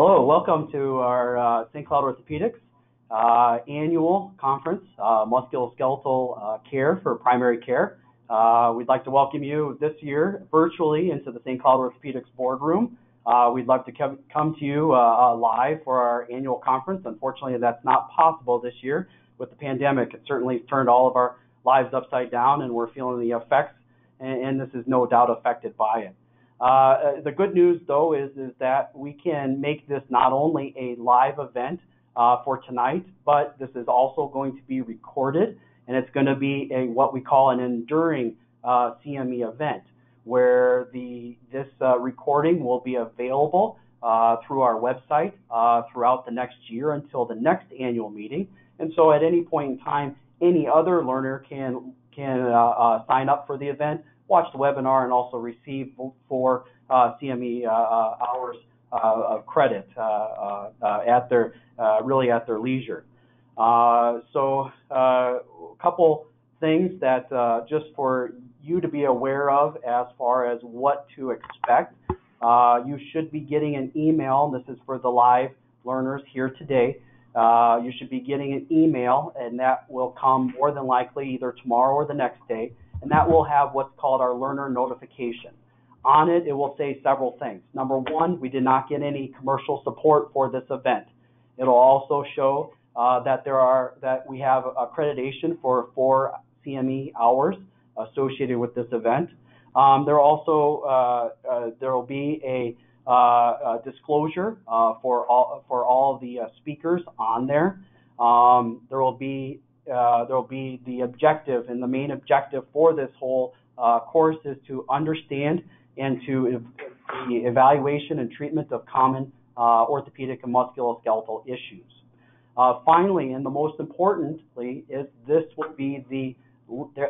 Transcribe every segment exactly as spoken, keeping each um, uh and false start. Hello, welcome to our uh, Saint Cloud Orthopedics uh, annual conference, uh, musculoskeletal uh, care for primary care. Uh, we'd like to welcome you this year virtually into the Saint Cloud Orthopedics boardroom. Uh, we'd like to come to you uh, live for our annual conference. Unfortunately, that's not possible this year with the pandemic. It certainly turned all of our lives upside down, and we're feeling the effects, and, and this is no doubt affected by it. Uh, the good news, though, is, is that we can make this not only a live event uh, for tonight, but this is also going to be recorded, and it's going to be a what we call an enduring uh, C M E event, where the this uh, recording will be available uh, through our website uh, throughout the next year until the next annual meeting. And so at any point in time, any other learner can, can uh, uh, sign up for the event, watch the webinar, and also receive for uh, C M E uh, hours uh, of credit uh, uh, at their uh, really at their leisure. Uh, so uh, a couple things that uh, just for you to be aware of as far as what to expect. Uh, you should be getting an email. This is for the live learners here today. Uh, you should be getting an email, and that will come more than likely either tomorrow or the next day. And that will have what's called our learner notification. On it, it will say several things. Number one, we did not get any commercial support for this event. It'll also show uh, that there are that we have accreditation for four C M E hours associated with this event. Um, there also uh, uh, there will be a, uh, a disclosure uh, for all for all the uh, speakers on there. Um, there will be. Uh, there will be the objective, and the main objective for this whole uh, course is to understand and to ev the evaluation and treatment of common uh, orthopedic and musculoskeletal issues. Uh, finally, and the most importantly, is this will be the,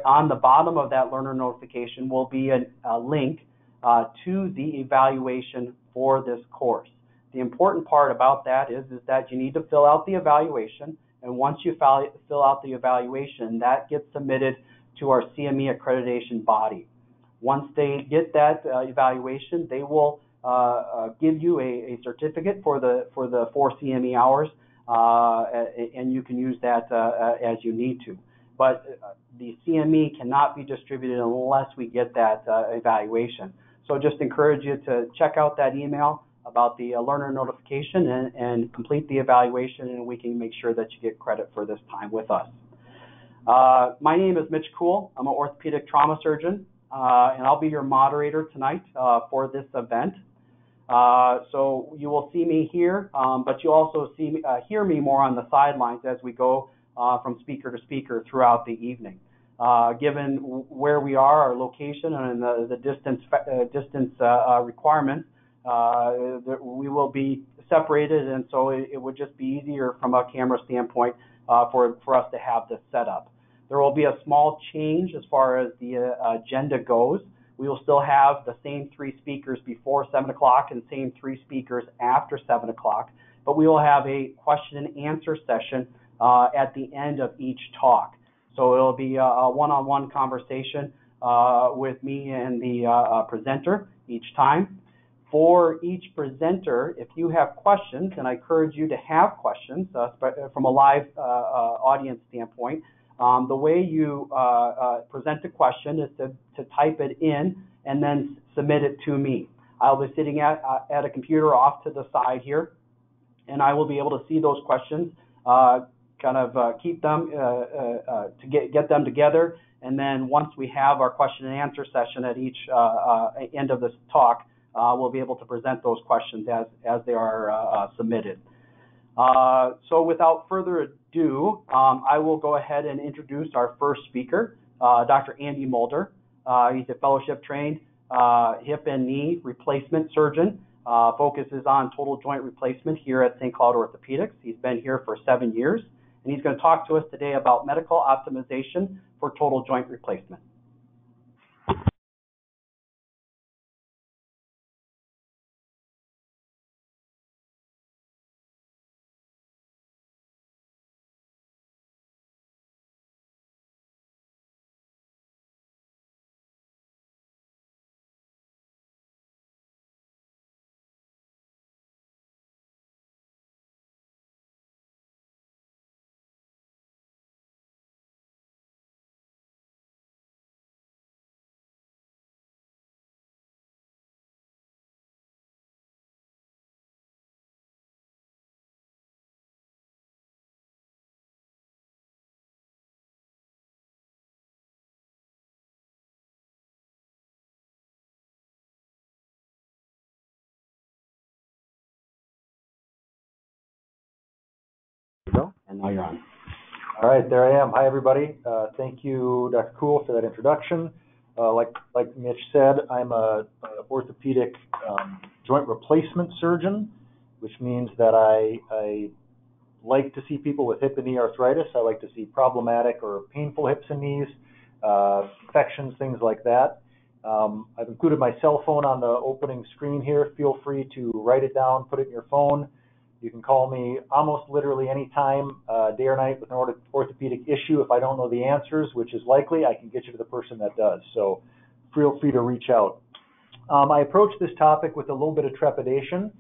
on the bottom of that learner notification will be a, a link uh, to the evaluation for this course. The important part about that is, is that you need to fill out the evaluation. And once you fill out the evaluation, that gets submitted to our C M E accreditation body. Once they get that uh, evaluation, they will uh, uh, give you a, a certificate for the for the four C M E hours, uh, and you can use that uh, as you need to. But the C M E cannot be distributed unless we get that uh, evaluation. So just encourage you to check out that email about the uh, learner notification and, and complete the evaluation, and we can make sure that you get credit for this time with us. Uh, my name is Mitch Kuhl. I'm an orthopedic trauma surgeon, uh, and I'll be your moderator tonight uh, for this event. Uh, so you will see me here, um, but you also see me, uh, hear me more on the sidelines as we go uh, from speaker to speaker throughout the evening. Uh, given where we are, our location, and the, the distance, uh, distance uh, requirements, Uh, we will be separated, and so it, it would just be easier from a camera standpoint uh, for, for us to have this set up. There will be a small change as far as the uh, agenda goes. We will still have the same three speakers before seven o'clock and same three speakers after seven o'clock, but we will have a question and answer session uh, at the end of each talk. So it will be a one-on-one conversation uh, with me and the uh, presenter each time. For each presenter, if you have questions, and I encourage you to have questions uh, from a live uh, uh, audience standpoint, um, the way you uh, uh, present a question is to, to type it in and then submit it to me. I'll be sitting at, uh, at a computer off to the side here, and I will be able to see those questions, uh, kind of uh, keep them, uh, uh, uh, to get, get them together, and then once we have our question and answer session at each uh, uh, end of this talk, Uh, we'll be able to present those questions as, as they are uh, uh, submitted. Uh, so without further ado, um, I will go ahead and introduce our first speaker, uh, Doctor Andy Mulder. Uh, he's a fellowship-trained uh, hip and knee replacement surgeon, uh, focuses on total joint replacement here at Saint Cloud Orthopedics. He's been here for seven years, and he's going to talk to us today about medical optimization for total joint replacement. And now you're on. All right, there I am. Hi, everybody. Uh, thank you, Doctor Kuhl, for that introduction. Uh, like, like Mitch said, I'm an orthopedic um, joint replacement surgeon, which means that I, I like to see people with hip and knee arthritis. I like to see problematic or painful hips and knees, uh, infections, things like that. Um, I've included my cell phone on the opening screen here. Feel free to write it down, put it in your phone. You can call me almost literally any time, uh, day or night, with an orth orthopedic issue. If I don't know the answers, which is likely, I can get you to the person that does. So feel free to reach out. Um, I approach this topic with a little bit of trepidation.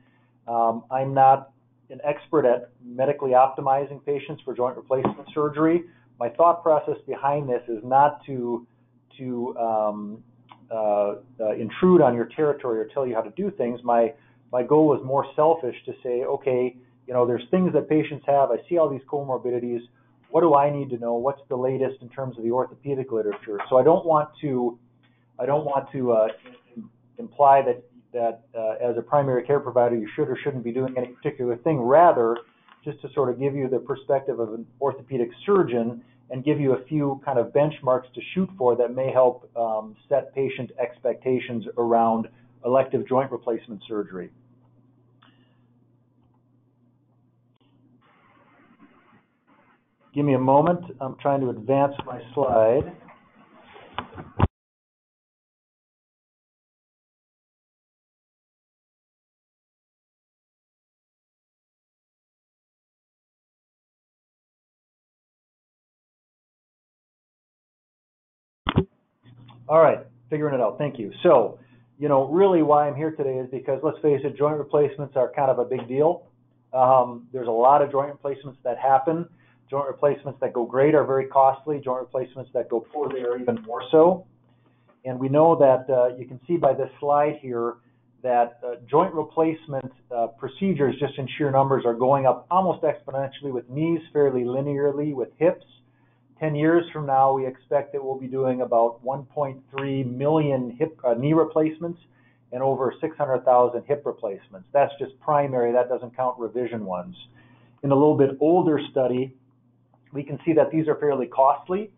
Um, I'm not an expert at medically optimizing patients for joint replacement surgery. My thought process behind this is not to, to um, uh, uh, intrude on your territory or tell you how to do things. My My goal was more selfish to say, okay, you know, there's things that patients have. I see all these comorbidities. What do I need to know? What's the latest in terms of the orthopedic literature? So I don't want to, I don't want to uh, imply that that uh, as a primary care provider you should or shouldn't be doing any particular thing. Rather, just to sort of give you the perspective of an orthopedic surgeon and give you a few kind of benchmarks to shoot for that may help um, set patient expectations around elective joint replacement surgery. Give me a moment. I'm trying to advance my slide. All right, figuring it out. Thank you. So, you know, really why I'm here today is because, let's face it, joint replacements are kind of a big deal. Um, there's a lot of joint replacements that happen. Joint replacements that go great are very costly. Joint replacements that go poorly are even more so. And we know that uh, you can see by this slide here that uh, joint replacement uh, procedures, just in sheer numbers, are going up almost exponentially, with knees fairly linearly with hips. Ten years from now, we expect that we'll be doing about one point three million hip, uh, knee replacements and over six hundred thousand hip replacements. That's just primary. That doesn't count revision ones. In a little bit older study, we can see that these are fairly costly.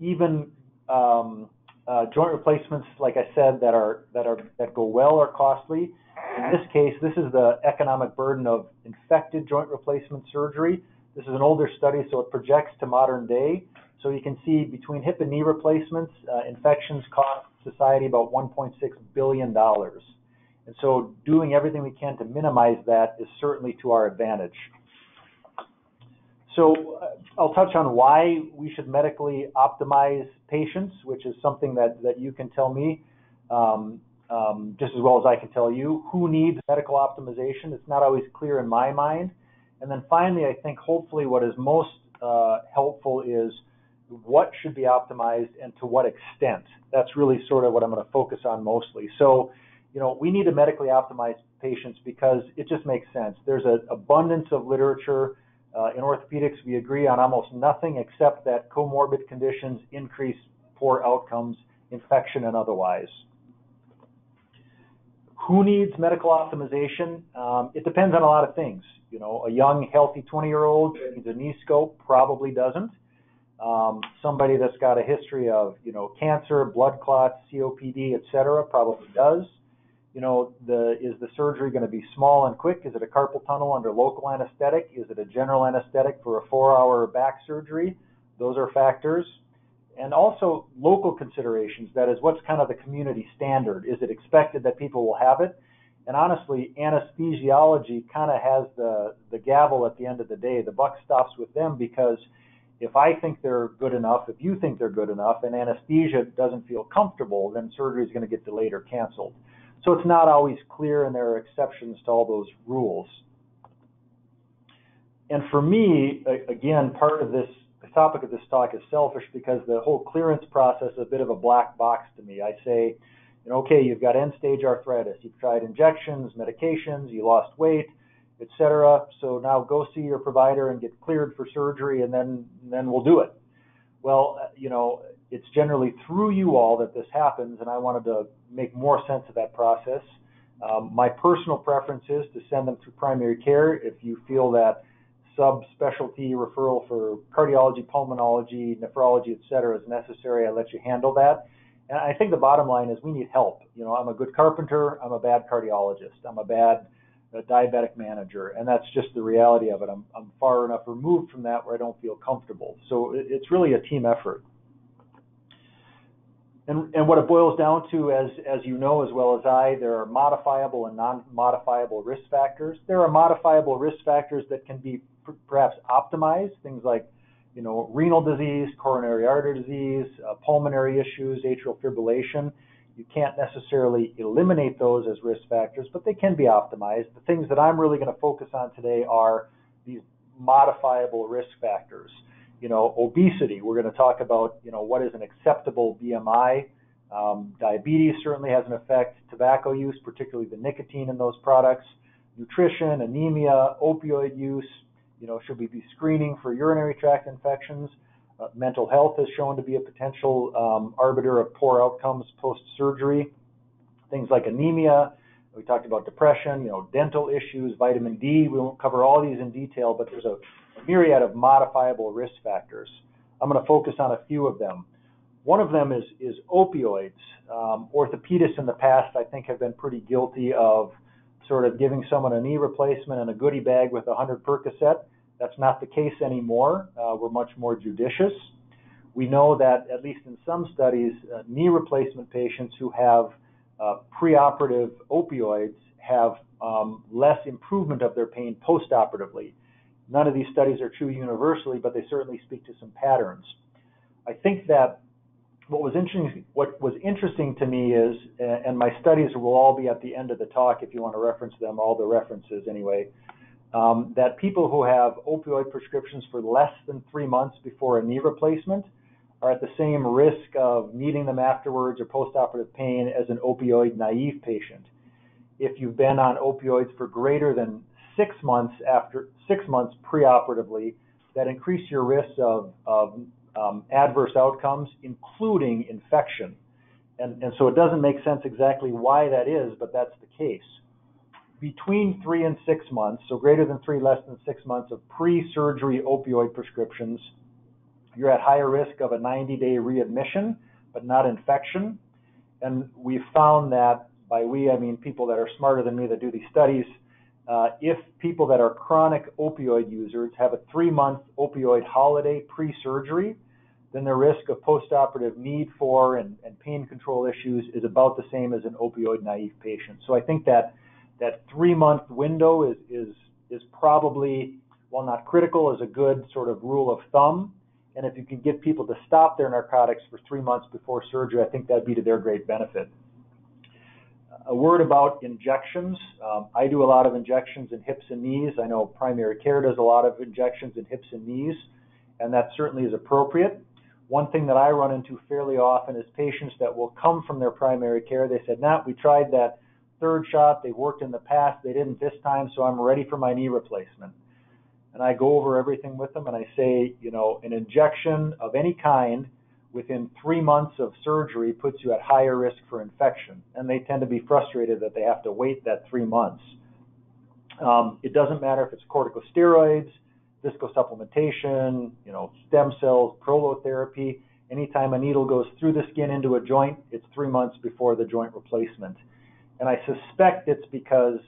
Even um, uh, joint replacements, like I said, that are that are that go well are costly. In this case, this is the economic burden of infected joint replacement surgery. This is an older study, so it projects to modern day. So you can see between hip and knee replacements, uh, infections cost society about one point six billion dollars. And so doing everything we can to minimize that is certainly to our advantage. So I'll touch on why we should medically optimize patients, which is something that, that you can tell me um, um, just as well as I can tell you. Who needs medical optimization? It's not always clear in my mind. And then finally, I think hopefully what is most uh, helpful is what should be optimized and to what extent. That's really sort of what I'm going to focus on mostly. So, you know, we need to medically optimize patients because it just makes sense. There's an abundance of literature. Uh, in orthopedics, we agree on almost nothing except that comorbid conditions increase poor outcomes, infection and otherwise. Who needs medical optimization? Um, it depends on a lot of things. You know, a young, healthy twenty-year-old that needs a knee scope probably doesn't. Um, somebody that's got a history of, you know, cancer, blood clots, C O P D, et cetera, probably does. You know, the, is the surgery going to be small and quick? Is it a carpal tunnel under local anesthetic? Is it a general anesthetic for a four-hour back surgery? Those are factors. And also local considerations, that is, what's kind of the community standard? Is it expected that people will have it? And honestly, anesthesiology kind of has the, the gavel at the end of the day. The buck stops with them, because if I think they're good enough, if you think they're good enough, and anesthesia doesn't feel comfortable, then surgery is going to get delayed or canceled. So it's not always clear, and there are exceptions to all those rules. And for me, again, part of this, the topic of this talk is selfish because the whole clearance process is a bit of a black box to me. I say, you know, okay, you've got end-stage arthritis. You've tried injections, medications, you lost weight, et cetera. So now go see your provider and get cleared for surgery, and then, then we'll do it. Well, you know, it's generally through you all that this happens, and I wanted to make more sense of that process. Um, my personal preference is to send them through primary care if you feel that subspecialty referral for cardiology, pulmonology, nephrology, et cetera, is necessary, I let you handle that. And I think the bottom line is we need help. You know, I'm a good carpenter, I'm a bad cardiologist, I'm a bad a diabetic manager, and that's just the reality of it. I'm, I'm far enough removed from that where I don't feel comfortable. So it, it's really a team effort. And, and what it boils down to, as, as you know as well as I, there are modifiable and non-modifiable risk factors. There are modifiable risk factors that can be perhaps optimized, things like, you know, renal disease, coronary artery disease, uh, pulmonary issues, atrial fibrillation. You can't necessarily eliminate those as risk factors, but they can be optimized. The things that I'm really going to focus on today are these modifiable risk factors. You know, obesity, we're going to talk about, you know, what is an acceptable B M I. Um, diabetes certainly has an effect. Tobacco use, particularly the nicotine in those products. Nutrition, anemia, opioid use. You know, should we be screening for urinary tract infections? Uh, mental health is shown to be a potential um, arbiter of poor outcomes post-surgery. Things like anemia, we talked about depression, you know, dental issues, vitamin D. We won't cover all these in detail, but there's a myriad of modifiable risk factors. I'm going to focus on a few of them. One of them is, is opioids. Um, orthopedists in the past, I think, have been pretty guilty of sort of giving someone a knee replacement and a goodie bag with one hundred Percocet. That's not the case anymore. Uh, we're much more judicious. We know that, at least in some studies, uh, knee replacement patients who have uh, preoperative opioids have um, less improvement of their pain postoperatively. None of these studies are true universally, but they certainly speak to some patterns. I think that what was interesting, what was interesting to me is, and my studies will all be at the end of the talk if you want to reference them, all the references anyway, Um, that people who have opioid prescriptions for less than three months before a knee replacement are at the same risk of needing them afterwards or postoperative pain as an opioid naive patient. If you've been on opioids for greater than six months after six months preoperatively, that increase your risks of, of um, adverse outcomes, including infection. And, and so it doesn't make sense exactly why that is, but that's the case. Between three and six months, so greater than three, less than six months of pre-surgery opioid prescriptions, you're at higher risk of a ninety-day readmission, but not infection. And we've found that, by we, I mean people that are smarter than me that do these studies, uh, if people that are chronic opioid users have a three-month opioid holiday pre-surgery, then their risk of postoperative need for and, and pain control issues is about the same as an opioid-naive patient. So I think that That three-month window is, is, is probably, while not critical, is a good sort of rule of thumb. And if you can get people to stop their narcotics for three months before surgery, I think that'd be to their great benefit. A word about injections. Um, I do a lot of injections in hips and knees. I know primary care does a lot of injections in hips and knees, and that certainly is appropriate. One thing that I run into fairly often is patients that will come from their primary care. They said, nah, we tried that third shot, they worked in the past, they didn't this time, so I'm ready for my knee replacement. And I go over everything with them and I say, you know, an injection of any kind within three months of surgery puts you at higher risk for infection. And they tend to be frustrated that they have to wait that three months. Um, it doesn't matter if it's corticosteroids, viscosupplementation, you know, stem cells, prolotherapy. Anytime a needle goes through the skin into a joint, it's three months before the joint replacement. And I suspect it's because,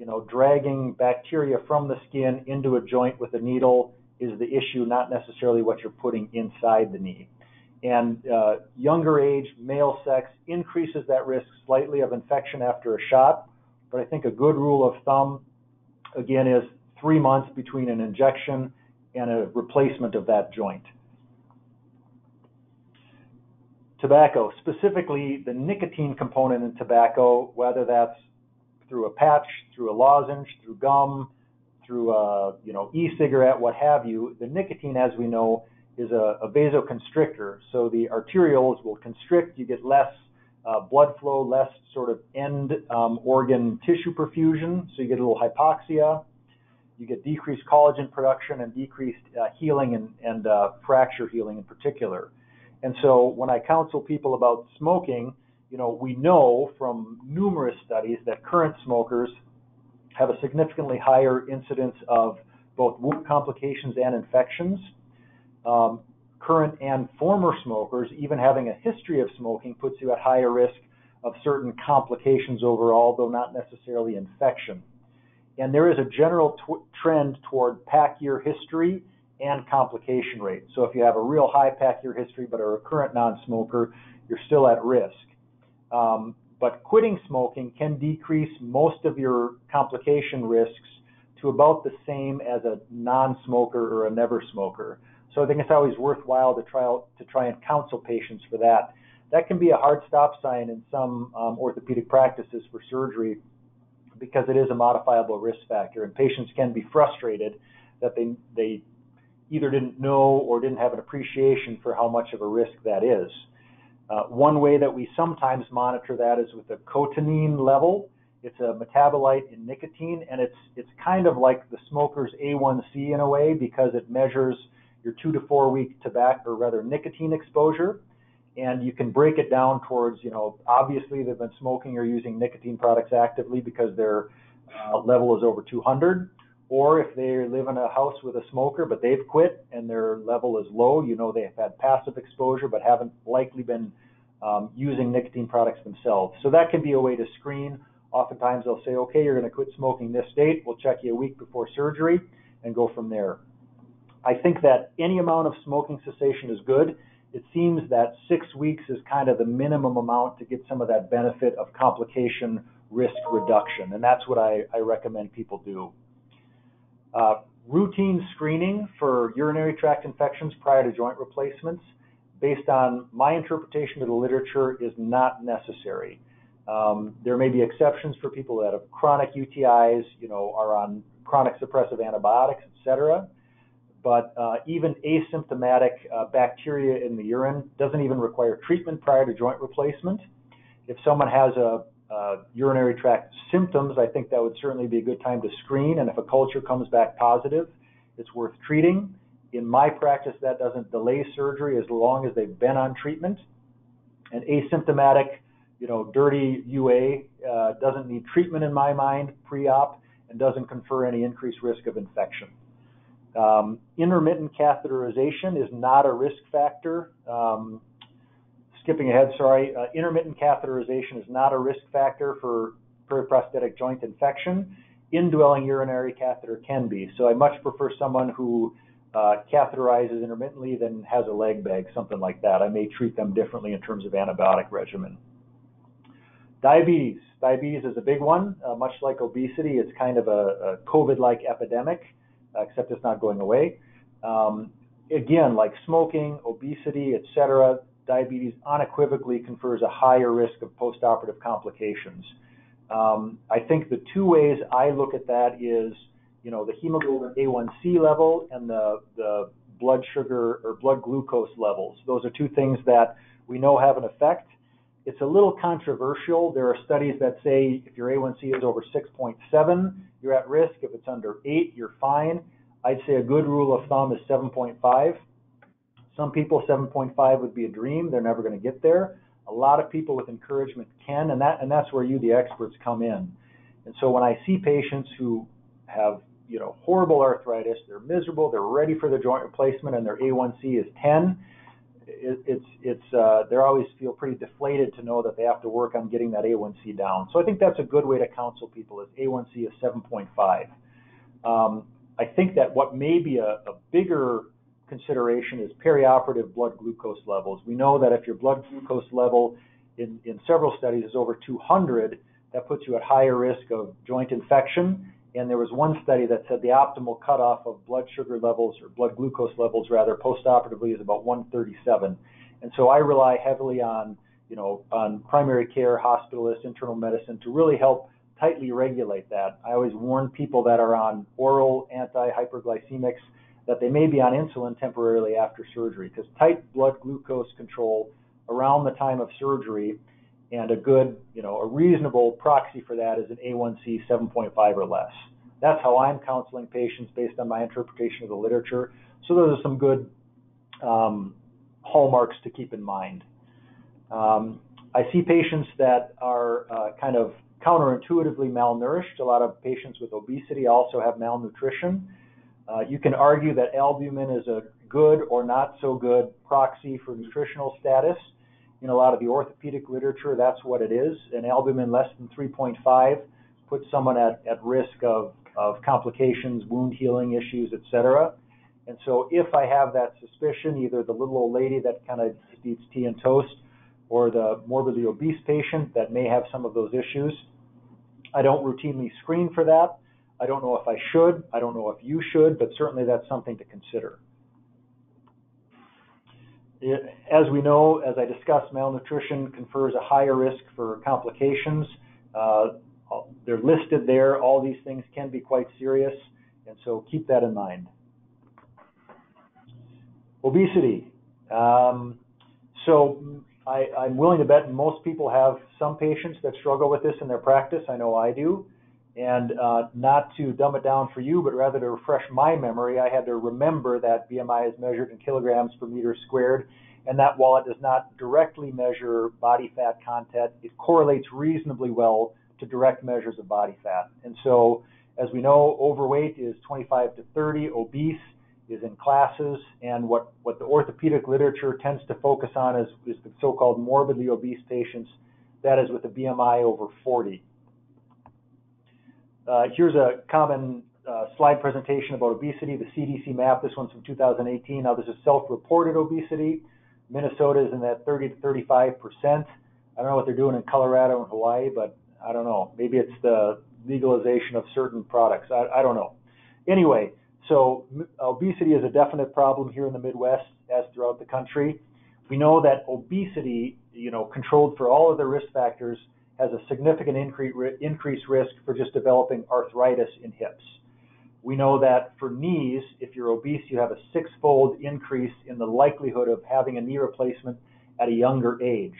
you know, dragging bacteria from the skin into a joint with a needle is the issue, not necessarily what you're putting inside the knee. And uh, younger age, male sex, increases that risk slightly of infection after a shot. But I think a good rule of thumb, again, is three months between an injection and a replacement of that joint. Tobacco, specifically the nicotine component in tobacco, whether that's through a patch, through a lozenge, through gum, through a, you know, e-cigarette, what have you, the nicotine, as we know, is a, a vasoconstrictor. So the arterioles will constrict, you get less uh, blood flow, less sort of end um, organ tissue perfusion, so you get a little hypoxia, you get decreased collagen production and decreased uh, healing and, and uh, fracture healing in particular. And so when I counsel people about smoking, you know, we know from numerous studies that current smokers have a significantly higher incidence of both wound complications and infections. Um, current and former smokers, even having a history of smoking, puts you at higher risk of certain complications overall, though not necessarily infection. And there is a general tw trend toward pack year history and complication rate. So if you have a real high pack year history but are a current non-smoker, you're still at risk. Um, but quitting smoking can decrease most of your complication risks to about the same as a non-smoker or a never smoker. So I think it's always worthwhile to try, to try and counsel patients for that. That can be a hard stop sign in some um, orthopedic practices for surgery, because it is a modifiable risk factor, and patients can be frustrated that they, they either didn't know or didn't have an appreciation for how much of a risk that is. Uh, one way that we sometimes monitor that is with the cotinine level. It's a metabolite in nicotine, and it's, it's kind of like the smoker's A one C in a way, because it measures your two to four week tobacco, or rather nicotine exposure. And you can break it down towards, you know, obviously they've been smoking or using nicotine products actively because their uh, level is over two hundred. Or if they live in a house with a smoker, but they've quit and their level is low, you know they've had passive exposure but haven't likely been um, using nicotine products themselves. So that can be a way to screen. Oftentimes they'll say, okay, you're going to quit smoking this date. We'll check you a week before surgery and go from there. I think that any amount of smoking cessation is good. It seems that six weeks is kind of the minimum amount to get some of that benefit of complication risk reduction, and that's what I, I recommend people do. Uh, routine screening for urinary tract infections prior to joint replacements, based on my interpretation of the literature, is not necessary. Um, there may be exceptions for people that have chronic U T Is, you know, are on chronic suppressive antibiotics, et cetera. But uh, even asymptomatic uh, bacteria in the urine doesn't even require treatment prior to joint replacement. If someone has a, a urinary tract symptoms, I think that would certainly be a good time to screen. And if a culture comes back positive, it's worth treating. In my practice, that doesn't delay surgery as long as they've been on treatment. And asymptomatic, you know, dirty U A uh, doesn't need treatment in my mind pre-op, and doesn't confer any increased risk of infection. Um, intermittent catheterization is not a risk factor. Um, skipping ahead, sorry. Uh, intermittent catheterization is not a risk factor for periprosthetic joint infection. Indwelling urinary catheter can be. So I much prefer someone who uh, catheterizes intermittently than has a leg bag, something like that. I may treat them differently in terms of antibiotic regimen. Diabetes. Diabetes is a big one. Uh, much like obesity, it's kind of a, a COVID-like epidemic, except it's not going away. Um, again, like smoking, obesity, et cetera, diabetes unequivocally confers a higher risk of postoperative complications. Um, I think the two ways I look at that is, you know, the hemoglobin A one C level and the, the blood sugar or blood glucose levels. Those are two things that we know have an effect. It's a little controversial. There are studies that say if your A one C is over six point seven, you're at risk. If it's under eight, you're fine. I'd say a good rule of thumb is seven point five. Some people, seven point five would be a dream. They're never going to get there. A lot of people with encouragement can, and that and that's where you, the experts, come in. And so when I see patients who have, you know, horrible arthritis, they're miserable, they're ready for their joint replacement, and their A one C is ten, It, it's it's uh, they always feel pretty deflated to know that they have to work on getting that A one C down. So I think that's a good way to counsel people is A one C is seven point five. Um, I think that what may be a, a bigger consideration is perioperative blood glucose levels. We know that if your blood glucose level in, in several studies is over two hundred, that puts you at higher risk of joint infection. And there was one study that said the optimal cutoff of blood sugar levels, or blood glucose levels rather, postoperatively is about one thirty-seven. And so I rely heavily on, you know, on primary care, hospitalists, internal medicine to really help tightly regulate that. I always warn people that are on oral anti-hyperglycemics that they may be on insulin temporarily after surgery, because tight blood glucose control around the time of surgery, and a good, you know, a reasonable proxy for that is an A one C seven point five or less. That's how I'm counseling patients based on my interpretation of the literature. So those are some good um, hallmarks to keep in mind. Um, I see patients that are uh, kind of counterintuitively malnourished. A lot of patients with obesity also have malnutrition. Uh, you can argue that albumin is a good or not so good proxy for nutritional status. In a lot of the orthopedic literature, that's what it is. An albumin less than three point five puts someone at, at risk of, of complications, wound healing issues, et cetera. And so if I have that suspicion, either the little old lady that kind of eats tea and toast or the morbidly obese patient that may have some of those issues, I don't routinely screen for that. I don't know if I should. I don't know if you should, but certainly that's something to consider. It, as we know, as I discussed, malnutrition confers a higher risk for complications. Uh, they're listed there. All these things can be quite serious, and so keep that in mind. Obesity. Um, so I, I'm willing to bet most people have some patients that struggle with this in their practice. I know I do. And uh, not to dumb it down for you, but rather to refresh my memory, I had to remember that B M I is measured in kilograms per meter squared, and that while it does not directly measure body fat content, it correlates reasonably well to direct measures of body fat. And so, as we know, overweight is twenty-five to thirty, obese is in classes, and what, what the orthopedic literature tends to focus on is, is the so-called morbidly obese patients, that is with a B M I over forty. Uh, here's a common uh, slide presentation about obesity, the C D C map. This one's from two thousand eighteen. Now, this is self-reported obesity. Minnesota is in that thirty to thirty-five percent. I don't know what they're doing in Colorado and Hawaii, but I don't know. Maybe it's the legalization of certain products. I, I don't know. Anyway, so obesity is a definite problem here in the Midwest as throughout the country. We know that obesity, you know, controlled for all of the risk factors, has a significant increased risk for just developing arthritis in hips. We know that for knees, if you're obese, you have a six-fold increase in the likelihood of having a knee replacement at a younger age.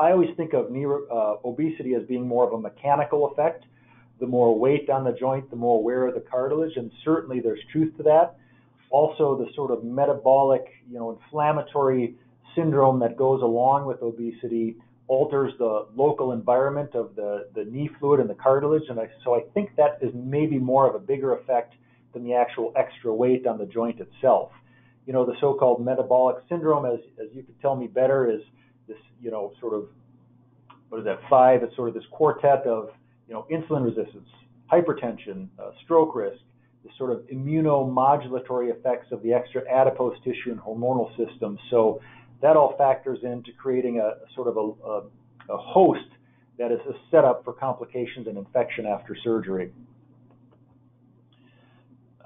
I always think of knee uh, obesity as being more of a mechanical effect. The more weight on the joint, the more wear of the cartilage, and certainly there's truth to that. Also, the sort of metabolic, you know, inflammatory syndrome that goes along with obesity alters the local environment of the, the knee fluid and the cartilage. And I, so I think that is maybe more of a bigger effect than the actual extra weight on the joint itself. You know, the so-called metabolic syndrome, as, as you could tell me better, is this, you know, sort of, what is that, five? It's sort of this quartet of, you know, insulin resistance, hypertension, uh, stroke risk, the sort of immunomodulatory effects of the extra adipose tissue and hormonal system. So that all factors into creating a sort of a, a, a host that is a setup for complications and infection after surgery.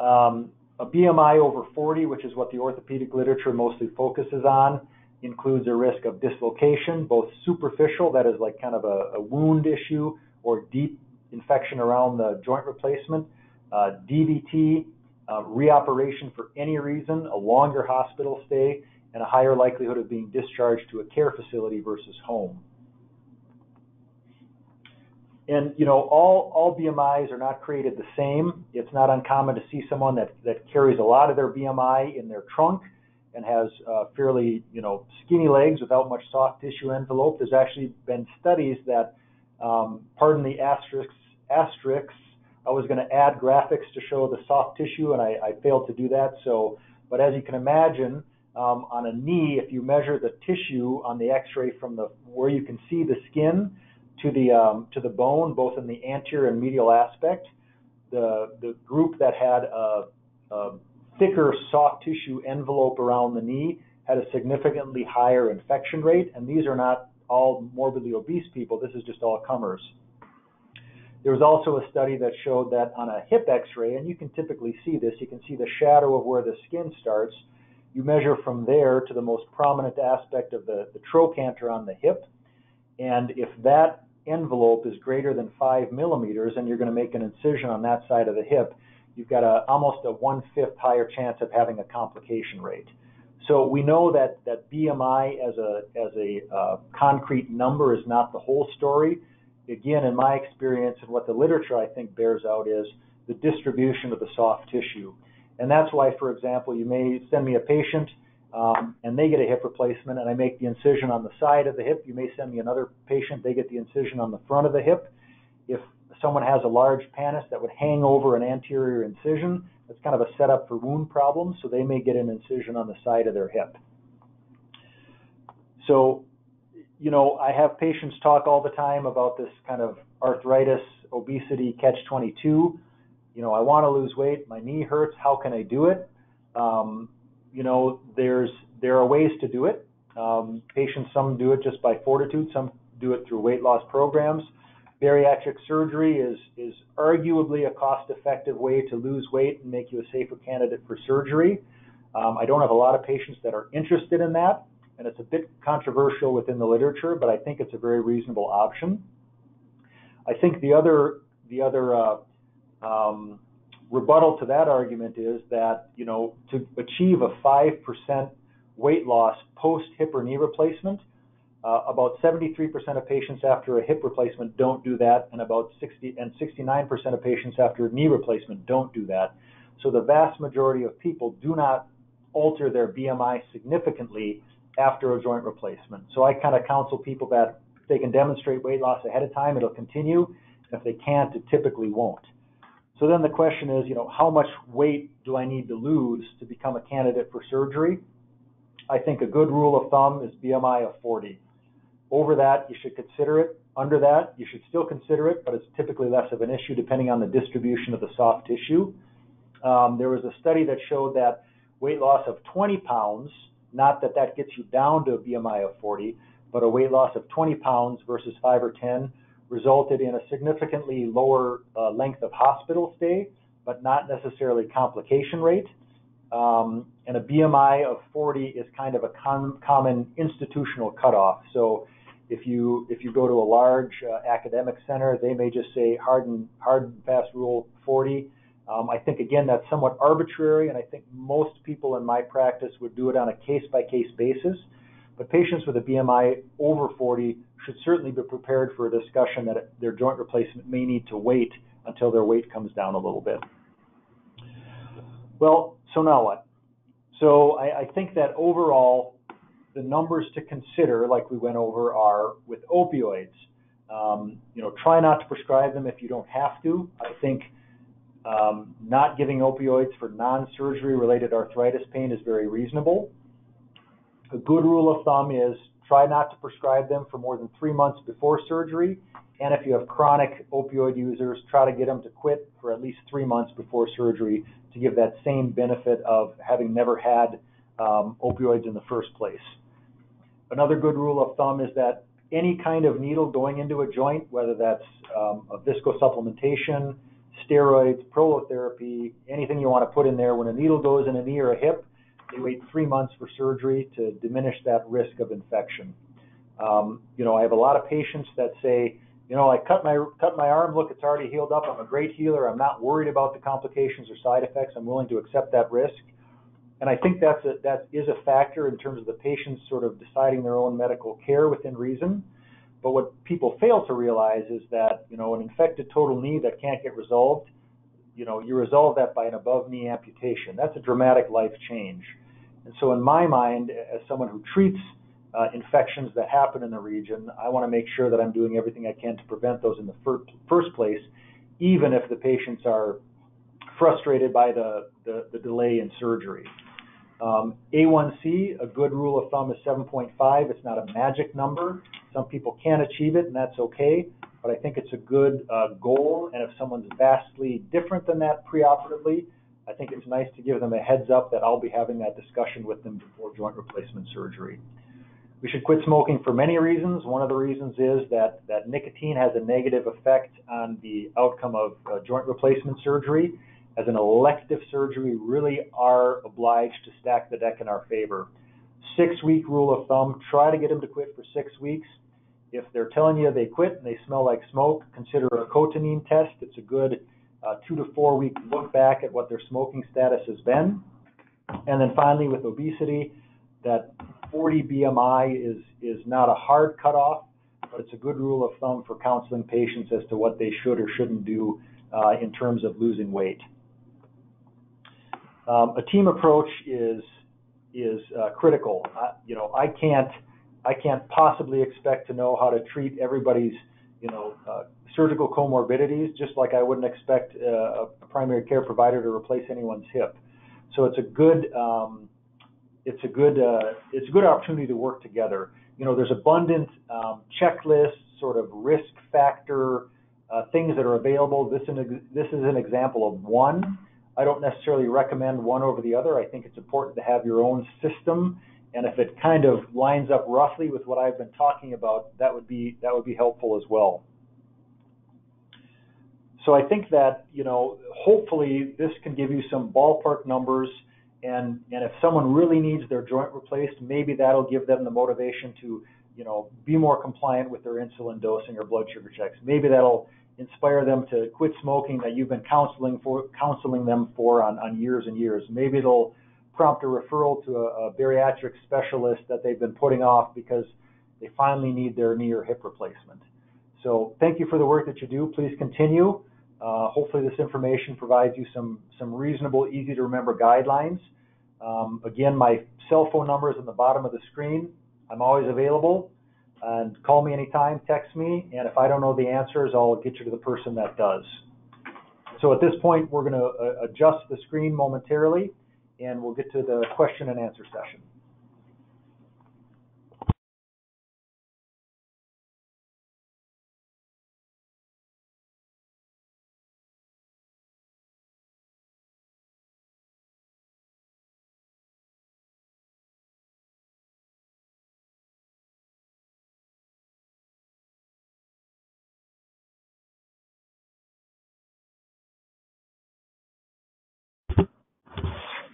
Um, a B M I over forty, which is what the orthopedic literature mostly focuses on, includes a risk of dislocation, both superficial, that is like kind of a, a wound issue, or deep infection around the joint replacement, uh, D V T, uh, reoperation for any reason, a longer hospital stay, and a higher likelihood of being discharged to a care facility versus home. And, you know, all, all B M Is are not created the same. It's not uncommon to see someone that, that carries a lot of their B M I in their trunk and has uh, fairly, you know, skinny legs without much soft tissue envelope. There's actually been studies that, um, pardon the asterisks, asterisks, I was gonna add graphics to show the soft tissue and I, I failed to do that. So, but as you can imagine, Um, on a knee, if you measure the tissue on the X-ray from the where you can see the skin to the um, to the bone, both in the anterior and medial aspect, the the group that had a, a thicker soft tissue envelope around the knee had a significantly higher infection rate. And these are not all morbidly obese people. This is just all comers. There was also a study that showed that on a hip X-ray, and you can typically see this. You can see the shadow of where the skin starts. You measure from there to the most prominent aspect of the, the trochanter on the hip. And if that envelope is greater than five millimeters and you're going to make an incision on that side of the hip, you've got a, almost a one-fifth higher chance of having a complication rate. So we know that, that B M I as a, as a uh, concrete number is not the whole story. Again, in my experience and what the literature I think bears out is the distribution of the soft tissue. And that's why, for example, you may send me a patient um, and they get a hip replacement and I make the incision on the side of the hip. You may send me another patient, they get the incision on the front of the hip. If someone has a large pannus that would hang over an anterior incision, It's kind of a setup for wound problems, so they may get an incision on the side of their hip. So, you know, I have patients talk all the time about this kind of arthritis, obesity, catch twenty-two. You know, I want to lose weight, my knee hurts, how can I do it? Um, you know, there's there are ways to do it. Um, patients, some do it just by fortitude, some do it through weight loss programs. Bariatric surgery is, is arguably a cost-effective way to lose weight and make you a safer candidate for surgery. Um, I don't have a lot of patients that are interested in that, and it's a bit controversial within the literature, but I think it's a very reasonable option. I think the other, the other uh, um, rebuttal to that argument is that, you know, to achieve a five percent weight loss post-hip or knee replacement, Uh, about seventy-three percent of patients after a hip replacement don't do that, and about sixty and sixty-nine percent of patients after a knee replacement don't do that. So the vast majority of people do not alter their B M I significantly after a joint replacement. So I kind of counsel people that if they can demonstrate weight loss ahead of time, it'll continue. And if they can't, it typically won't. So then the question is, you know, how much weight do I need to lose to become a candidate for surgery? I think a good rule of thumb is B M I of forty. Over that, you should consider it. Under that, you should still consider it, but it's typically less of an issue depending on the distribution of the soft tissue. Um, there was a study that showed that weight loss of twenty pounds, not that that gets you down to a B M I of forty, but a weight loss of twenty pounds versus five or ten resulted in a significantly lower uh, length of hospital stay, but not necessarily complication rate. Um, and a B M I of forty is kind of a com common institutional cutoff. So if you if you go to a large uh, academic center, they may just say hard and, hard and fast rule forty. Um, I think, again, that's somewhat arbitrary, and I think most people in my practice would do it on a case-by-case basis. But patients with a B M I over forty should certainly be prepared for a discussion that it, their joint replacement may need to wait until their weight comes down a little bit. Well, so now what? So I, I think that overall, the numbers to consider, like we went over, are with opioids. Um, you know, try not to prescribe them if you don't have to. I think um, not giving opioids for non-surgery related arthritis pain is very reasonable. A good rule of thumb is try not to prescribe them for more than three months before surgery. And if you have chronic opioid users, try to get them to quit for at least three months before surgery to give that same benefit of having never had um, opioids in the first place. Another good rule of thumb is that any kind of needle going into a joint, whether that's um, a viscosupplementation, steroids, prolotherapy, anything you want to put in there, when a needle goes in a knee or a hip, you wait three months for surgery to diminish that risk of infection. Um, you know, I have a lot of patients that say, you know, I cut my cut my arm, look, it's already healed up, I'm a great healer, I'm not worried about the complications or side effects, I'm willing to accept that risk. And I think that's a, that is a factor in terms of the patients sort of deciding their own medical care within reason. But what people fail to realize is that, you know, an infected total knee that can't get resolved, you know, you resolve that by an above-knee amputation. That's a dramatic life change. And so in my mind, as someone who treats Uh, infections that happen in the region, I want to make sure that I'm doing everything I can to prevent those in the fir first place, even if the patients are frustrated by the, the, the delay in surgery. Um, A one C, a good rule of thumb is seven point five. It's not a magic number. Some people can achieve it, and that's okay, but I think it's a good uh, goal, and if someone's vastly different than that preoperatively, I think it's nice to give them a heads up that I'll be having that discussion with them before joint replacement surgery. We should quit smoking for many reasons. One of the reasons is that, that nicotine has a negative effect on the outcome of uh, joint replacement surgery. As an elective surgery, we really are obliged to stack the deck in our favor. Six-week rule of thumb, try to get them to quit for six weeks. If they're telling you they quit and they smell like smoke, consider a cotinine test. It's a good uh, two to four-week look back at what their smoking status has been. And then finally, with obesity, that forty B M I is, is not a hard cutoff, but it's a good rule of thumb for counseling patients as to what they should or shouldn't do uh, in terms of losing weight. Um, a team approach is, is uh, critical. I, you know, I can't, I can't possibly expect to know how to treat everybody's you know, uh, surgical comorbidities, just like I wouldn't expect uh, a primary care provider to replace anyone's hip. So it's a good, um, it's a good, uh, it's a good opportunity to work together. You know, there's abundant um, checklists, sort of risk factor uh, things that are available. This is an, this is an example of one. I don't necessarily recommend one over the other. I think it's important to have your own system. And if it kind of lines up roughly with what I've been talking about, that would be that would be helpful as well. So I think that, you know, hopefully this can give you some ballpark numbers, and and if someone really needs their joint replaced, maybe that'll give them the motivation to, you know, be more compliant with their insulin dosing or blood sugar checks. Maybe that'll inspire them to quit smoking that you've been counseling for counseling them for on, on years and years. Maybe it'll prompt a referral to a, a bariatric specialist that they've been putting off because they finally need their knee or hip replacement. So thank you for the work that you do. Please continue. Uh, hopefully this information provides you some, some reasonable, easy to remember guidelines. Um, again, my cell phone number is in the bottom of the screen. I'm always available, and call me anytime, text me, and if I don't know the answers, I'll get you to the person that does. So at this point, we're gonna uh, adjust the screen momentarily, and we'll get to the question and answer session.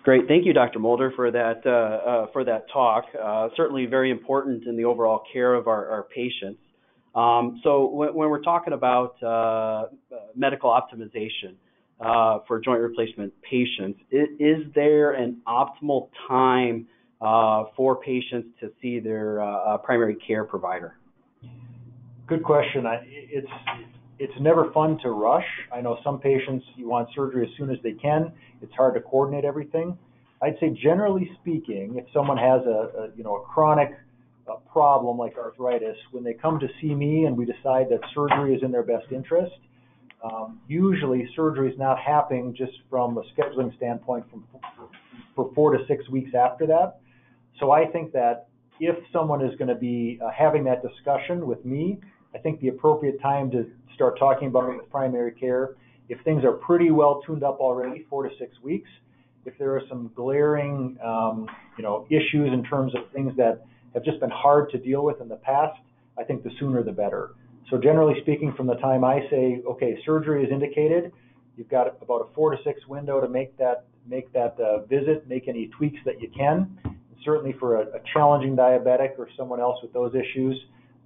Great. Thank you, Doctor Mulder, for that, uh, uh, for that talk. Uh, certainly very important in the overall care of our, our patients. Um, so when, when we're talking about uh, medical optimization uh, for joint replacement patients, is, is there an optimal time uh, for patients to see their uh, primary care provider? Good question. I, it's, It's never fun to rush. I know some patients, you want surgery as soon as they can. It's hard to coordinate everything. I'd say generally speaking, if someone has a, a you know, a chronic uh, problem like arthritis, when they come to see me and we decide that surgery is in their best interest, um, usually surgery is not happening just from a scheduling standpoint from for four to six weeks after that. So I think that if someone is going to be uh, having that discussion with me, I think the appropriate time to start talking about it with primary care, if things are pretty well tuned up already, four to six weeks. If there are some glaring, um, you know, issues in terms of things that have just been hard to deal with in the past, I think the sooner the better. So generally speaking, from the time I say, okay, surgery is indicated, you've got about a four to six window to make that make that uh, visit, make any tweaks that you can. And certainly for a, a challenging diabetic or someone else with those issues,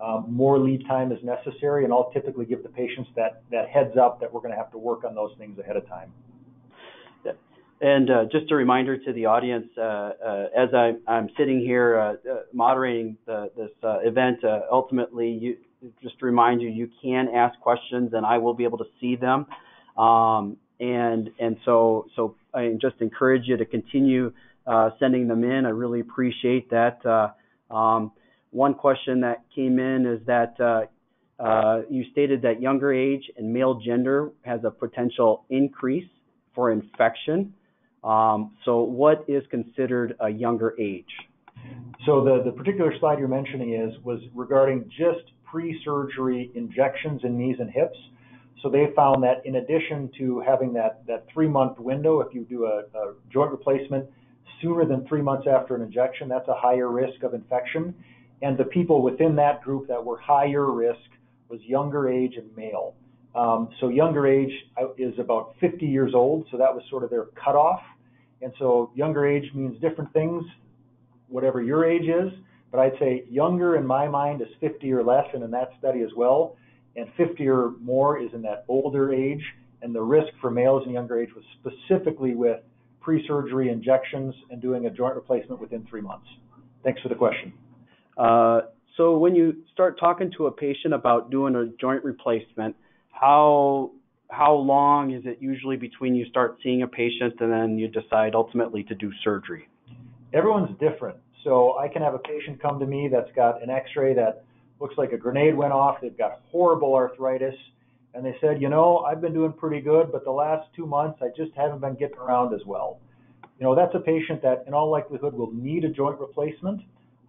Um, more lead time is necessary, and I'll typically give the patients that, that heads up that we're going to have to work on those things ahead of time. And uh, just a reminder to the audience, uh, uh, as I, I'm sitting here uh, uh, moderating the, this uh, event, uh, ultimately, you, just to remind you, you can ask questions, and I will be able to see them. Um, and and so, so I just encourage you to continue uh, sending them in. I really appreciate that. Uh, um, One question that came in is that uh, uh, you stated that younger age and male gender has a potential increase for infection. Um, so what is considered a younger age? So the, the particular slide you're mentioning is was regarding just pre-surgery injections in knees and hips. So they found that in addition to having that, that three-month window, if you do a, a joint replacement sooner than three months after an injection, that's a higher risk of infection. And the people within that group that were higher risk was younger age and male. Um, so younger age is about fifty years old, so that was sort of their cutoff. And so younger age means different things, whatever your age is, but I'd say younger in my mind is fifty or less, and in that study as well, and fifty or more is in that older age, and the risk for males in younger age was specifically with pre-surgery injections and doing a joint replacement within three months. Thanks for the question. Uh, so when you start talking to a patient about doing a joint replacement, how how long is it usually between you start seeing a patient and then you decide ultimately to do surgery? Everyone's different. So I can have a patient come to me that's got an x-ray that looks like a grenade went off. They've got horrible arthritis. And they said, you know, I've been doing pretty good, but the last two months I just haven't been getting around as well. You know, that's a patient that in all likelihood will need a joint replacement.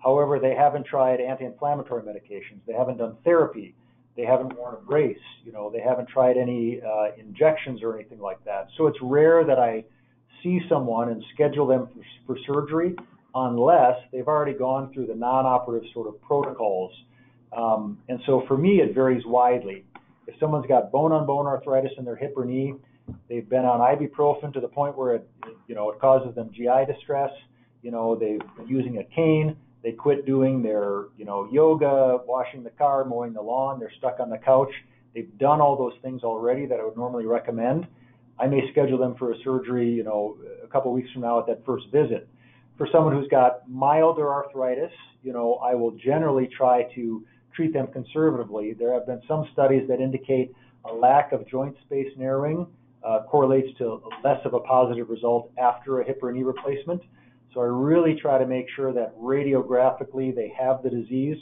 However, they haven't tried anti-inflammatory medications. They haven't done therapy. They haven't worn a brace. You know, they haven't tried any uh, injections or anything like that. So it's rare that I see someone and schedule them for, for surgery unless they've already gone through the non-operative sort of protocols. Um, and so for me, it varies widely. If someone's got bone-on-bone arthritis in their hip or knee, they've been on ibuprofen to the point where it, you know, it causes them G I distress. You know, they've been using a cane. They quit doing their, you know, yoga, washing the car, mowing the lawn. They're stuck on the couch. They've done all those things already that I would normally recommend. I may schedule them for a surgery, you know, a couple of weeks from now at that first visit. For someone who's got milder arthritis, you know, I will generally try to treat them conservatively. There have been some studies that indicate a lack of joint space narrowing uh, correlates to less of a positive result after a hip or knee replacement. So I really try to make sure that radiographically they have the disease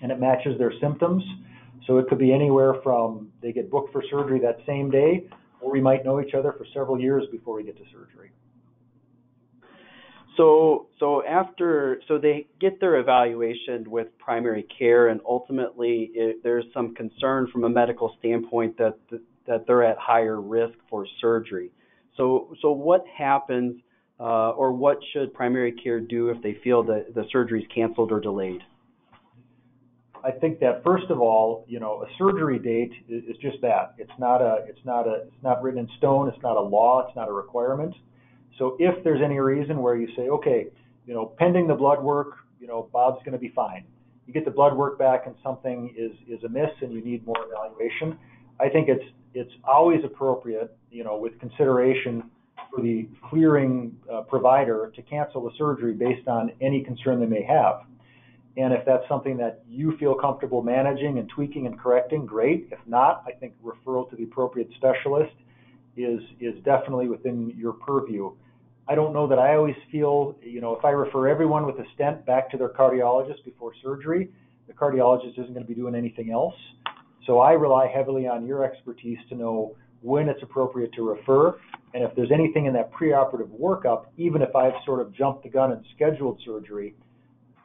and it matches their symptoms. So it could be anywhere from they get booked for surgery that same day, or we might know each other for several years before we get to surgery. So, so after, so they get their evaluation with primary care, and ultimately it, there's some concern from a medical standpoint that th- that they're at higher risk for surgery. So, so what happens? Uh, or what should primary care do if they feel that the surgery is canceled or delayed? I think that first of all, you know, a surgery date is just that. It's not a, it's not a, it's not written in stone. It's not a law. It's not a requirement. So if there's any reason where you say, okay, you know, pending the blood work, you know, Bob's going to be fine. You get the blood work back and something is is amiss and you need more evaluation. I think it's it's always appropriate, you know, with consideration for the clearing uh, provider to cancel the surgery based on any concern they may have. And if that's something that you feel comfortable managing and tweaking and correcting, great. If not, I think referral to the appropriate specialist is is definitely within your purview. I don't know that I always feel, you know, if I refer everyone with a stent back to their cardiologist before surgery, the cardiologist isn't going to be doing anything else. So I rely heavily on your expertise to know when it's appropriate to refer, and if there's anything in that preoperative workup, even if I've sort of jumped the gun and scheduled surgery,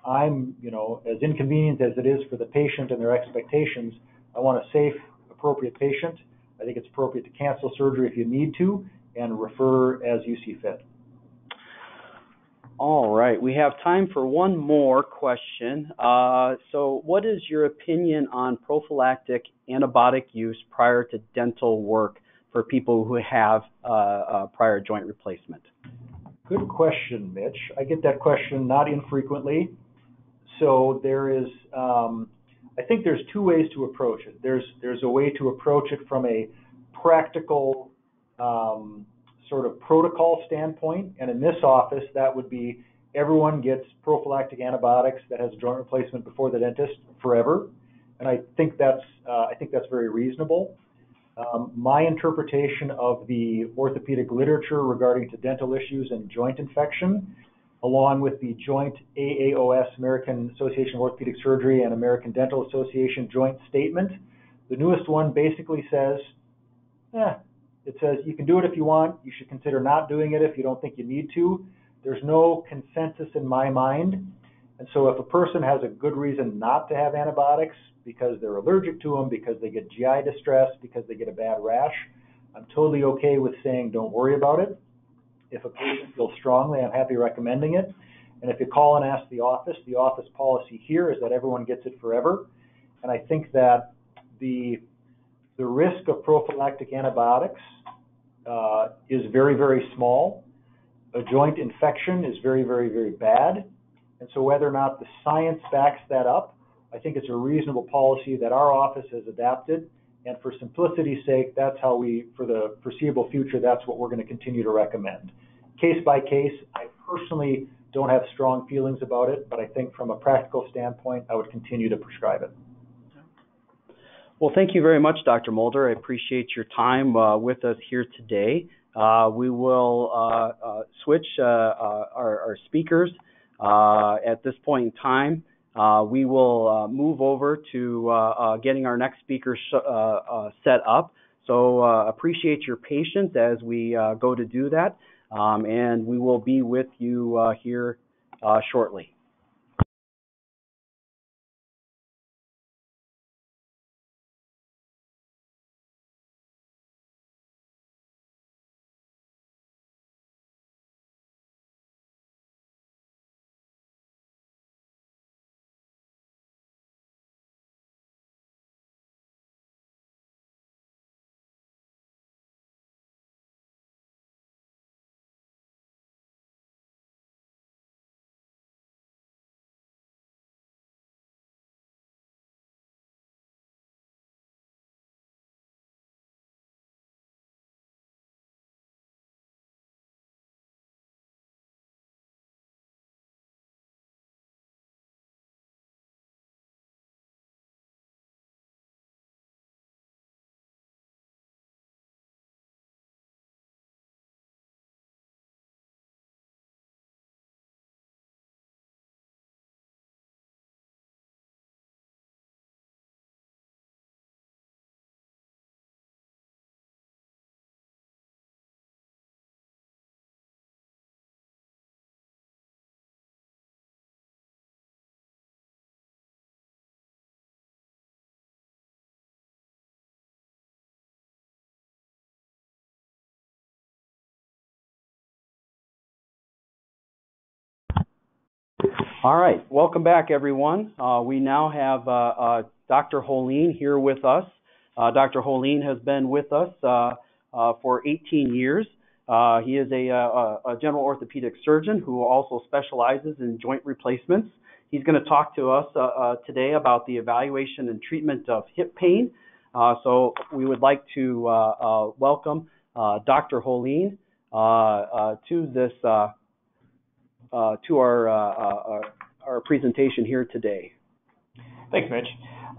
I'm, you know, as inconvenient as it is for the patient and their expectations, I want a safe, appropriate patient. I think it's appropriate to cancel surgery if you need to and refer as you see fit. All right, we have time for one more question. Uh, so what is your opinion on prophylactic antibiotic use prior to dental work for people who have uh, a prior joint replacement? Good question, Mitch. I get that question not infrequently. So there is, um, I think there's two ways to approach it. There's there's a way to approach it from a practical um, sort of protocol standpoint. And in this office, that would be everyone gets prophylactic antibiotics that has a joint replacement before the dentist forever. And I think that's uh, I think that's very reasonable. Um, my interpretation of the orthopedic literature regarding to dental issues and joint infection, along with the joint A A I S, American Association of Orthopedic Surgery, and American Dental Association joint statement, the newest one basically says, eh, it says you can do it if you want. You should consider not doing it if you don't think you need to. There's no consensus in my mind. And so if a person has a good reason not to have antibiotics, because they're allergic to them, because they get G I distress, because they get a bad rash, I'm totally okay with saying don't worry about it. If a patient feels strongly, I'm happy recommending it. And if you call and ask the office, the office policy here is that everyone gets it forever. And I think that the, the risk of prophylactic antibiotics uh, is very, very small. A joint infection is very, very, very bad. And so whether or not the science backs that up, I think it's a reasonable policy that our office has adapted, and for simplicity's sake, that's how we, for the foreseeable future, that's what we're going to continue to recommend. Case by case, I personally don't have strong feelings about it, but I think from a practical standpoint, I would continue to prescribe it. Well, thank you very much, Doctor Mulder. I appreciate your time uh, with us here today. Uh, we will uh, uh, switch uh, uh, our, our speakers uh, at this point in time. Uh, we will uh, move over to uh, uh, getting our next speaker sh uh, uh, set up. So uh, appreciate your patience as we uh, go to do that, um, and we will be with you uh, here uh, shortly. All right, welcome back, everyone. Uh, we now have uh, uh, Doctor Holien here with us. Uh, Doctor Holien has been with us uh, uh, for eighteen years. Uh, he is a, a, a general orthopedic surgeon who also specializes in joint replacements. He's going to talk to us uh, uh, today about the evaluation and treatment of hip pain. Uh, so we would like to uh, uh, welcome uh, Doctor Holien uh, uh, to this uh, Uh, to our, uh, our our presentation here today. Thanks, Mitch.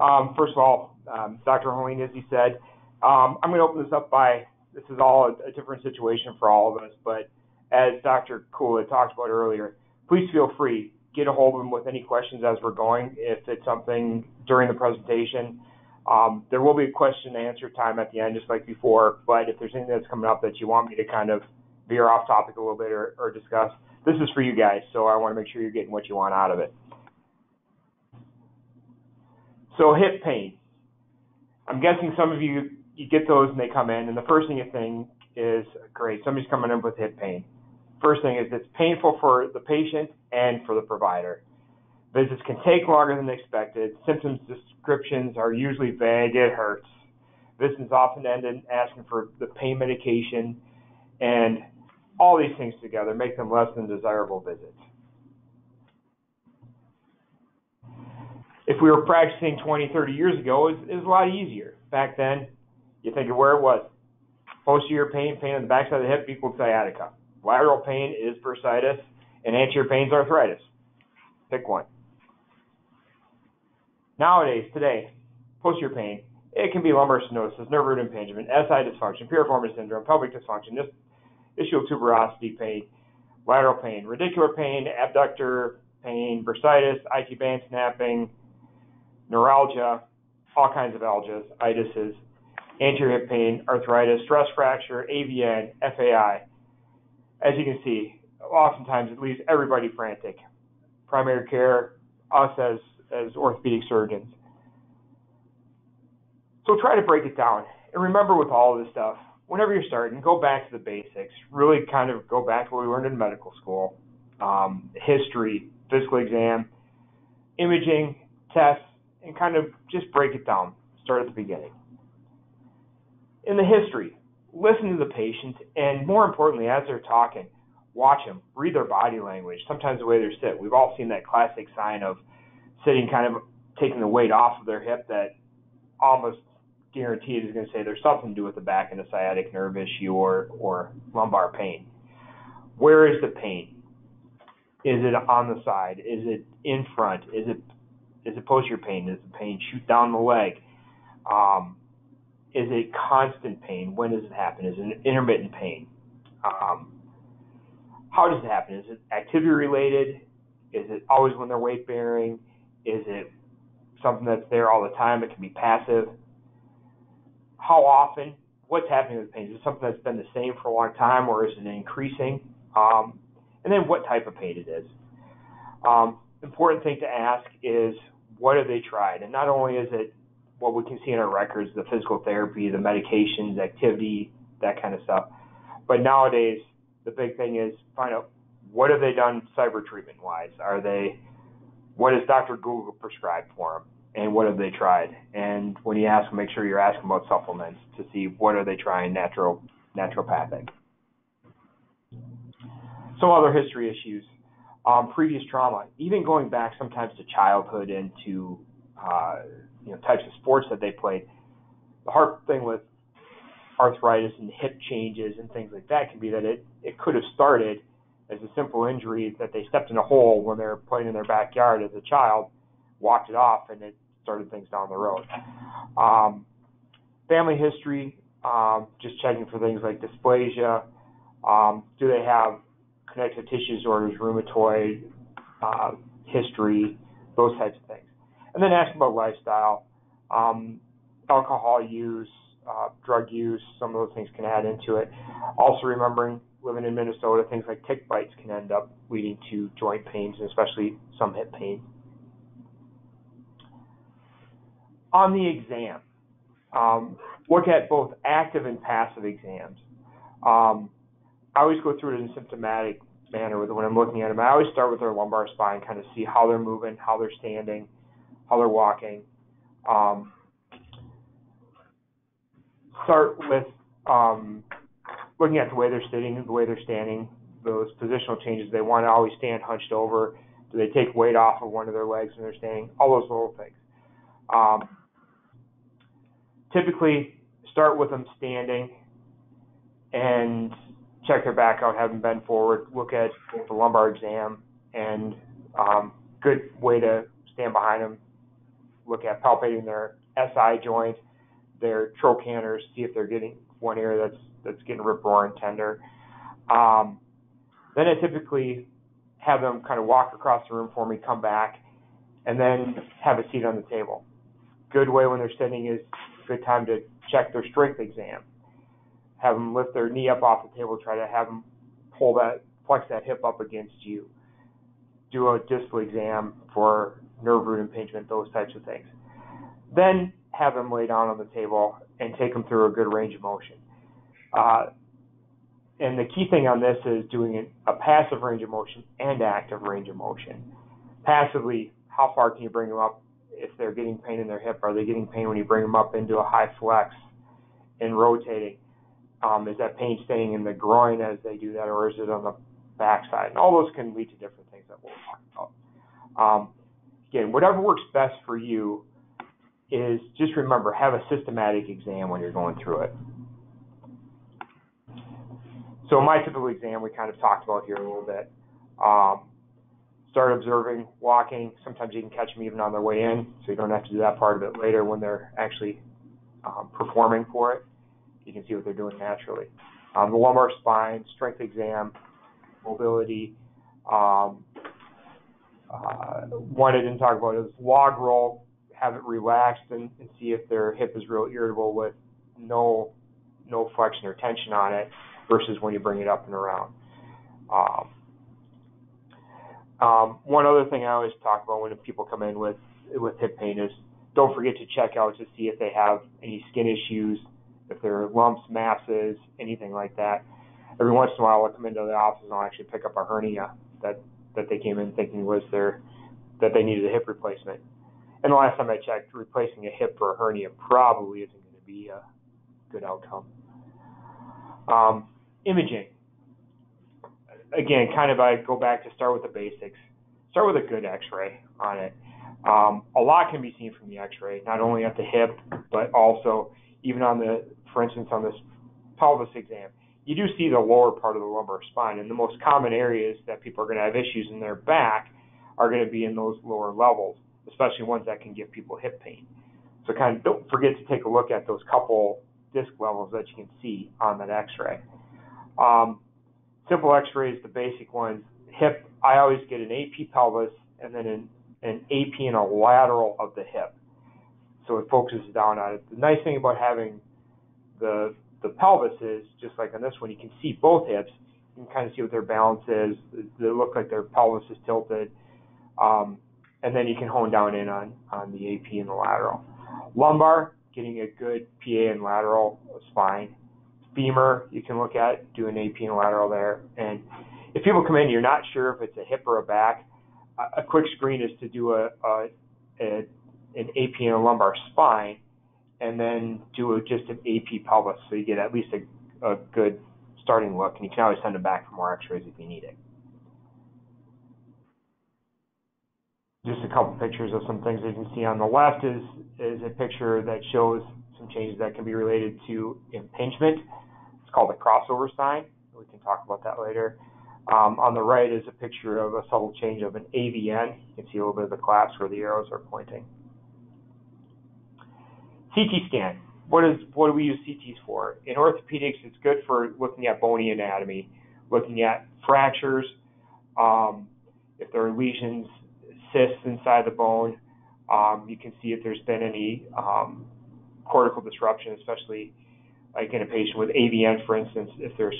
Um, first of all, um, Doctor Holien, as he said, um, I'm going to open this up by, this is all a, a different situation for all of us, but as Doctor Kuhl had talked about earlier, please feel free, get a hold of him with any questions as we're going, if it's something during the presentation. Um, there will be a question and answer time at the end, just like before, but if there's anything that's coming up that you want me to kind of veer off topic a little bit or, or discuss, this is for you guys, so I want to make sure you're getting what you want out of it. So hip pain. I'm guessing some of you, you get those and they come in, and the first thing you think is, great, somebody's coming in with hip pain. First thing is it's painful for the patient and for the provider. Visits can take longer than expected. Symptoms descriptions are usually vague, it hurts. Visits often end in asking for the pain medication, and all these things together make them less than desirable visits. If we were practicing twenty, thirty years ago, it was, it was a lot easier. Back then, you think of where it was. Posterior pain, pain on the backside of the hip equals sciatica. Lateral pain is bursitis, and anterior pain is arthritis. Pick one. Nowadays, today, posterior pain, it can be lumbar stenosis, nerve root impingement, S I dysfunction, piriformis syndrome, pelvic dysfunction, this ischial tuberosity pain, lateral pain, radicular pain, abductor pain, bursitis, I T band snapping, neuralgia, all kinds of algias, I T Ises, anterior hip pain, arthritis, stress fracture, A V N, F A I. As you can see, oftentimes it leaves everybody frantic. Primary care, us as, as orthopedic surgeons. So try to break it down. And remember with all of this stuff, whenever you're starting, go back to the basics. Really kind of go back to what we learned in medical school. Um, history, physical exam, imaging, tests, and kind of just break it down. Start at the beginning. In the history, listen to the patient, and more importantly, as they're talking, watch them. Read their body language, sometimes the way they're sit. We've all seen that classic sign of sitting kind of taking the weight off of their hip that almost guaranteed is going to say there's something to do with the back and the sciatic nerve issue or, or lumbar pain. Where is the pain? Is it on the side? Is it in front? Is it is it posterior pain? Does the pain shoot down the leg? Um, is it constant pain? When does it happen? Is it intermittent pain? Um, how does it happen? Is it activity related? Is it always when they're weight bearing? Is it something that's there all the time? It can be passive. How often? What's happening with pain? Is it something that's been the same for a long time, or is it increasing? Um, and then what type of pain it is. Um, important thing to ask is, what have they tried? And not only is it what we can see in our records, the physical therapy, the medications, activity, that kind of stuff. But nowadays, the big thing is find out, what have they done cyber treatment-wise? Are they, what has Doctor Google prescribed for them? And what have they tried? And when you ask, make sure you're asking about supplements to see what are they trying natural, naturopathic. Some other history issues, um, previous trauma, even going back sometimes to childhood and to uh, you know, types of sports that they played. The hard thing with arthritis and hip changes and things like that can be that it, it could have started as a simple injury that they stepped in a hole when they were playing in their backyard as a child, walked it off, and it started things down the road. Um, family history, um, just checking for things like dysplasia. Um, do they have connective tissue disorders, rheumatoid, uh, history, those types of things. And then ask about lifestyle, um, alcohol use, uh, drug use, some of those things can add into it. Also remembering, living in Minnesota, things like tick bites can end up leading to joint pains, and especially some hip pain. On the exam, um, look at both active and passive exams. Um, I always go through it in a symptomatic manner with when I'm looking at them. I always start with their lumbar spine, kind of see how they're moving, how they're standing, how they're walking. Um, start with um, looking at the way they're sitting, the way they're standing, those positional changes. They want to always stand hunched over. Do they take weight off of one of their legs when they're standing? All those little things. Um, typically, start with them standing and check their back out, have them bend forward, look at the lumbar exam, and um, good way to stand behind them, look at palpating their S I joint, their trochanters, see if they're getting one ear that's that's getting rip roaring tender. Um, then I typically have them kind of walk across the room for me, come back, and then have a seat on the table. Good way when they're sitting is a good time to check their strength exam. Have them lift their knee up off the table, try to have them pull that, flex that hip up against you. Do a distal exam for nerve root impingement, those types of things. Then have them lay down on the table and take them through a good range of motion. Uh, and the key thing on this is doing a passive range of motion and active range of motion. Passively, how far can you bring them up if they're getting pain in their hip? Are they getting pain when you bring them up into a high flex and rotating? Um, is that pain staying in the groin as they do that, or is it on the backside? And all those can lead to different things that we'll talk about. Um, again, whatever works best for you is just remember, have a systematic exam when you're going through it. So my typical exam we kind of talked about here a little bit. Um, start observing, walking. Sometimes you can catch them even on their way in, so you don't have to do that part of it later when they're actually um, performing for it. You can see what they're doing naturally. Um, the lumbar spine, strength exam, mobility. Um, uh, one I didn't talk about is log roll. Have it relaxed and, and see if their hip is real irritable with no no flexion or tension on it versus when you bring it up and around. Um, um, one other thing I always talk about when people come in with, with hip pain is don't forget to check out to see if they have any skin issues, if there are lumps, masses, anything like that. Every once in a while, I'll come into the office and I'll actually pick up a hernia that, that they came in thinking was their, that they needed a hip replacement. And the last time I checked, replacing a hip for a hernia probably isn't going to be a good outcome. Um, imaging. Again, kind of I go back to start with the basics. Start with a good x-ray on it. Um, a lot can be seen from the x-ray, not only at the hip, but also even on the, for instance, on this pelvis exam, you do see the lower part of the lumbar spine. And the most common areas that people are going to have issues in their back are going to be in those lower levels, especially ones that can give people hip pain. So kind of don't forget to take a look at those couple disc levels that you can see on that x-ray. Um, simple x-rays, the basic ones. Hip, I always get an A P pelvis and then an and A P in a lateral of the hip. So it focuses down on it. The nice thing about having the the pelvis is, just like on this one, you can see both hips. You can kind of see what their balance is. They look like their pelvis is tilted. Um, and then you can hone down in on, on the A P and the lateral. Lumbar, getting a good P A and lateral spine. Femur, you can look at, do an A P and lateral there. And if people come in and you're not sure if it's a hip or a back, a quick screen is to do a, a, a an A P and a lumbar spine, and then do a, just an A P pelvis, so you get at least a, a good starting look, and you can always send them back for more x-rays if you need it. Just a couple pictures of some things that you can see. On the left is, is a picture that shows some changes that can be related to impingement. It's called a crossover sign. We can talk about that later. Um, on the right is a picture of a subtle change of an A V N. You can see a little bit of the collapse where the arrows are pointing. C T scan. What is what do we use C Ts for? In orthopedics, it's good for looking at bony anatomy, looking at fractures, um, if there are lesions, cysts inside the bone. Um, you can see if there's been any um, cortical disruption, especially like in a patient with A V N, for instance. If there's,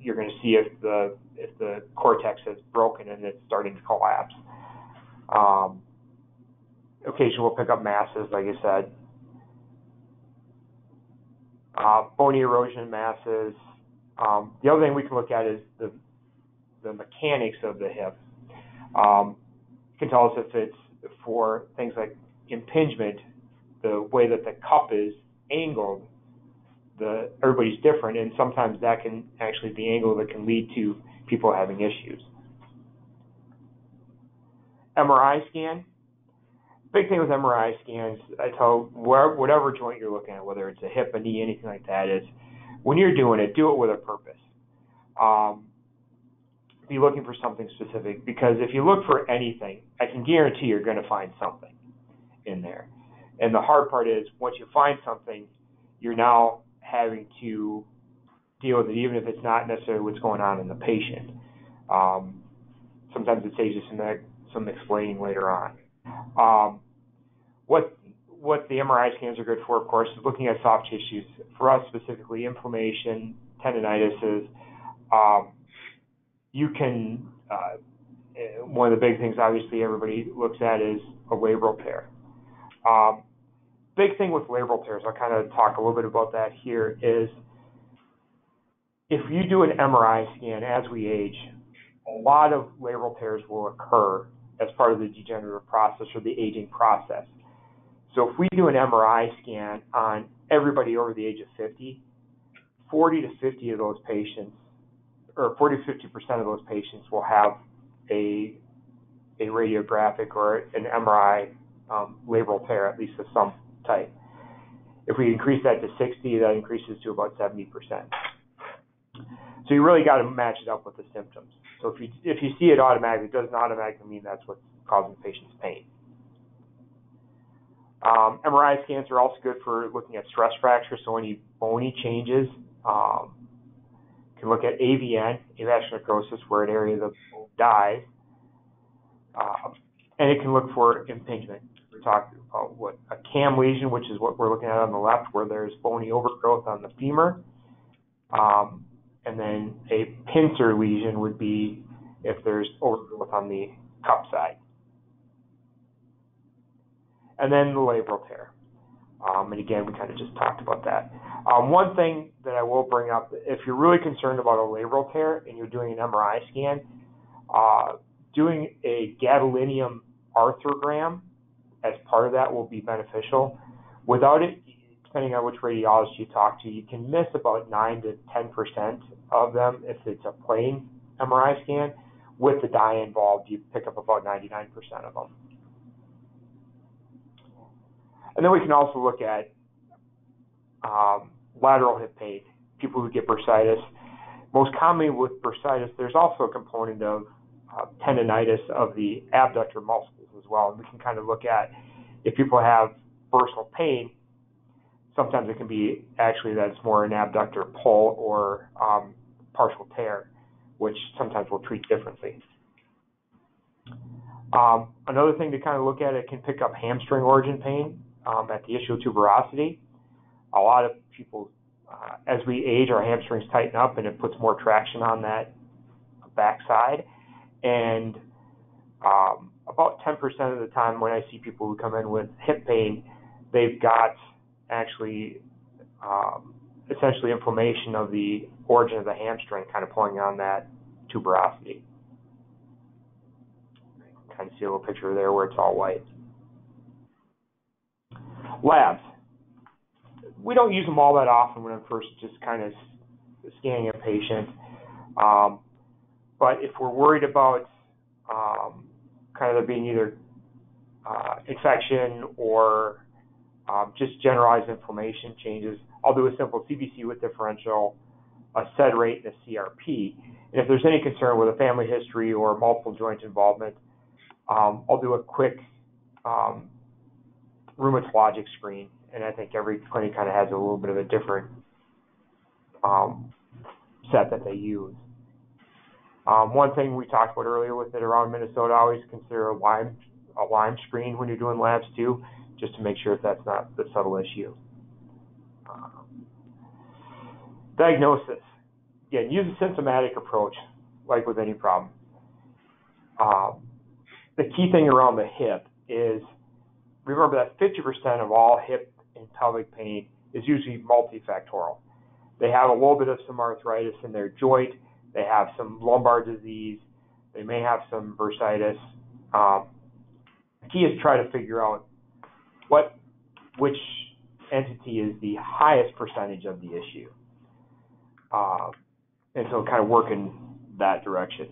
you're going to see if the if the cortex has broken and it's starting to collapse. Um, occasionally, we'll pick up masses, like I said. Uh, bony erosion masses. Um, the other thing we can look at is the, the mechanics of the hip. Um, you can tell us if it's for things like impingement, the way that the cup is angled. The, everybody's different, and sometimes that can actually be the angle that can lead to people having issues. M R I scan. Big thing with M R I scans, I tell where, whatever joint you're looking at, whether it's a hip, a knee, anything like that, is when you're doing it, do it with a purpose. Um, be looking for something specific, because if you look for anything, I can guarantee you're going to find something in there. And the hard part is, once you find something, you're now having to deal with it, even if it's not necessarily what's going on in the patient. Um, sometimes it saves you some, some explaining later on. Um, What what the M R I scans are good for, of course, is looking at soft tissues. For us specifically, inflammation, tendinitis. Um, you can uh, one of the big things, obviously, everybody looks at is a labral tear. Um, big thing with labral tears, I'll kind of talk a little bit about that here, is if you do an M R I scan as we age, a lot of labral tears will occur as part of the degenerative process or the aging process. So if we do an M R I scan on everybody over the age of fifty, forty to fifty of those patients, or forty to fifty percent of those patients will have a, a radiographic or an M R I um, labral tear, at least of some type. If we increase that to sixty, that increases to about seventy percent. So you really got to match it up with the symptoms. So if you, if you see it automatically, it doesn't automatically mean that's what's causing the patient's pain. Um, M R I scans are also good for looking at stress fractures, so any bony changes. Um, you can look at A V N, avascular necrosis, where an area of the bone dies. Uh, and it can look for impingement. We're talking about what a cam lesion, which is what we're looking at on the left, where there's bony overgrowth on the femur. Um, and then a pincer lesion would be if there's overgrowth on the cup side. And then the labral tear. Um, and again, we kind of just talked about that. Um, one thing that I will bring up, if you're really concerned about a labral tear and you're doing an M R I scan, uh, doing a gadolinium arthrogram as part of that will be beneficial. Without it, depending on which radiologist you talk to, you can miss about nine to ten percent of them if it's a plain M R I scan. With the dye involved, you pick up about ninety-nine percent of them. And then we can also look at um, lateral hip pain, people who get bursitis. Most commonly with bursitis, there's also a component of uh, tendinitis of the abductor muscles as well. And we can kind of look at if people have bursal pain, sometimes it can be actually that it's more an abductor pull or um, partial tear, which sometimes we'll treat differently. Um, another thing to kind of look at, it can pick up hamstring origin pain um, at the ischial tuberosity. A lot of people, uh, as we age, our hamstrings tighten up and it puts more traction on that backside. And um, about ten percent of the time when I see people who come in with hip pain, they've got actually um, essentially inflammation of the origin of the hamstring kind of pulling on that tuberosity. Kind of see a little picture there where it's all white. Labs. We don't use them all that often when I'm first just kind of scanning a patient. Um, but if we're worried about um, kind of there being either uh, infection or um, just generalized inflammation changes, I'll do a simple C B C with differential, a S E D rate, and a C R P. And if there's any concern with a family history or multiple joint involvement, Um, I'll do a quick um, rheumatologic screen, and I think every clinic kind of has a little bit of a different um, set that they use. Um, one thing we talked about earlier with it around Minnesota, I always consider a Lyme, a Lyme screen when you're doing labs too, just to make sure if that's not the subtle issue. Um, diagnosis. Again, use a symptomatic approach, like with any problem. Um, The key thing around the hip is, remember that fifty percent of all hip and pelvic pain is usually multifactorial. They have a little bit of some arthritis in their joint. They have some lumbar disease. They may have some bursitis. Um, the key is to try to figure out what, which entity is the highest percentage of the issue. Uh, and so kind of work in that direction.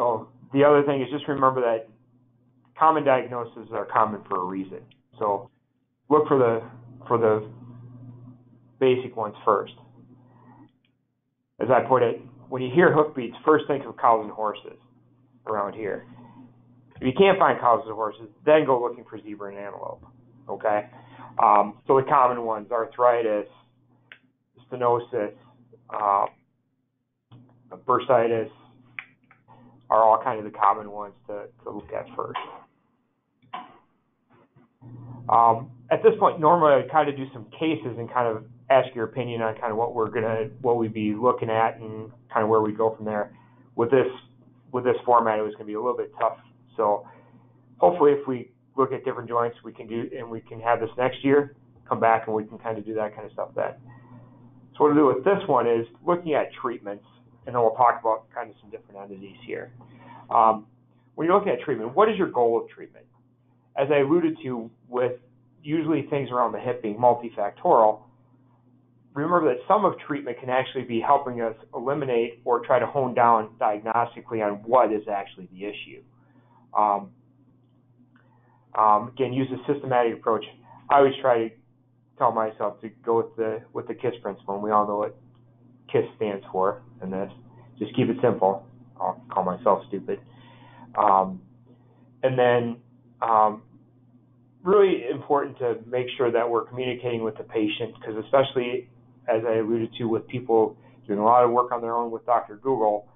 So the other thing is just remember that common diagnoses are common for a reason. So look for the for the basic ones first. As I put it, when you hear hoofbeats, first think of cows and horses around here. If you can't find cows and horses, then go looking for zebra and antelope. Okay. Um, so the common ones: arthritis, stenosis, uh, bursitis. Are all kind of the common ones to, to look at first. Um, at this point, normally I kind of do some cases and kind of ask your opinion on kind of what we're gonna, what we'd be looking at, and kind of where we go from there. With this, with this format, it was gonna be a little bit tough. So hopefully, if we look at different joints, we can do, and we can have this next year. Come back and we can kind of do that kind of stuff then. So what I'll do with this one is looking at treatments. And then we'll talk about kind of some different entities here. Um, when you're looking at treatment, what is your goal of treatment? As I alluded to with usually things around the hip being multifactorial, remember that some of treatment can actually be helping us eliminate or try to hone down diagnostically on what is actually the issue. Um, um, again, use a systematic approach. I always try to tell myself to go with the, with the KISS principle, and we all know it. KISS stands for, and that's just keep it simple. I'll call myself stupid. Um, and then um, really important to make sure that we're communicating with the patient, because especially as I alluded to with people doing a lot of work on their own with Doctor Google,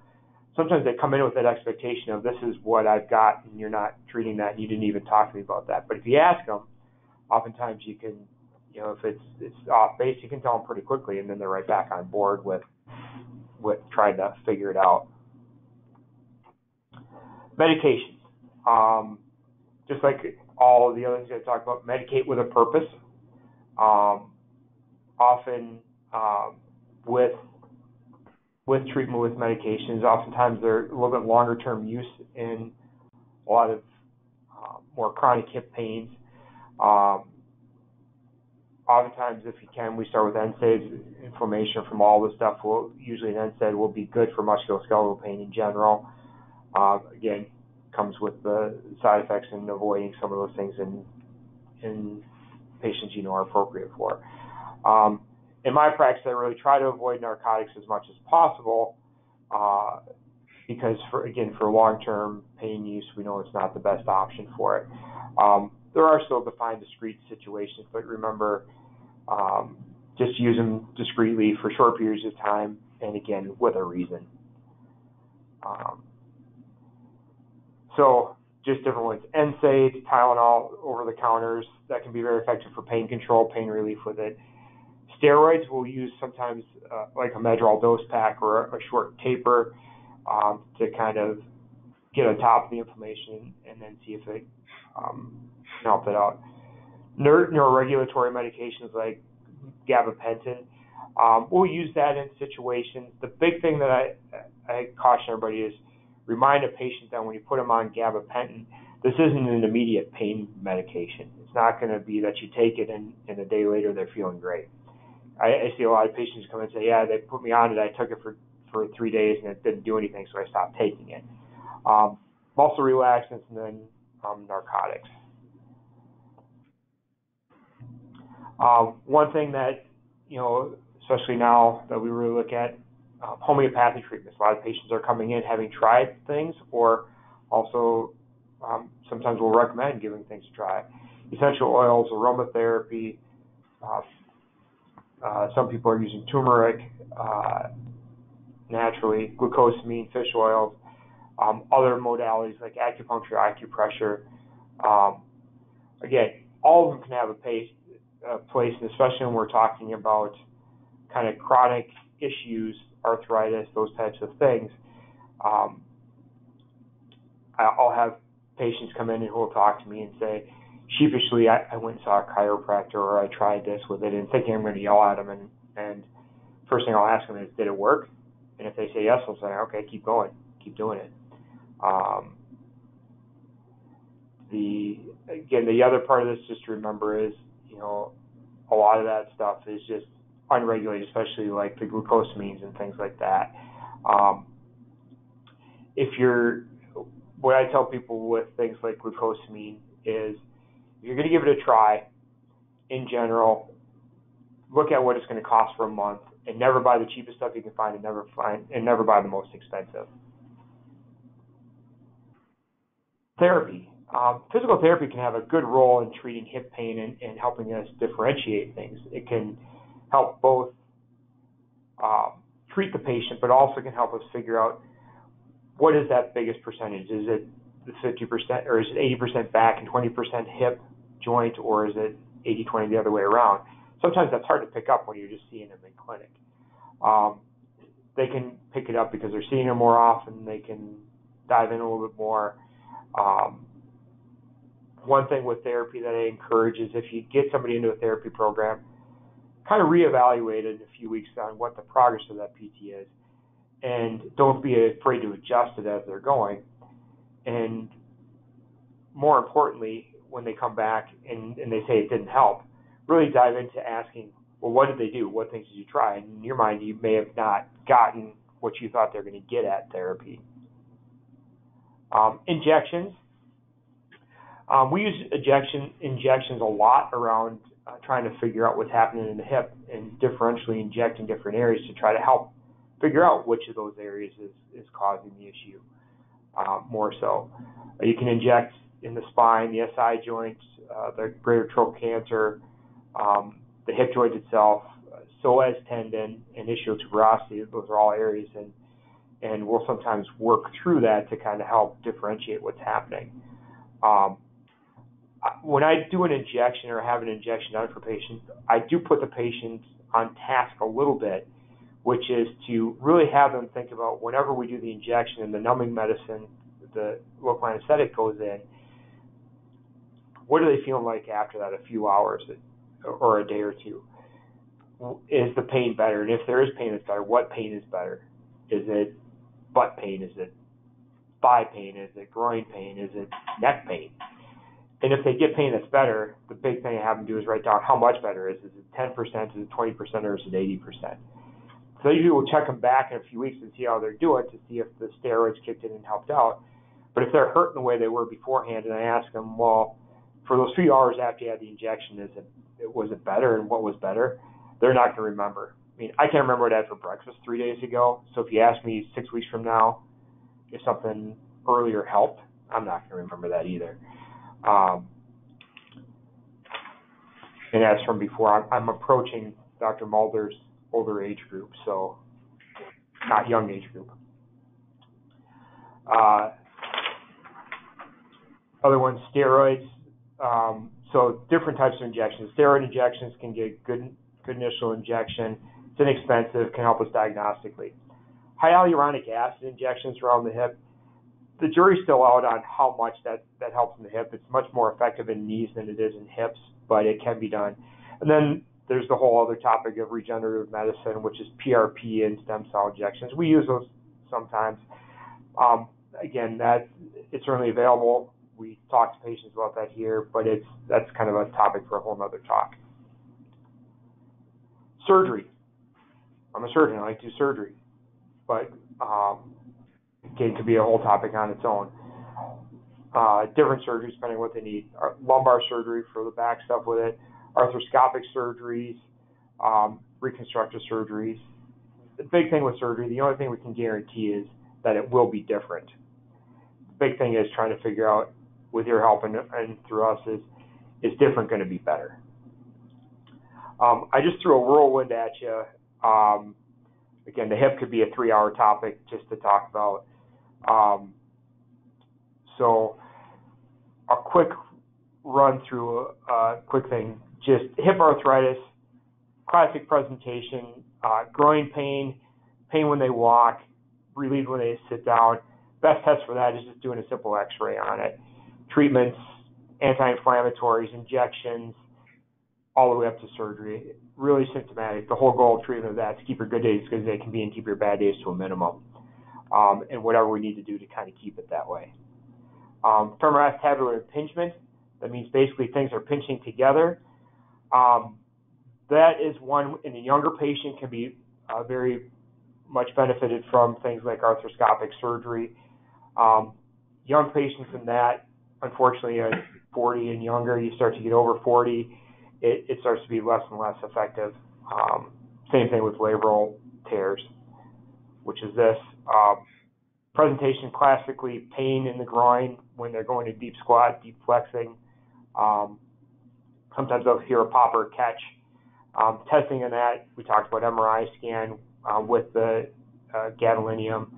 sometimes they come in with that expectation of this is what I've got, and you're not treating that, and you didn't even talk to me about that. But if you ask them, oftentimes you can, you know, if it's, it's off base, you can tell them pretty quickly, and then they're right back on board with, with trying to figure it out. Medications. Um, just like all of the other things I talked about, medicate with a purpose. Um, often um, with, with treatment with medications, oftentimes they're a little bit longer-term use in a lot of uh, more chronic hip pains. Um, Oftentimes, if you can, we start with N SAIDs. Inflammation from all the stuff will usually an N SAID will be good for musculoskeletal pain in general. Uh, again, comes with the side effects and avoiding some of those things in in patients you know are appropriate for. Um, in my practice, I really try to avoid narcotics as much as possible uh, because, for again, for long-term pain use, we know it's not the best option for it. Um, There are still defined discrete situations, but remember um, just use them discreetly for short periods of time, and again, with a reason. Um, so just different ones. N SAIDs, Tylenol, over-the-counters, that can be very effective for pain control, pain relief with it. Steroids we'll use sometimes uh, like a Medrol dose pack or a, a short taper um, to kind of get on top of the inflammation and then see if it um, can help it out. Neuro neuroregulatory medications like gabapentin, um, we'll use that in situations. The big thing that I, I caution everybody is remind a patient that when you put them on gabapentin, this isn't an immediate pain medication. It's not going to be that you take it and, and a day later they're feeling great. I, I see a lot of patients come and say, yeah, they put me on it, I took it for, for three days and it didn't do anything, so I stopped taking it. Um, muscle relaxants and then um, narcotics. Um, one thing that, you know, especially now that we really look at um, homeopathy treatments, a lot of patients are coming in having tried things, or also um, sometimes we'll recommend giving things a try. Essential oils, aromatherapy, uh, Uh, some people are using turmeric uh, naturally, glucosamine, fish oils, um, other modalities like acupuncture, acupressure. Um, again, all of them can have a, pace, a place, and especially when we're talking about kind of chronic issues, arthritis, those types of things. Um, I'll have patients come in and who will talk to me and say, sheepishly, I, I went and saw a chiropractor, or I tried this with it, and thinking I'm going to yell at them. And, and first thing I'll ask them is, did it work? And if they say yes, I'll say, okay, keep going, keep doing it. Um, the again, the other part of this just to remember is, you know, a lot of that stuff is just unregulated, especially like the glucosamines and things like that. Um, if you're, what I tell people with things like glucosamine is, you're going to give it a try. In general, look at what it's going to cost for a month, and never buy the cheapest stuff you can find, and never find and never buy the most expensive. Therapy, um, physical therapy can have a good role in treating hip pain and, and helping us differentiate things. It can help both uh, treat the patient, but also can help us figure out what is that biggest percentage. Is it the fifty percent, or is it eighty percent back and twenty percent hip joint, or is it eighty twenty the other way around? Sometimes that's hard to pick up when you're just seeing them in clinic. Um, they can pick it up because they're seeing them more often. They can dive in a little bit more. Um, one thing with therapy that I encourage is if you get somebody into a therapy program, kind of reevaluate it in a few weeks on what the progress of that P T is, and don't be afraid to adjust it as they're going. And more importantly, when they come back and, and they say it didn't help, really dive into asking, well, what did they do? What things did you try? And in your mind, you may have not gotten what you thought they were going to get at therapy. Um, injections. Um, we use ejection, injections a lot around uh, trying to figure out what's happening in the hip and differentially injecting different areas to try to help figure out which of those areas is, is causing the issue. Uh, more so. You can inject in the spine, the S I joint, uh, the greater trochanter, um, the hip joint itself, uh, psoas tendon, and ischial tuberosity. Those are all areas, and, and we'll sometimes work through that to kind of help differentiate what's happening. Um, when I do an injection or have an injection done for patients, I do put the patient on task a little bit, which is to really have them think about whenever we do the injection and the numbing medicine, the local anesthetic goes in, what are they feeling like after that, a few hours or a day or two? Is the pain better? And if there is pain that's better, what pain is better? Is it butt pain? Is it thigh pain? Is it groin pain? Is it neck pain? And if they get pain that's better, the big thing I have them do is write down how much better it is. Is it ten percent, is it twenty percent, or is it eighty percent? So usually we'll check them back in a few weeks and see how they're doing to see if the steroids kicked in and helped out. But if they're hurting the way they were beforehand, and I ask them, well, for those few hours after you had the injection, is it, was it better, and what was better? They're not going to remember. I mean, I can't remember what I had for breakfast three days ago. So if you ask me six weeks from now if something earlier helped, I'm not going to remember that either. Um, and as from before, I'm, I'm approaching Doctor Mulder's older age group, so not young age group. Uh, other ones, steroids. Um, so different types of injections. Steroid injections can get good, good initial injection. It's inexpensive, can help us diagnostically. Hyaluronic acid injections around the hip. The jury's still out on how much that, that helps in the hip. It's much more effective in knees than it is in hips, but it can be done. And then there's the whole other topic of regenerative medicine, which is P R P and stem cell injections. We use those sometimes. Um, again, that it's certainly available. We talk to patients about that here, but it's that's kind of a topic for a whole nother talk. Surgery. I'm a surgeon. I like to do surgery, but um, it could be a whole topic on its own. Uh, different surgeries depending on what they need. Our lumbar surgery for the back stuff with it. Arthroscopic surgeries, um, reconstructive surgeries. The big thing with surgery, the only thing we can guarantee is that it will be different. The big thing is trying to figure out with your help and, and through us is, is different going to be better? Um, I just threw a whirlwind at you. Um, again, the hip could be a three-hour topic just to talk about. Um, so a quick run through a, a quick thing, just hip arthritis, classic presentation, uh, groin pain, pain when they walk, relieved when they sit down. Best test for that is just doing a simple x-ray on it. Treatments, anti-inflammatories, injections, all the way up to surgery. Really symptomatic. The whole goal of treatment of that is to keep your good days as good as they can be and keep your bad days to a minimum. Um, and whatever we need to do to kind of keep it that way. Um, femoroacetabular impingement, that means basically things are pinching together. Um, that is one in a younger patient can be uh, very much benefited from things like arthroscopic surgery. Um, young patients in that, unfortunately, at forty and younger, you start to get over forty, it, it starts to be less and less effective. Um, same thing with labral tears, which is this. Um, presentation classically pain in the groin when they're going to deep squat, deep flexing. Um, sometimes they'll hear a pop or a catch. Um, testing in that, we talked about M R I scan uh, with the uh, gadolinium.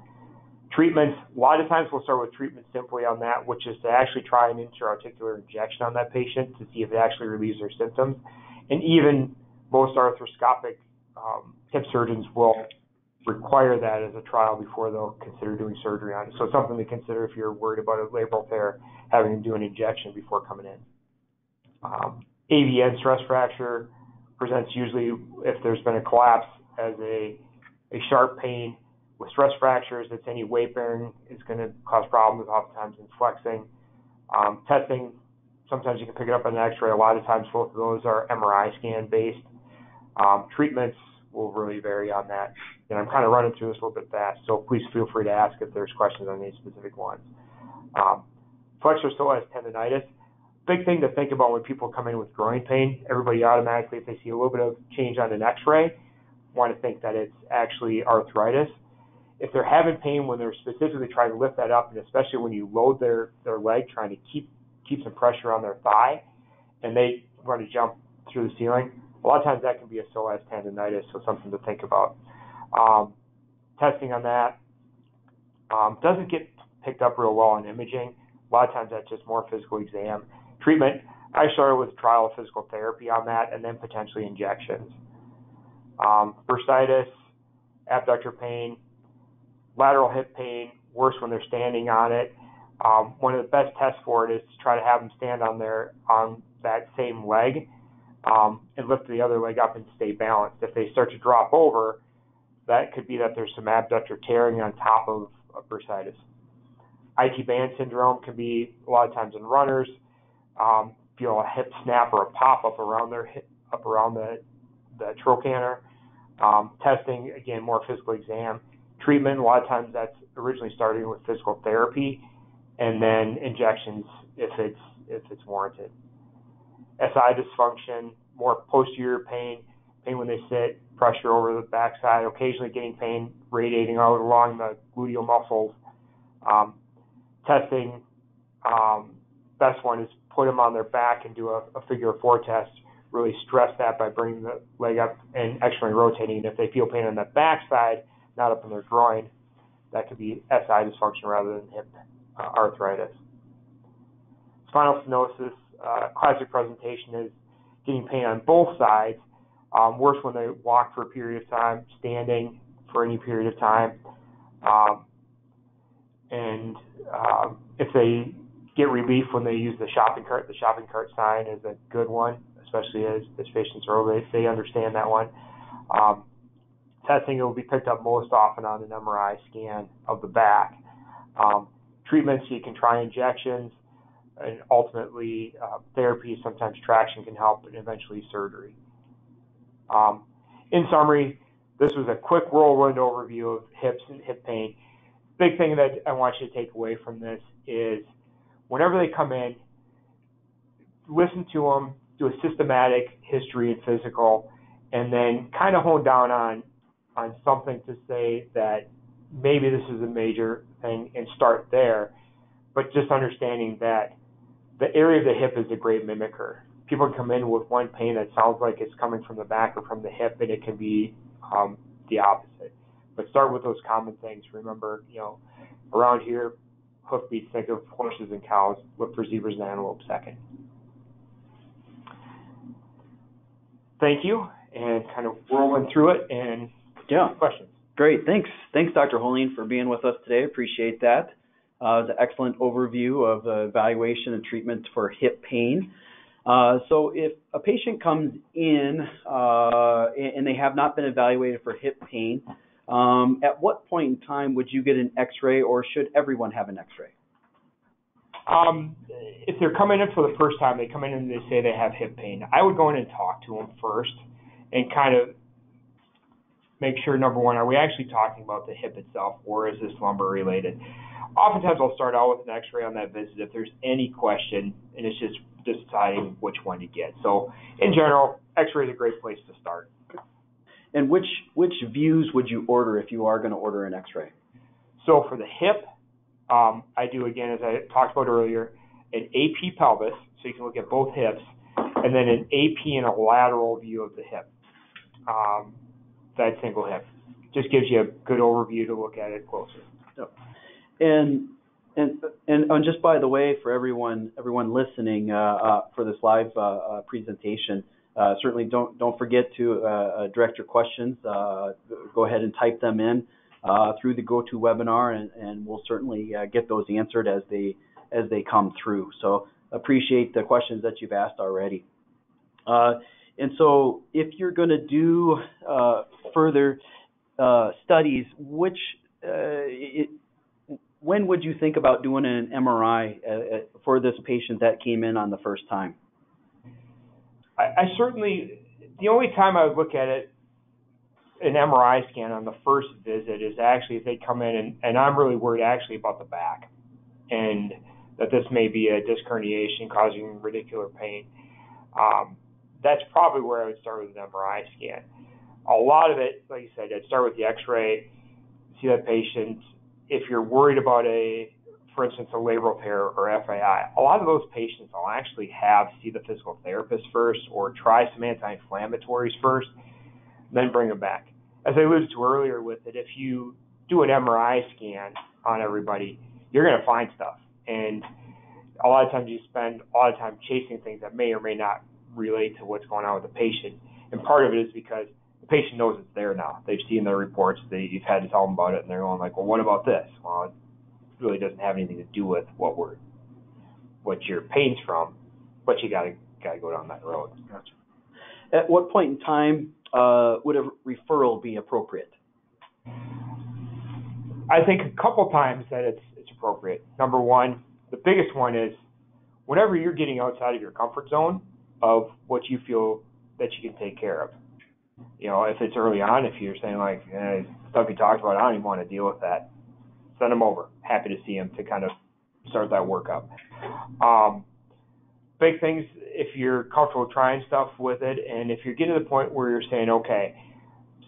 Treatments, a lot of times we'll start with treatment simply on that, which is to actually try an intra-articular injection on that patient to see if it actually relieves their symptoms. And even most arthroscopic um, hip surgeons will require that as a trial before they'll consider doing surgery on it. So it's something to consider if you're worried about a labral tear, having them do an injection before coming in. Um, A V N stress fracture presents usually if there's been a collapse as a, a sharp pain. With stress fractures, it's any weight bearing is going to cause problems, oftentimes in flexing. Um, testing, sometimes you can pick it up on an x-ray. A lot of times both of those are M R I scan based. Um, treatments will really vary on that. And I'm kind of running through this a little bit fast, so please feel free to ask if there's questions on any specific ones. Um, flexor psoas tendonitis. Big thing to think about when people come in with groin pain, everybody automatically, if they see a little bit of change on an x-ray, want to think that it's actually arthritis. If they're having pain when they're specifically trying to lift that up, and especially when you load their, their leg, trying to keep, keep some pressure on their thigh, and they want to jump through the ceiling, a lot of times that can be a psoas tendonitis, so something to think about. Um, testing on that um, doesn't get picked up real well in imaging. A lot of times that's just more physical exam. Treatment, I started with trial of physical therapy on that and then potentially injections. Um, bursitis, abductor pain, lateral hip pain, worse when they're standing on it. Um, one of the best tests for it is to try to have them stand on their on that same leg um, and lift the other leg up and stay balanced. If they start to drop over, that could be that there's some abductor tearing on top of, of bursitis. I T band syndrome can be a lot of times in runners, um, feel a hip snap or a pop up around their hip, up around the, the trochanter. Um, testing, again, more physical exam. Treatment, a lot of times that's originally starting with physical therapy and then injections if it's, if it's warranted. S I dysfunction, more posterior pain, pain when they sit, pressure over the backside, occasionally getting pain radiating out along the gluteal muscles. Um, testing, um, best one is put them on their back and do a, a figure of four test, really stress that by bringing the leg up and externally rotating. And if they feel pain on the backside, not up in their groin, that could be S I dysfunction rather than hip uh, arthritis. Spinal stenosis, uh, classic presentation is getting pain on both sides, um, worse when they walk for a period of time, standing for any period of time. Um, and uh, if they get relief when they use the shopping cart, the shopping cart sign is a good one, especially as, as patients are obese, they understand that one. Um, testing will be picked up most often on an M R I scan of the back. Um, treatments, you can try injections, and ultimately uh, therapy, sometimes traction can help, and eventually surgery. Um, in summary, this was a quick whirlwind overview of hips and hip pain. Big thing that I want you to take away from this is whenever they come in, listen to them, do a systematic history and physical, and then kind of hone down on, on something to say that maybe this is a major thing and start there. But just understanding that the area of the hip is a great mimicker. People come in with one pain that sounds like it's coming from the back or from the hip, and it can be um, the opposite. But start with those common things. Remember, you know, around here, hoofbeats, think of horses and cows, look for zebras and antelope second. Thank you, and kind of whirling through it, and yeah, questions. Great, thanks. Thanks, Doctor Holien, for being with us today. Appreciate that. Uh, it was an excellent overview of the evaluation and treatment for hip pain. Uh, so if a patient comes in uh, and they have not been evaluated for hip pain, um, at what point in time would you get an x-ray, or should everyone have an x-ray? Um, if they're coming in for the first time, they come in and they say they have hip pain, I would go in and talk to them first and kind of make sure, number one, are we actually talking about the hip itself, or is this lumbar related? Oftentimes, I'll start out with an x-ray on that visit if there's any question, and it's just deciding which one to get. So in general, x-ray is a great place to start. And which, which views would you order if you are going to order an x-ray? So for the hip, um, I do, again, as I talked about earlier, an A P pelvis, so you can look at both hips, and then an A P and a lateral view of the hip, um, that single hip. Just gives you a good overview to look at it closer. Yep. And, and and and just by the way, for everyone everyone listening uh, uh, for this live uh, uh, presentation, uh, certainly don't don't forget to uh, direct your questions. Uh, go ahead and type them in uh, through the GoToWebinar, and, and we'll certainly uh, get those answered as they as they come through. So appreciate the questions that you've asked already. Uh, and so if you're going to do uh, further uh, studies, which uh, it, when would you think about doing an M R I uh, for this patient that came in on the first time? I, I certainly, the only time I would look at it, an M R I scan on the first visit is actually if they come in and, and I'm really worried actually about the back and that this may be a disc herniation causing radicular pain. Um, that's probably where I would start with an M R I scan. A lot of it, like you said, I'd start with the x-ray, see that patient. If you're worried about a, for instance, a labral tear or F A I, a lot of those patients I'll actually have see the physical therapist first or try some anti-inflammatories first, then bring them back. As I alluded to earlier with it, if you do an M R I scan on everybody, you're going to find stuff. And a lot of times you spend a lot of time chasing things that may or may not relate to what's going on with the patient. And part of it is because the patient knows it's there now. They've seen their reports. They, you've had to tell them about it, and they're going like, well, what about this? Well, it really doesn't have anything to do with what we're, what your pain's from, but you gotta gotta go down that road. Gotcha. At what point in time uh, would a referral be appropriate? I think a couple times that it's it's appropriate. Number one, the biggest one is whenever you're getting outside of your comfort zone of what you feel that you can take care of. You know, if it's early on, if you're saying like, eh, stuff you talked about, I don't even want to deal with that, send them over. Happy to see them to kind of start that workup. Um, big things, if you're comfortable trying stuff with it, and if you're getting to the point where you're saying, okay,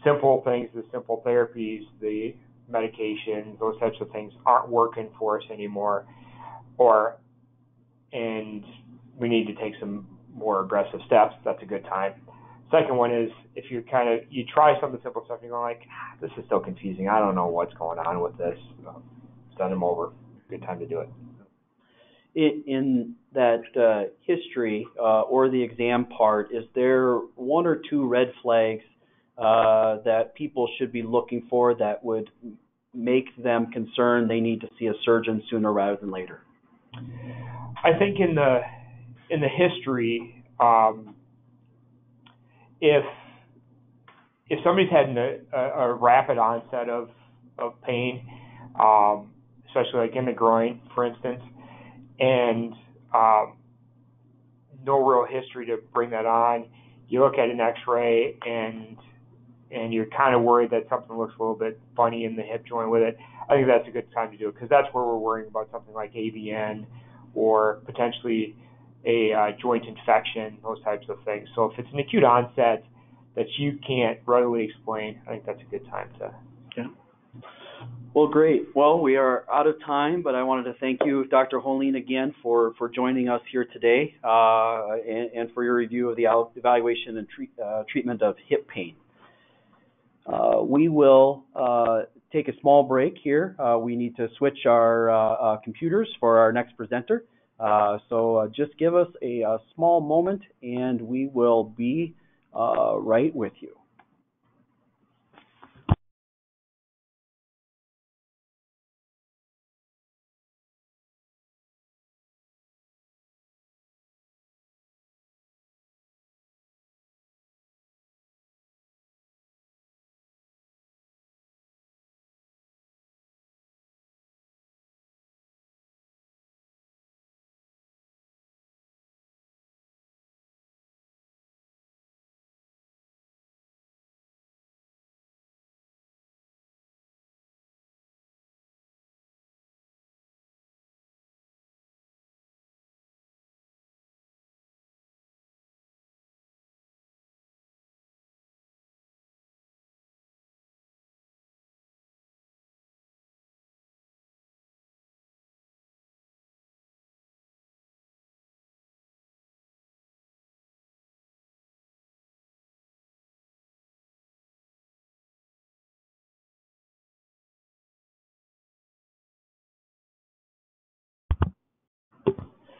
simple things, the simple therapies, the medication, those types of things aren't working for us anymore, or, and we need to take some more aggressive steps, that's a good time. Second one is if you kind of, you try some of the simple stuff, and you're going like, ah, this is still confusing. I don't know what's going on with this. Um, send them over. Good time to do it. In, in that uh, history uh, or the exam part, is there one or two red flags uh, that people should be looking for that would make them concerned they need to see a surgeon sooner rather than later? I think in the in the history, um, if if somebody's had a, a rapid onset of of pain, um, especially like in the groin, for instance, and um, no real history to bring that on, you look at an X-ray and and you're kind of worried that something looks a little bit funny in the hip joint with it, I think that's a good time to do it, because that's where we're worrying about something like A V N or potentially a uh, joint infection, those types of things. So if it's an acute onset that you can't readily explain, I think that's a good time to. Yeah. Well, great. Well, we are out of time, but I wanted to thank you, Doctor Holien, again for, for joining us here today uh, and, and for your review of the evaluation and treat, uh, treatment of hip pain. Uh, we will uh, take a small break here. Uh, we need to switch our uh, uh, computers for our next presenter. Uh, so uh, just give us a, a small moment, and we will be uh, right with you.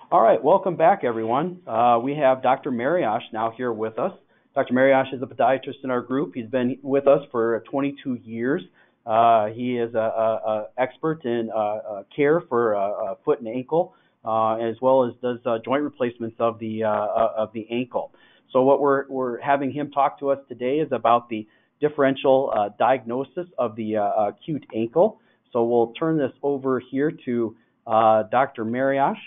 All right, welcome back, everyone. Uh, we have Doctor Mariash now here with us. Doctor Mariash is a podiatrist in our group. He's been with us for twenty-two years. Uh, he is a, a, a expert in uh, uh, care for uh, foot and ankle, uh, as well as does uh, joint replacements of the uh, of the ankle. So what we're we're having him talk to us today is about the differential uh, diagnosis of the uh, acute ankle. So we'll turn this over here to uh, Doctor Mariash.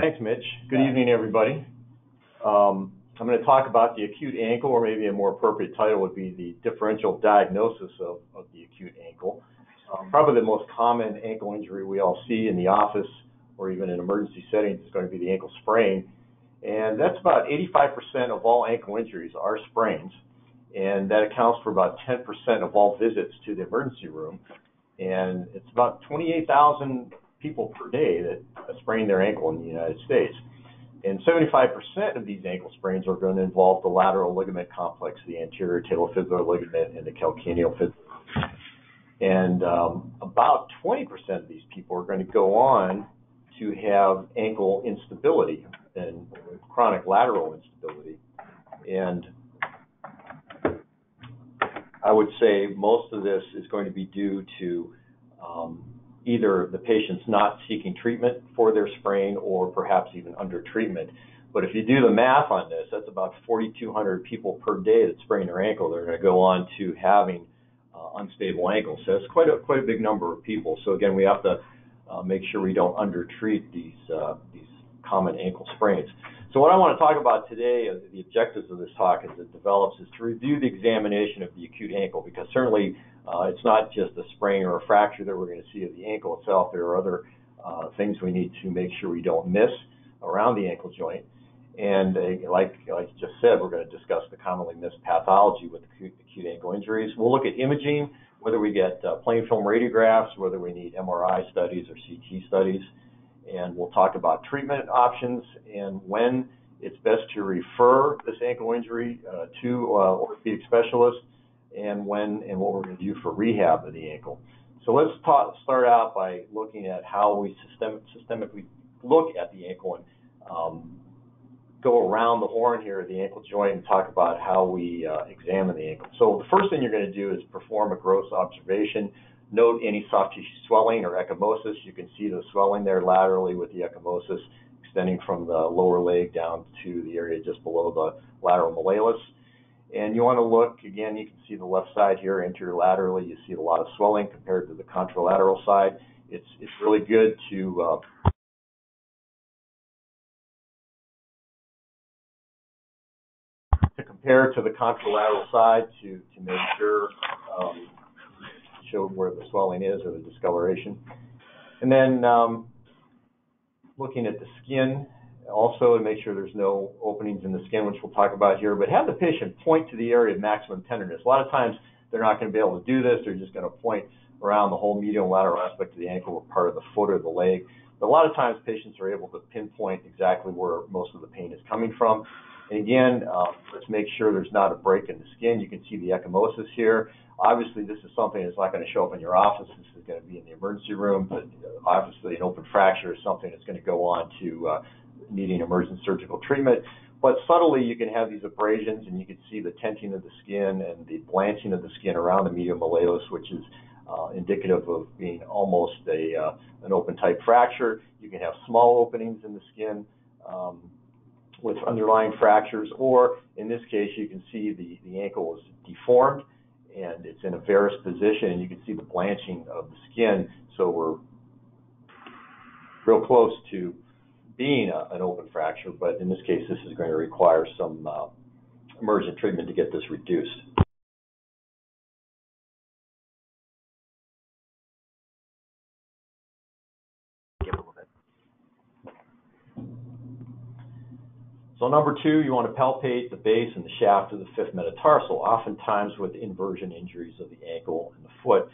Thanks, Mitch. Good evening, everybody. Um, I'm going to talk about the acute ankle, or maybe a more appropriate title would be the differential diagnosis of, of the acute ankle. Um, probably the most common ankle injury we all see in the office or even in emergency settings is going to be the ankle sprain. And that's about eighty-five percent of all ankle injuries are sprains. And that accounts for about ten percent of all visits to the emergency room. And it's about twenty-eight thousand people per day that sprain their ankle in the United States. And seventy-five percent of these ankle sprains are going to involve the lateral ligament complex, the anterior talofibular ligament, and the calcaneal fibular. And um, about twenty percent of these people are going to go on to have ankle instability and chronic lateral instability. And I would say most of this is going to be due to um, either the patient's not seeking treatment for their sprain or perhaps even under treatment. But if you do the math on this, that's about forty-two hundred people per day that sprain their ankle. They're going to go on to having uh, unstable ankles. So that's quite a, quite a big number of people. So again, we have to uh, make sure we don't under-treat these, uh, these common ankle sprains. So what I want to talk about today, the objectives of this talk as it develops, is to review the examination of the acute ankle, because certainly uh, it's not just a sprain or a fracture that we're going to see of the ankle itself. There are other uh, things we need to make sure we don't miss around the ankle joint. And uh, like I just said, we're going to discuss the commonly missed pathology with acute, acute ankle injuries. We'll look at imaging, whether we get uh, plain film radiographs, whether we need M R I studies or C T studies. And we'll talk about treatment options and when it's best to refer this ankle injury uh, to uh, orthopedic specialists, and when and what we're going to do for rehab of the ankle. So let's ta start out by looking at how we system systemically look at the ankle and um, go around the horn here of the ankle joint and talk about how we uh, examine the ankle. So the first thing you're going to do is perform a gross observation. Note any soft tissue swelling or ecchymosis. You can see the swelling there laterally with the ecchymosis extending from the lower leg down to the area just below the lateral malleolus. And you want to look, again, you can see the left side here, anterior laterally, you see a lot of swelling compared to the contralateral side. It's, it's really good to uh, to compare to the contralateral side to, to make sure um, show where the swelling is or the discoloration. And then um, looking at the skin also to make sure there's no openings in the skin, which we'll talk about here, but have the patient point to the area of maximum tenderness. A lot of times they're not going to be able to do this. They're just going to point around the whole medial and lateral aspect of the ankle or part of the foot or the leg. But a lot of times patients are able to pinpoint exactly where most of the pain is coming from. And again, uh, let's make sure there's not a break in the skin. You can see the ecchymosis here. Obviously, this is something that's not going to show up in your office. This is going to be in the emergency room, but obviously an open fracture is something that's going to go on to uh, needing emergent surgical treatment. But subtly, you can have these abrasions, and you can see the tenting of the skin and the blanching of the skin around the medial malleolus, which is uh, indicative of being almost a uh, an open-type fracture. You can have small openings in the skin um, with underlying fractures, or in this case, you can see the, the ankle is deformed, and it's in a varus position, and you can see the blanching of the skin. So we're real close to being a, an open fracture, but in this case, this is going to require some uh, emergent treatment to get this reduced. So number two, you want to palpate the base and the shaft of the fifth metatarsal, oftentimes with inversion injuries of the ankle and the foot.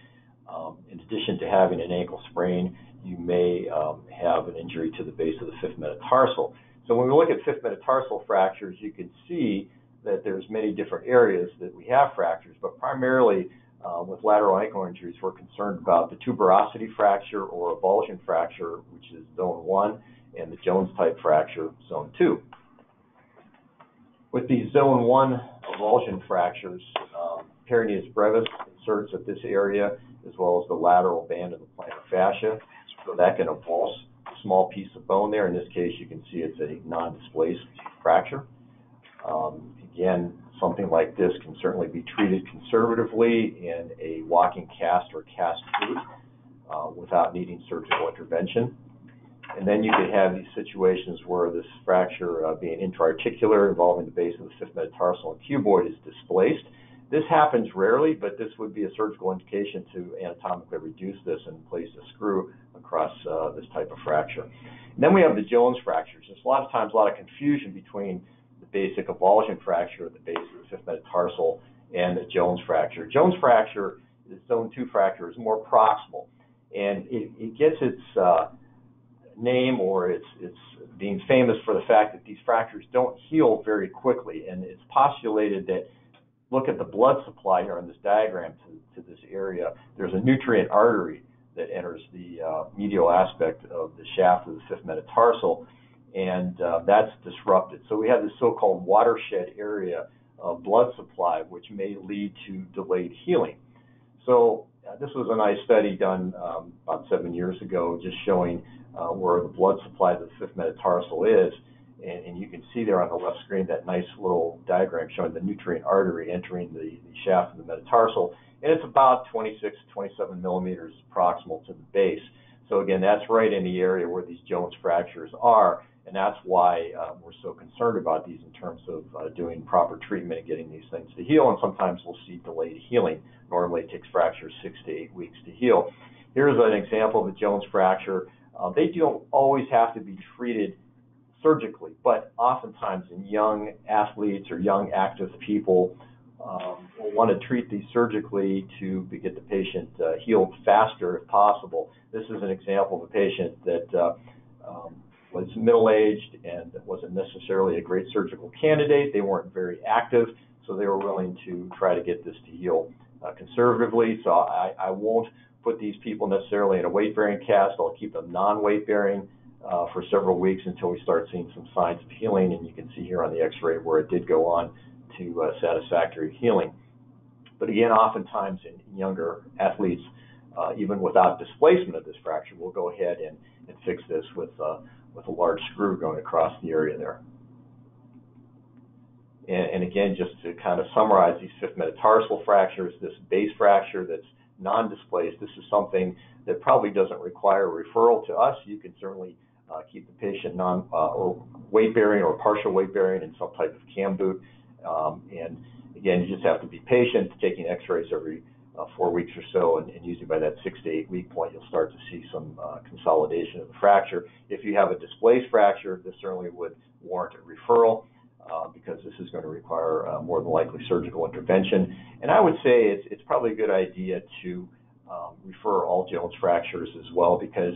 Um, in addition to having an ankle sprain, you may um, have an injury to the base of the fifth metatarsal. So when we look at fifth metatarsal fractures, you can see that there's many different areas that we have fractures, but primarily uh, with lateral ankle injuries, we're concerned about the tuberosity fracture or avulsion fracture, which is zone one, and the Jones-type fracture, zone two. With these zone one avulsion fractures, um, peroneus brevis inserts at this area, as well as the lateral band of the plantar fascia. So that can avulse a small piece of bone there. In this case, you can see it's a non-displaced fracture. Um, again, something like this can certainly be treated conservatively in a walking cast or cast boot uh, without needing surgical intervention. And then you could have these situations where this fracture uh, being intra-articular involving the base of the fifth metatarsal and cuboid is displaced. This happens rarely, but this would be a surgical indication to anatomically reduce this and place a screw across uh, this type of fracture. And then we have the Jones fractures. There's a lot of times a lot of confusion between the basic avulsion fracture at the base of the fifth metatarsal and the Jones fracture. Jones fracture, the zone two fracture, is more proximal, and it, it gets its uh, name, or it's, it's being famous for the fact that these fractures don't heal very quickly. And it's postulated that, look at the blood supply here on this diagram to, to this area, there's a nutrient artery that enters the uh, medial aspect of the shaft of the fifth metatarsal, and uh, that's disrupted. So we have this so-called watershed area of blood supply, which may lead to delayed healing. So uh, this was a nice study done um, about seven years ago, just showing Uh, where the blood supply to the fifth metatarsal is, and, and you can see there on the left screen that nice little diagram showing the nutrient artery entering the, the shaft of the metatarsal, and it's about twenty-six to twenty-seven millimeters proximal to the base. So again, that's right in the area where these Jones fractures are, And that's why uh, we're so concerned about these in terms of uh, doing proper treatment and getting these things to heal. And sometimes we'll see delayed healing. Normally it takes fractures six to eight weeks to heal. Here's an example of a Jones fracture. Uh, they don't always have to be treated surgically, but oftentimes in young athletes or young active people, um, we'll want to treat these surgically to get the patient uh, healed faster if possible. This is an example of a patient that uh, um, was middle-aged and wasn't necessarily a great surgical candidate. They weren't very active, so they were willing to try to get this to heal uh, conservatively. So I, I won't put these people necessarily in a weight-bearing cast. I'll keep them non-weight-bearing uh, for several weeks until we start seeing some signs of healing, and you can see here on the x-ray where it did go on to uh, satisfactory healing. But again, oftentimes in younger athletes, uh, even without displacement of this fracture, we'll go ahead and, and fix this with uh, with a large screw going across the area there. And, and again, just to kind of summarize these fifth metatarsal fractures, this base fracture that's non-displaced, this is something that probably doesn't require referral to us. You can certainly uh, keep the patient non uh, or weight-bearing or partial weight-bearing in some type of cam boot. Um, and again, you just have to be patient, taking x-rays every uh, four weeks or so, and, and usually by that six to eight week point, you'll start to see some uh, consolidation of the fracture. If you have a displaced fracture, this certainly would warrant a referral uh, because this is going to require uh, more than likely surgical intervention. And I would say it's, it's probably a good idea to um, refer all Jones fractures as well, because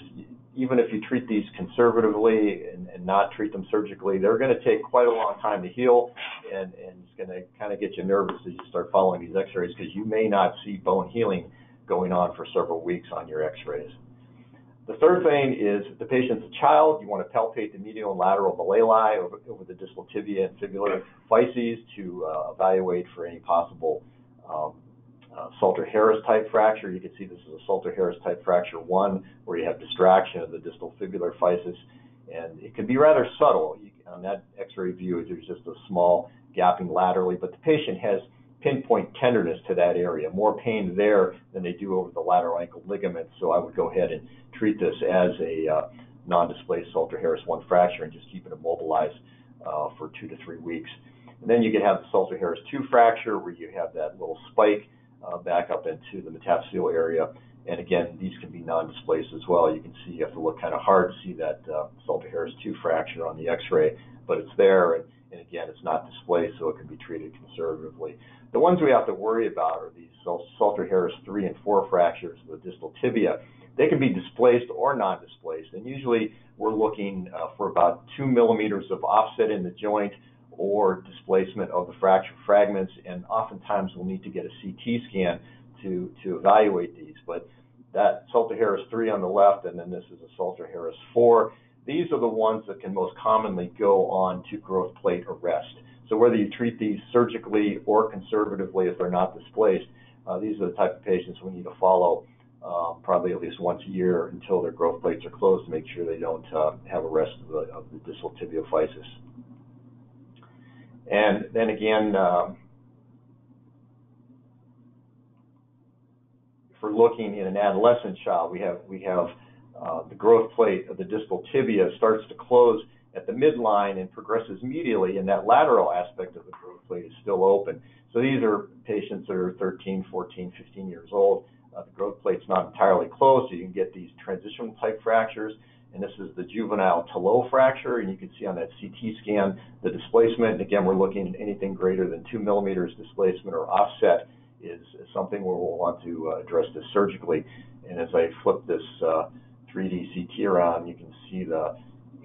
even if you treat these conservatively and, and not treat them surgically, they're going to take quite a long time to heal, and, and it's going to kind of get you nervous as you start following these x-rays, because you may not see bone healing going on for several weeks on your x-rays. The third thing is, if the patient's a child, you want to palpate the medial and lateral malleoli over, over the distal tibia and fibular physes to uh, evaluate for any possible um, Uh, Salter-Harris type fracture. You can see this is a Salter-Harris type fracture one, where you have distraction of the distal fibular physis, and it can be rather subtle. You, on that x-ray view, there's just a small gapping laterally, but the patient has pinpoint tenderness to that area, more pain there than they do over the lateral ankle ligament, so I would go ahead and treat this as a uh, non-displaced Salter-Harris one fracture and just keep it immobilized uh, for two to three weeks. And then you can have the Salter-Harris two fracture, where you have that little spike Uh, back up into the metaphyseal area, and again, these can be non-displaced as well. You can see, you have to look kind of hard to see that uh, Salter-Harris two fracture on the x-ray, but it's there, and, and again, it's not displaced, so it can be treated conservatively. The ones we have to worry about are these Salter-Harris three and four fractures with distal tibia. They can be displaced or non-displaced, and usually we're looking uh, for about two millimeters of offset in the joint or displacement of the fracture fragments, and oftentimes we'll need to get a C T scan to, to evaluate these. But that Salter-Harris three on the left, and then this is a Salter-Harris four, these are the ones that can most commonly go on to growth plate arrest. So whether you treat these surgically or conservatively, if they're not displaced, uh, these are the type of patients we need to follow uh, probably at least once a year until their growth plates are closed to make sure they don't uh, have arrest of the, of the distal tibiophysis. And then again, um, if we're looking in an adolescent child, we have, we have uh, the growth plate of the distal tibia starts to close at the midline and progresses medially, and that lateral aspect of the growth plate is still open. So these are patients that are thirteen, fourteen, fifteen years old. Uh, the growth plate's not entirely closed, so you can get these transitional type fractures. And this is the juvenile Talot fracture, and you can see on that C T scan the displacement. And again, we're looking at anything greater than two millimeters displacement or offset is, is something where we'll want to uh, address this surgically. And as I flip this uh, three D C T around, you can see the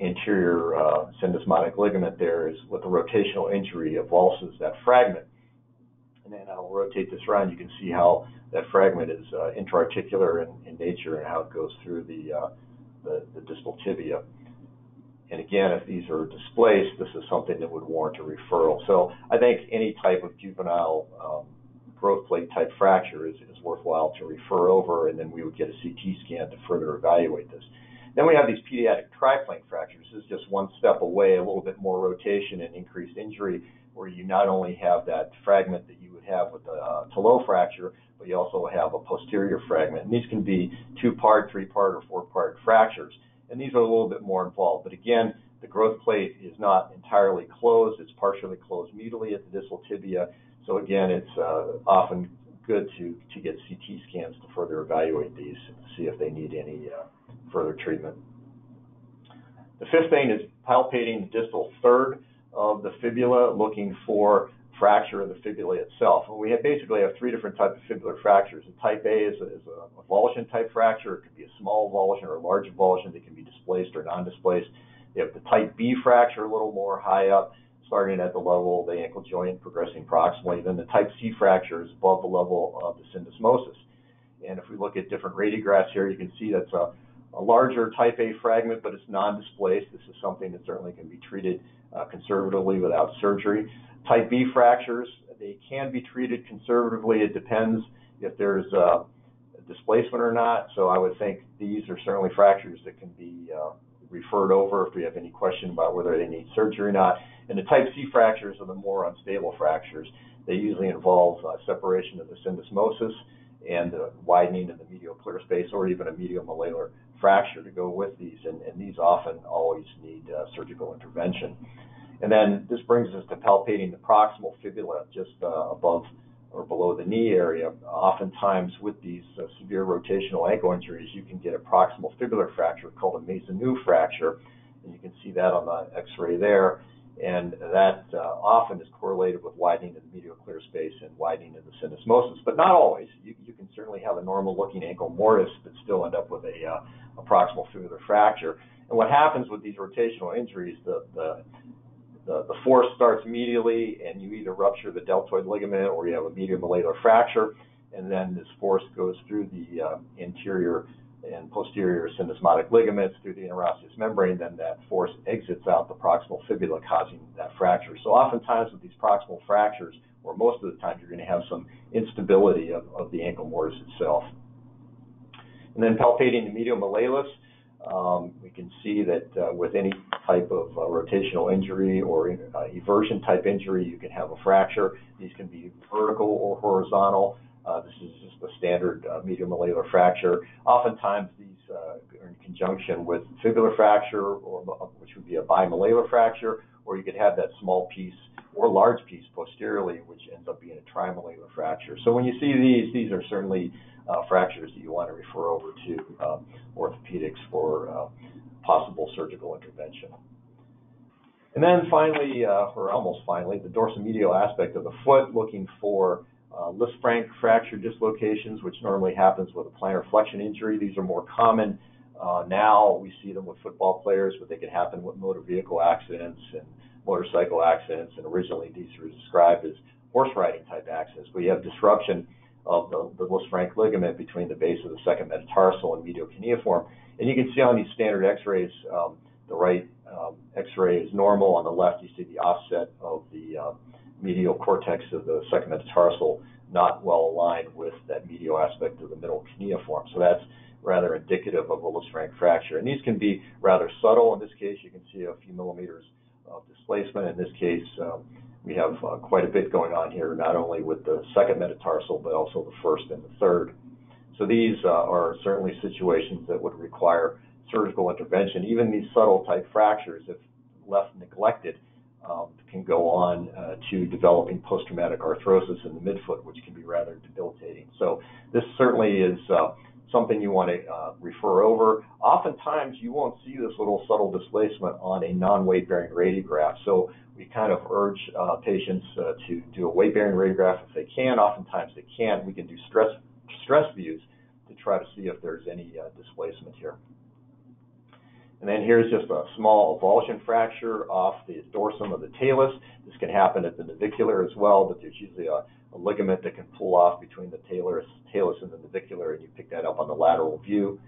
anterior uh, syndesmotic ligament there is with a rotational injury avulses that fragment. And then I'll rotate this around. You can see how that fragment is uh, intra-articular in, in nature and how it goes through the uh, The, the distal tibia. And again, if these are displaced, this is something that would warrant a referral. So I think any type of juvenile um, growth plate type fracture is, is worthwhile to refer over, and then we would get a C T scan to further evaluate this. Then we have these pediatric triplane fractures. This is just one step away, a little bit more rotation and increased injury, where you not only have that fragment that you would have with the uh, Talot fracture, but you also have a posterior fragment. And these can be two-part, three-part, or four-part fractures. And these are a little bit more involved. But again, The growth plate is not entirely closed. It's partially closed medially at the distal tibia. So again, it's uh, often good to, to get C T scans to further evaluate these and see if they need any uh, further treatment. The fifth thing is palpating the distal third of the fibula, looking for fracture of the fibula itself. And we have basically have three different types of fibular fractures. The type A is a, is a avulsion type fracture. It could be a small avulsion or a large avulsion that can be displaced or non-displaced. You have the type B fracture a little more high up, starting at the level of the ankle joint, progressing proximally. Then the type C fracture is above the level of the syndesmosis. And if we look at different radiographs here, you can see that's a, a larger type A fragment, but it's non-displaced. This is something that certainly can be treated uh, conservatively without surgery. Type B fractures, they can be treated conservatively. It depends if there's uh, displacement or not. So I would think these are certainly fractures that can be uh, referred over if we have any question about whether they need surgery or not. And the type C fractures are the more unstable fractures. They usually involve uh, separation of the syndesmosis and the widening of the medial clear space, or even a medial malleolar fracture to go with these. And, and these often always need uh, surgical intervention. And then this brings us to palpating the proximal fibula just uh, above or below the knee area. Oftentimes with these uh, severe rotational ankle injuries, you can get a proximal fibular fracture called a Maisonneuve fracture. And you can see that on the x-ray there. And that uh, often is correlated with widening of the medial clear space and widening of the syndesmosis, but not always. You, you can certainly have a normal-looking ankle mortise, but still end up with a, uh, a proximal fibular fracture. And what happens with these rotational injuries, the, the The, the force starts medially, and you either rupture the deltoid ligament or you have a medial malleolar fracture, and then this force goes through the uh, anterior and posterior syndesmotic ligaments through the interosseous membrane. Then that force exits out the proximal fibula, causing that fracture. So oftentimes with these proximal fractures, or most of the time, you're going to have some instability of, of the ankle mortise itself. And then palpating the medial malleolus. Um, we can see that uh, with any type of uh, rotational injury or in, uh, eversion type injury, you can have a fracture. These can be vertical or horizontal. Uh, this is just the standard uh, medial malleolar fracture. Oftentimes these uh, are in conjunction with fibular fracture, or, which would be a bimalleolar fracture, or you could have that small piece or large piece posteriorly, which ends up being a trimalleolar fracture. So when you see these, these are certainly Uh, fractures that you want to refer over to um, orthopedics for uh, possible surgical intervention. And then finally, uh, or almost finally, the dorsomedial aspect of the foot, looking for uh, Lisfranc fracture dislocations, which normally happens with a plantar flexion injury. These are more common uh, now. We see them with football players, but they can happen with motor vehicle accidents and motorcycle accidents. And originally, these were described as horse riding type accidents. We have disruption of the, the Lisfranc ligament between the base of the second metatarsal and medial cuneiform. And you can see on these standard x-rays, um, the right um, x-ray is normal. On the left, you see the offset of the uh, medial cortex of the second metatarsal not well aligned with that medial aspect of the middle cuneiform. So that's rather indicative of a Lisfranc fracture. And these can be rather subtle. In this case, you can see a few millimeters of displacement. In this case, um, we have uh, quite a bit going on here, not only with the second metatarsal, but also the first and the third. So these uh, are certainly situations that would require surgical intervention. Even these subtle type fractures, if left neglected, um, can go on uh, to developing post-traumatic arthrosis in the midfoot, which can be rather debilitating. So this certainly is uh, something you want to uh, refer over. Oftentimes, you won't see this little subtle displacement on a non-weight-bearing radiograph. So we kind of urge uh, patients uh, to do a weight-bearing radiograph if they can. Oftentimes they can't. We can do stress, stress views to try to see if there's any uh, displacement here. And then here's just a small avulsion fracture off the dorsum of the talus. This can happen at the navicular as well, but there's usually a, a ligament that can pull off between the talus, talus and the navicular, and you pick that up on the lateral view.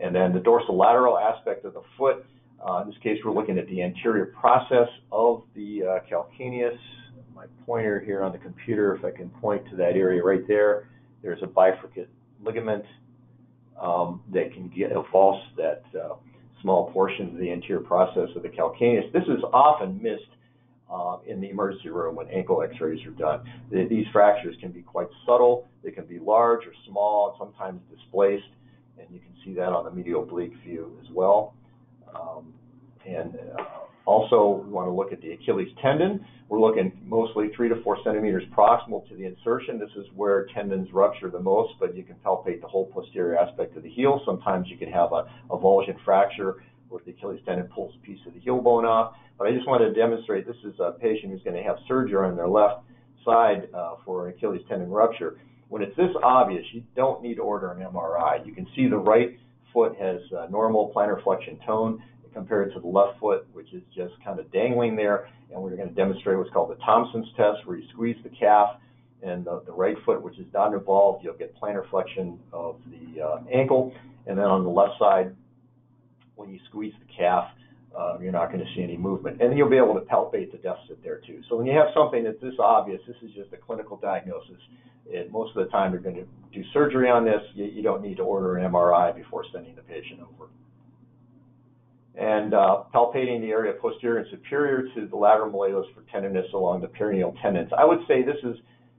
And then the dorsolateral aspect of the foot. Uh, in this case, we're looking at the anterior process of the uh, calcaneus. My pointer here on the computer, if I can point to that area right there, there's a bifurcate ligament um, that can get avulse that uh, small portion of the anterior process of the calcaneus. This is often missed uh, in the emergency room when ankle x-rays are done. The, these fractures can be quite subtle. They can be large or small, sometimes displaced, and you can see that on the medial oblique view as well. Um, And uh, also, we want to look at the Achilles tendon. We're looking mostly three to four centimeters proximal to the insertion. This is where tendons rupture the most, but you can palpate the whole posterior aspect of the heel. Sometimes you can have a, a avulsion fracture where the Achilles tendon pulls a piece of the heel bone off. But I just wanted to demonstrate this is a patient who's going to have surgery on their left side uh, for an Achilles tendon rupture. When it's this obvious, you don't need to order an M R I. You can see the right foot has uh, normal plantar flexion tone compared to the left foot, which is just kind of dangling there. And we're going to demonstrate what's called the Thompson's test, where you squeeze the calf, and the, the right foot, which is not involved, you'll get plantar flexion of the uh, ankle. And then on the left side, when you squeeze the calf, uh, you're not going to see any movement. And you'll be able to palpate the deficit there too. So when you have something that's this obvious, this is just a clinical diagnosis. And most of the time, you're going to do surgery on this. You, you don't need to order an M R I before sending the patient over. And uh, palpating the area posterior and superior to the lateral malleolus for tenderness along the peroneal tendons. I would say this is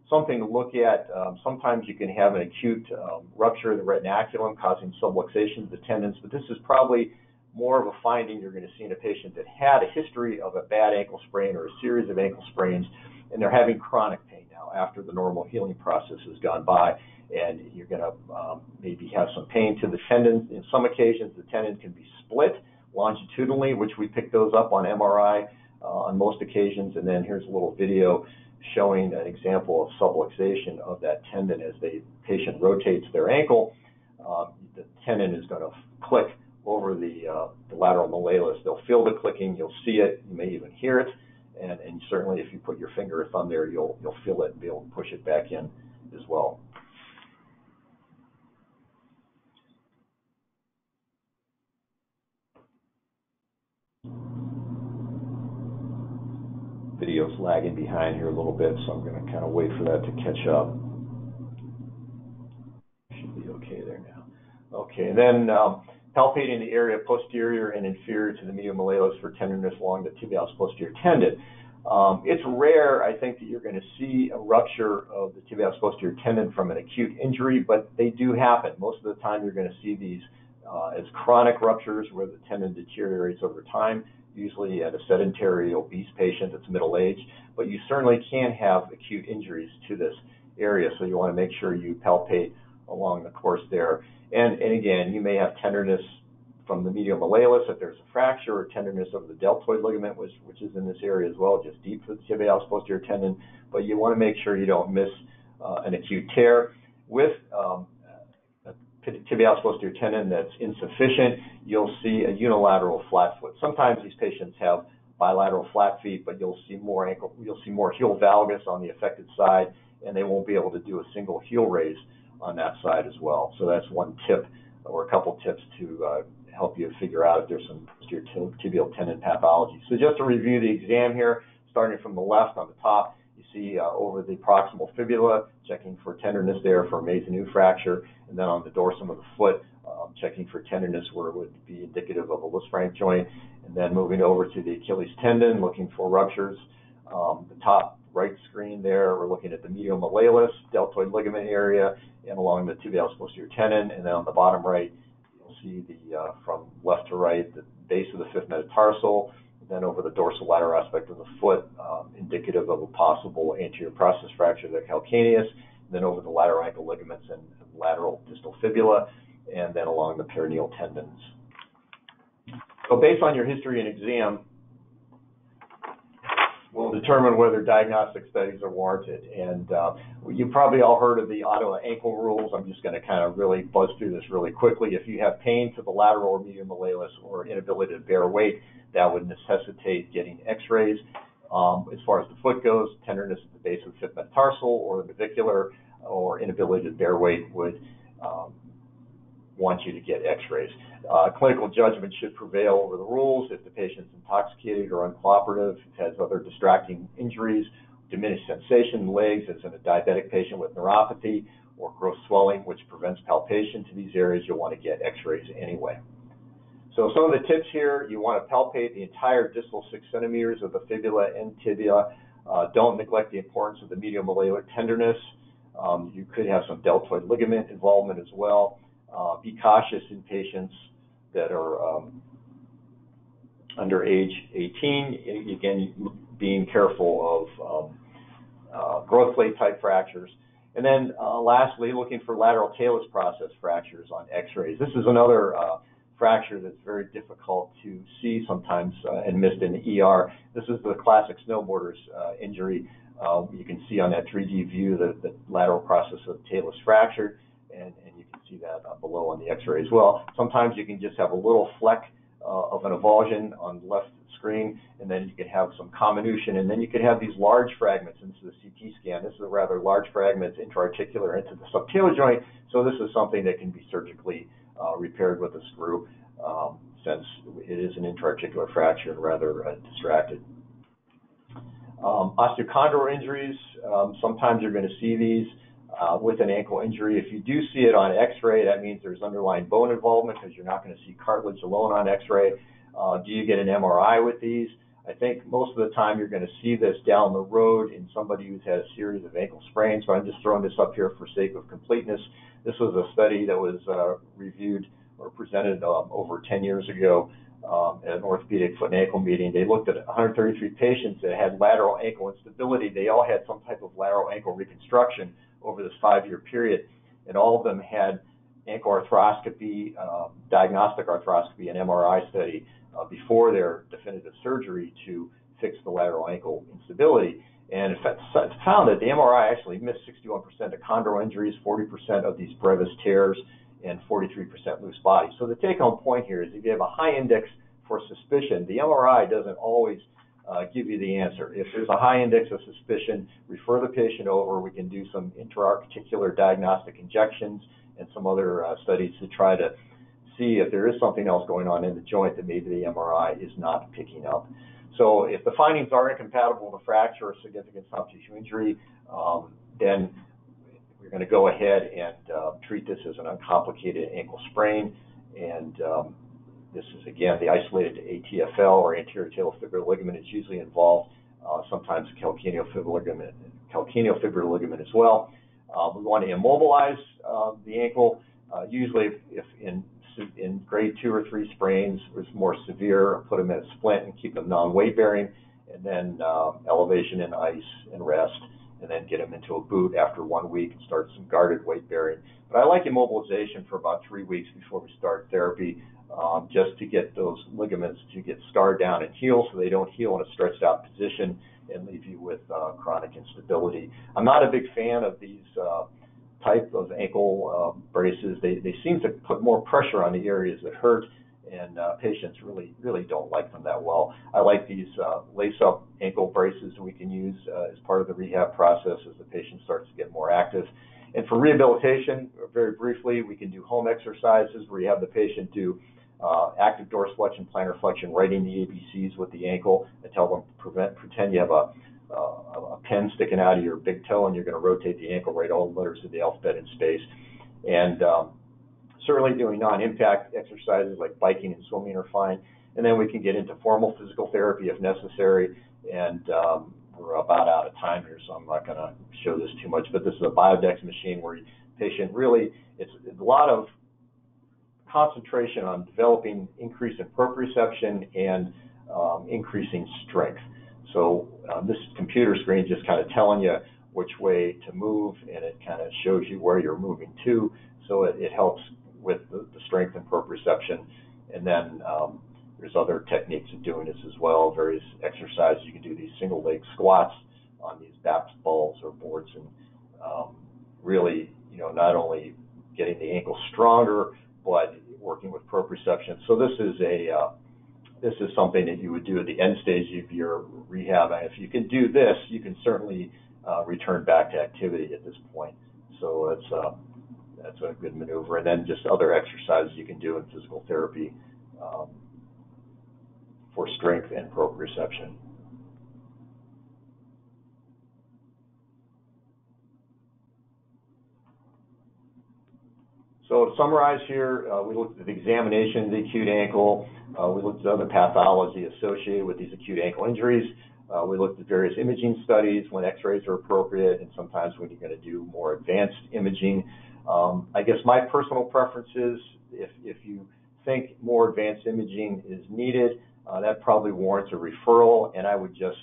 something to look at. Um, sometimes you can have an acute um, rupture of the retinaculum causing subluxation of the tendons, but this is probably more of a finding you're going to see in a patient that had a history of a bad ankle sprain or a series of ankle sprains, and they're having chronic pain now after the normal healing process has gone by. And you're going to um, maybe have some pain to the tendon. In some occasions, the tendon can be split longitudinally, which we pick those up on M R I uh, on most occasions. And then here's a little video showing an example of subluxation of that tendon as the patient rotates their ankle. Uh, the tendon is going to click over the, uh, the lateral malleolus. They'll feel the clicking. You'll see it. You may even hear it. And, and certainly, if you put your finger or thumb there, you'll you'll feel it and be able to push it back in as well. Video's lagging behind here a little bit, so I'm going to kind of wait for that to catch up. Should be okay there now. Okay, and then um, palpating the area posterior and inferior to the medial malleolus for tenderness along the tibialis posterior tendon. Um, it's rare, I think, that you're going to see a rupture of the tibialis posterior tendon from an acute injury, but they do happen. Most of the time, you're going to see these uh, as chronic ruptures where the tendon deteriorates over time, usually at a sedentary, obese patient that's middle-aged, but you certainly can have acute injuries to this area, so you want to make sure you palpate along the course there. And, and again, you may have tenderness from the medial malleolus if there's a fracture, or tenderness over the deltoid ligament, which, which is in this area as well, just deep for the tibialis posterior tendon, but you want to make sure you don't miss uh, an acute tear. With um, tibialis posterior tendon that's insufficient, you'll see a unilateral flat foot. Sometimes these patients have bilateral flat feet, but you'll see more ankle, you'll see more heel valgus on the affected side, and they won't be able to do a single heel raise on that side as well. So that's one tip or a couple tips to uh, help you figure out if there's some posterior tibial tendon pathology. So just to review the exam here, starting from the left on the top, you see uh, over the proximal fibula, checking for tenderness there for Maisonneuve fracture, and then on the dorsum of the foot, um, checking for tenderness where it would be indicative of a Lisfranc joint, and then moving over to the Achilles tendon, looking for ruptures. Um, the top right screen there, we're looking at the medial malleolus, deltoid ligament area, and along the tibialis posterior tendon, and then on the bottom right, you'll see the uh, from left to right, the base of the fifth metatarsal, then over the dorsolateral aspect of the foot, um, indicative of a possible anterior process fracture of the calcaneus, then over the lateral ankle ligaments and lateral distal fibula, and then along the peroneal tendons. So based on your history and exam, we'll determine whether diagnostic studies are warranted. And uh, you probably all heard of the Ottawa ankle rules. I'm just going to kind of really buzz through this really quickly. If you have pain to the lateral or medial malleolus or inability to bear weight, that would necessitate getting x-rays. Um, as far as the foot goes, tenderness at the base of the fifth metatarsal or the navicular or inability to bear weight would um, want you to get x-rays. Uh, clinical judgment should prevail over the rules if the patient's intoxicated or uncooperative, has other distracting injuries, diminished sensation in the legs, as in a diabetic patient with neuropathy, or gross swelling, which prevents palpation to these areas, you'll want to get x-rays anyway. So some of the tips here, you want to palpate the entire distal six centimeters of the fibula and tibia. Uh, don't neglect the importance of the medial malleolar tenderness. Um, you could have some deltoid ligament involvement as well. Uh, be cautious in patients that are um, under age eighteen, again, being careful of um, uh, growth plate type fractures. And then uh, lastly, looking for lateral talus process fractures on x-rays. This is another uh, fracture that's very difficult to see sometimes uh, and missed in the E R. This is the classic snowboarder's uh, injury. Uh, you can see on that three D view that the lateral process of the talus fracture, and, and you can see that uh, below on the x-ray as well. Sometimes you can just have a little fleck uh, of an avulsion on the left screen, and then you could have some comminution, and then you could have these large fragments into the C T scan. This is a rather large fragment, intra-articular into the subtalar joint, so this is something that can be surgically uh, repaired with a screw, um, since it is an intra-articular fracture and rather uh, distracted. Um, osteochondral injuries, um, sometimes you're going to see these uh, with an ankle injury. If you do see it on x-ray, that means there's underlying bone involvement, because you're not going to see cartilage alone on x-ray. Uh, do you get an M R I with these? I think most of the time you're going to see this down the road in somebody who's had a series of ankle sprains, but I'm just throwing this up here for sake of completeness. This was a study that was uh, reviewed or presented um, over ten years ago um, at an orthopedic foot and ankle meeting. They looked at one hundred thirty-three patients that had lateral ankle instability. They all had some type of lateral ankle reconstruction over this five-year period, and all of them had ankle arthroscopy, um, diagnostic arthroscopy, and M R I study uh, before their definitive surgery to fix the lateral ankle instability. And in fact, it's found that the M R I actually missed sixty-one percent of chondral injuries, forty percent of these brevis tears, and forty-three percent loose body. So the take-home point here is if you have a high index for suspicion, the M R I doesn't always uh, give you the answer. If there's a high index of suspicion, refer the patient over. We can do some intra-articular diagnostic injections and some other uh, studies to try to see if there is something else going on in the joint that maybe the M R I is not picking up. So if the findings are incompatible with fracture or significant soft tissue injury, um, then we're going to go ahead and uh, treat this as an uncomplicated ankle sprain. And um, this is, again, the isolated A T F L or anterior talofibular ligament is usually involved, uh, sometimes calcaneofibular ligament, calcaneofibular ligament as well. Uh, we want to immobilize uh, the ankle. Uh, usually, if, if in in grade two or three sprains was more severe, put them in a splint and keep them non-weight bearing, and then um, elevation and ice and rest, and then get them into a boot after one week and start some guarded weight bearing. But I like immobilization for about three weeks before we start therapy, um, just to get those ligaments to get scarred down and heal so they don't heal in a stretched out position and leave you with uh, chronic instability. I'm not a big fan of these uh, type of ankle uh, braces. They, they seem to put more pressure on the areas that hurt, and uh, patients really, really don't like them that well. I like these uh, lace-up ankle braces that we can use uh, as part of the rehab process as the patient starts to get more active. And for rehabilitation, very briefly, we can do home exercises where you have the patient do Uh, active dorsiflexion, plantar flexion, writing the A B Cs with the ankle. I tell them prevent, pretend you have a, uh, a pen sticking out of your big toe, and you're going to rotate the ankle, write all the letters of the alphabet in space. And um, certainly doing non-impact exercises like biking and swimming are fine. And then we can get into formal physical therapy if necessary. And um, we're about out of time here, so I'm not going to show this too much. But this is a Biodex machine where the patient really, it's a lot of concentration on developing increase in proprioception and um, increasing strength. So um, this computer screen just kind of telling you which way to move, and it kind of shows you where you're moving to. So it, it helps with the, the strength and proprioception. And then um, there's other techniques of doing this as well, various exercises. You can do these single leg squats on these B A P S balls or boards, and um, really, you know, not only getting the ankle stronger, but working with proprioception. So this is a uh, this is something that you would do at the end stage of your rehab. And if you can do this, you can certainly uh, return back to activity at this point. So that's uh, that's a good maneuver. And then just other exercises you can do in physical therapy um, for strength and proprioception. So to summarize here, uh, we looked at the examination of the acute ankle. Uh, we looked at other pathology associated with these acute ankle injuries. Uh, we looked at various imaging studies when x-rays are appropriate, and sometimes when you're going to do more advanced imaging. Um, I guess my personal preference is if, if you think more advanced imaging is needed, uh, that probably warrants a referral, and I would just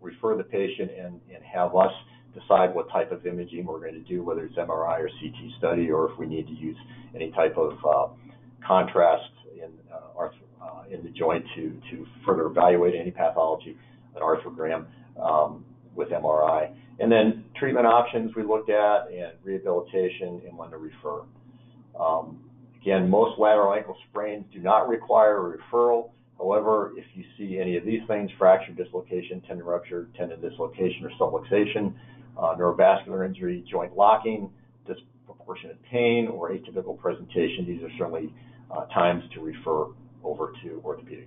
refer the patient and, and have us decide what type of imaging we're going to do, whether it's M R I or C T study, or if we need to use any type of uh, contrast in, uh, arth uh, in the joint to, to further evaluate any pathology, an arthrogram um, with M R I. And then treatment options we looked at, and rehabilitation, and when to refer. Um, again, most lateral ankle sprains do not require a referral. However, if you see any of these things, fracture, dislocation, tendon rupture, tendon dislocation or subluxation, uh, neurovascular injury, joint locking, disproportionate pain, or atypical presentation, these are certainly uh, times to refer over to orthopedics.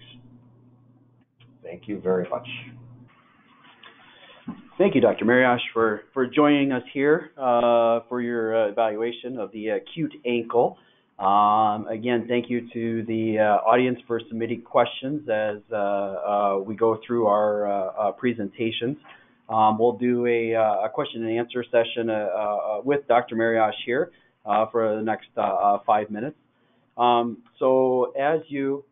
Thank you very much. Thank you, Doctor Mariash, for, for joining us here uh, for your uh, evaluation of the acute ankle. Um, again, thank you to the uh, audience for submitting questions as uh, uh, we go through our uh, uh, presentations. Um, we'll do a, uh, a question and answer session uh, uh, with Doctor Mariash here uh, for the next uh, uh, five minutes. Um, so as you,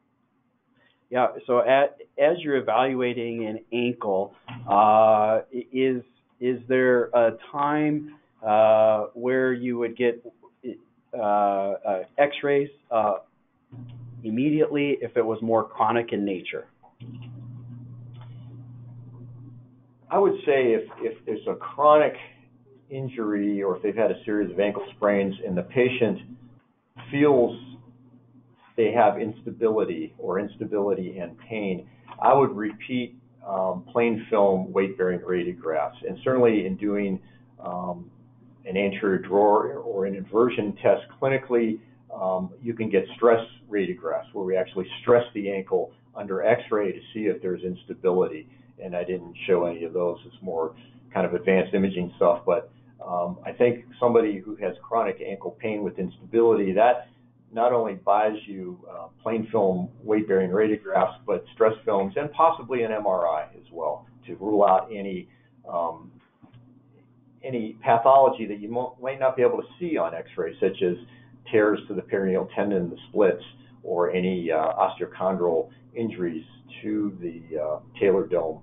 yeah, so at, as you're evaluating an ankle, uh, is is there a time uh, where you would get Uh, uh, x-rays uh, immediately if it was more chronic in nature? I would say if, if there's a chronic injury or if they've had a series of ankle sprains and the patient feels they have instability or instability and pain, I would repeat um, plain film weight-bearing radiographs. And certainly in doing um, an anterior drawer or an inversion test clinically, um, you can get stress radiographs where we actually stress the ankle under x-ray to see if there's instability. And I didn't show any of those. It's more kind of advanced imaging stuff. But um, I think somebody who has chronic ankle pain with instability, that not only buys you uh, plain film weight-bearing radiographs, but stress films and possibly an M R I as well to rule out any um, any pathology that you might not be able to see on x-ray, such as tears to the peroneal tendon, the splits, or any uh, osteochondral injuries to the uh, Taylor dome.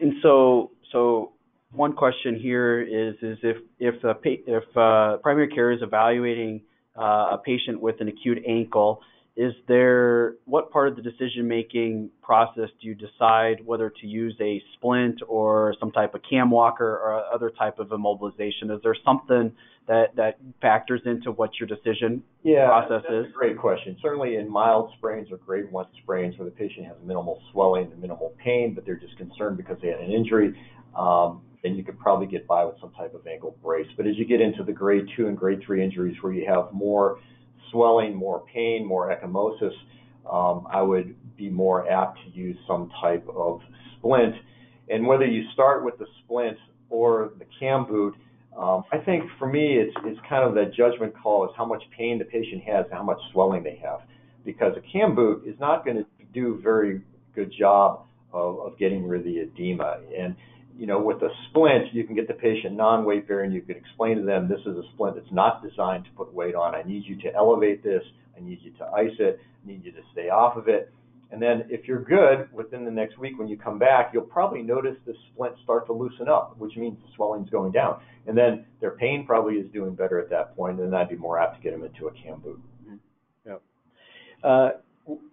And so, so one question here is, is if if a, if uh, primary care is evaluating uh, a patient with an acute ankle, is there, what part of the decision-making process do you decide whether to use a splint or some type of cam walker or other type of immobilization? Is there something that, that factors into what your decision yeah, process that's is? That's a great question. Certainly in mild sprains or grade one sprains where the patient has minimal swelling and minimal pain, but they're just concerned because they had an injury, um, then you could probably get by with some type of ankle brace. But as you get into the grade two and grade three injuries where you have more swelling, more pain, more ecchymosis, um, I would be more apt to use some type of splint. And whether you start with the splint or the cam boot, um, I think for me it's, it's kind of that judgment call is how much pain the patient has and how much swelling they have. Because a cam boot is not going to do a very good job of, of getting rid of the edema. And you know, with a splint, you can get the patient non-weight bearing. You can explain to them, this is a splint that's not designed to put weight on. I need you to elevate this. I need you to ice it. I need you to stay off of it. And then if you're good, within the next week when you come back, you'll probably notice the splint start to loosen up, which means the swelling's going down. And then their pain probably is doing better at that point, and I'd be more apt to get them into a cam boot. Mm-hmm. Yep. Uh,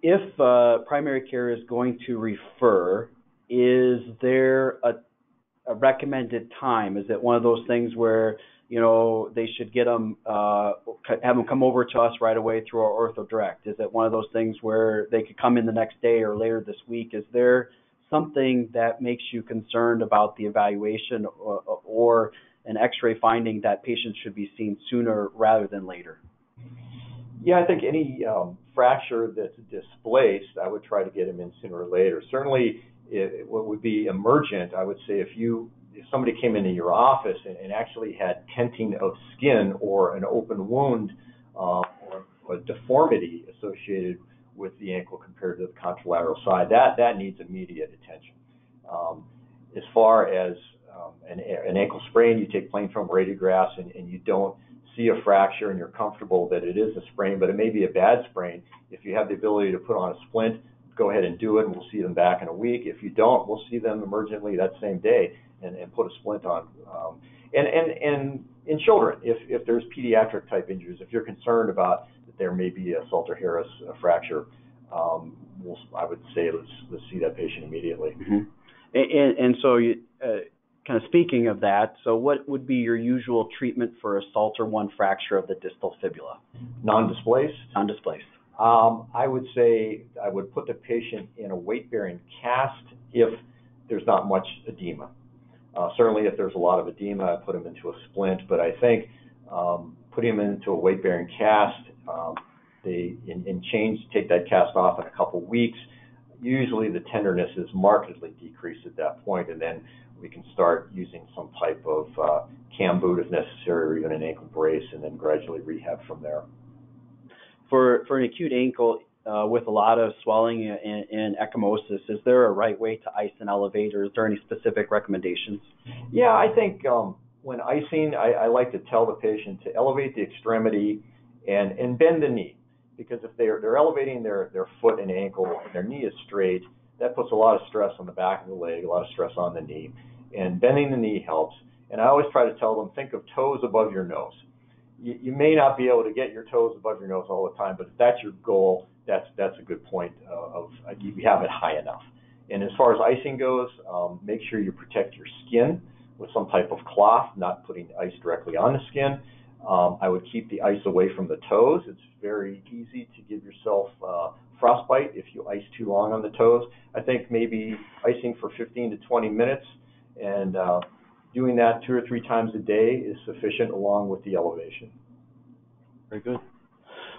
if uh, primary care is going to refer, is there a A recommended time? Is it one of those things where, you know, they should get them, uh, have them come over to us right away through our OrthoDirect? Is it one of those things where they could come in the next day or later this week? Is there something that makes you concerned about the evaluation or, or an x-ray finding that patients should be seen sooner rather than later? Yeah, I think any um, fracture that's displaced, I would try to get them in sooner or later. Certainly, It, what would be emergent, I would say, if you if somebody came into your office and, and actually had tenting of skin or an open wound uh, or a deformity associated with the ankle compared to the contralateral side, that that needs immediate attention. Um, as far as um, an, an ankle sprain, you take plain film radiographs and, and you don't see a fracture and you're comfortable that it is a sprain, but it may be a bad sprain, if you have the ability to put on a splint, go ahead and do it, and we'll see them back in a week. If you don't, we'll see them emergently that same day and, and put a splint on. Um, and, and, and in children, if, if there's pediatric type injuries, if you're concerned about that there may be a Salter-Harris fracture, um, we'll, I would say let's, let's see that patient immediately. Mm-hmm. And, and so you, uh, kind of speaking of that, so what would be your usual treatment for a Salter one fracture of the distal fibula? Non-displaced. Non-displaced. Um, I would say I would put the patient in a weight-bearing cast if there's not much edema. Uh, certainly if there's a lot of edema, I put him into a splint, but I think um, putting him into a weight-bearing cast, um, they, and, and change, take that cast off in a couple weeks, usually the tenderness is markedly decreased at that point, and then we can start using some type of uh, cam boot if necessary, or even an ankle brace, and then gradually rehab from there. For, for an acute ankle uh, with a lot of swelling and, and ecchymosis, is there a right way to ice and elevate, or is there any specific recommendations? Yeah, I think um, when icing, I, I like to tell the patient to elevate the extremity and, and bend the knee, because if they're, they're elevating their, their foot and ankle and their knee is straight, that puts a lot of stress on the back of the leg, a lot of stress on the knee, and bending the knee helps. And I always try to tell them, think of toes above your nose. You, you may not be able to get your toes above your nose all the time, but if that's your goal, that's that's a good point uh, of uh, you have it high enough. And as far as icing goes, um, make sure you protect your skin with some type of cloth, not putting ice directly on the skin. Um, I would keep the ice away from the toes. It's very easy to give yourself uh, frostbite if you ice too long on the toes. I think maybe icing for fifteen to twenty minutes and uh, doing that two or three times a day is sufficient along with the elevation. Very good.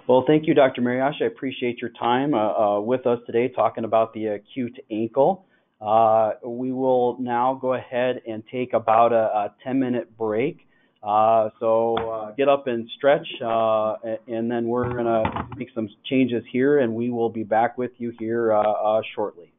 Well, thank you, Doctor Mariash. I appreciate your time uh, uh, with us today talking about the acute ankle. Uh, we will now go ahead and take about a ten-minute break. Uh, so uh, get up and stretch, uh, and then we're going to make some changes here, and we will be back with you here uh, uh, shortly.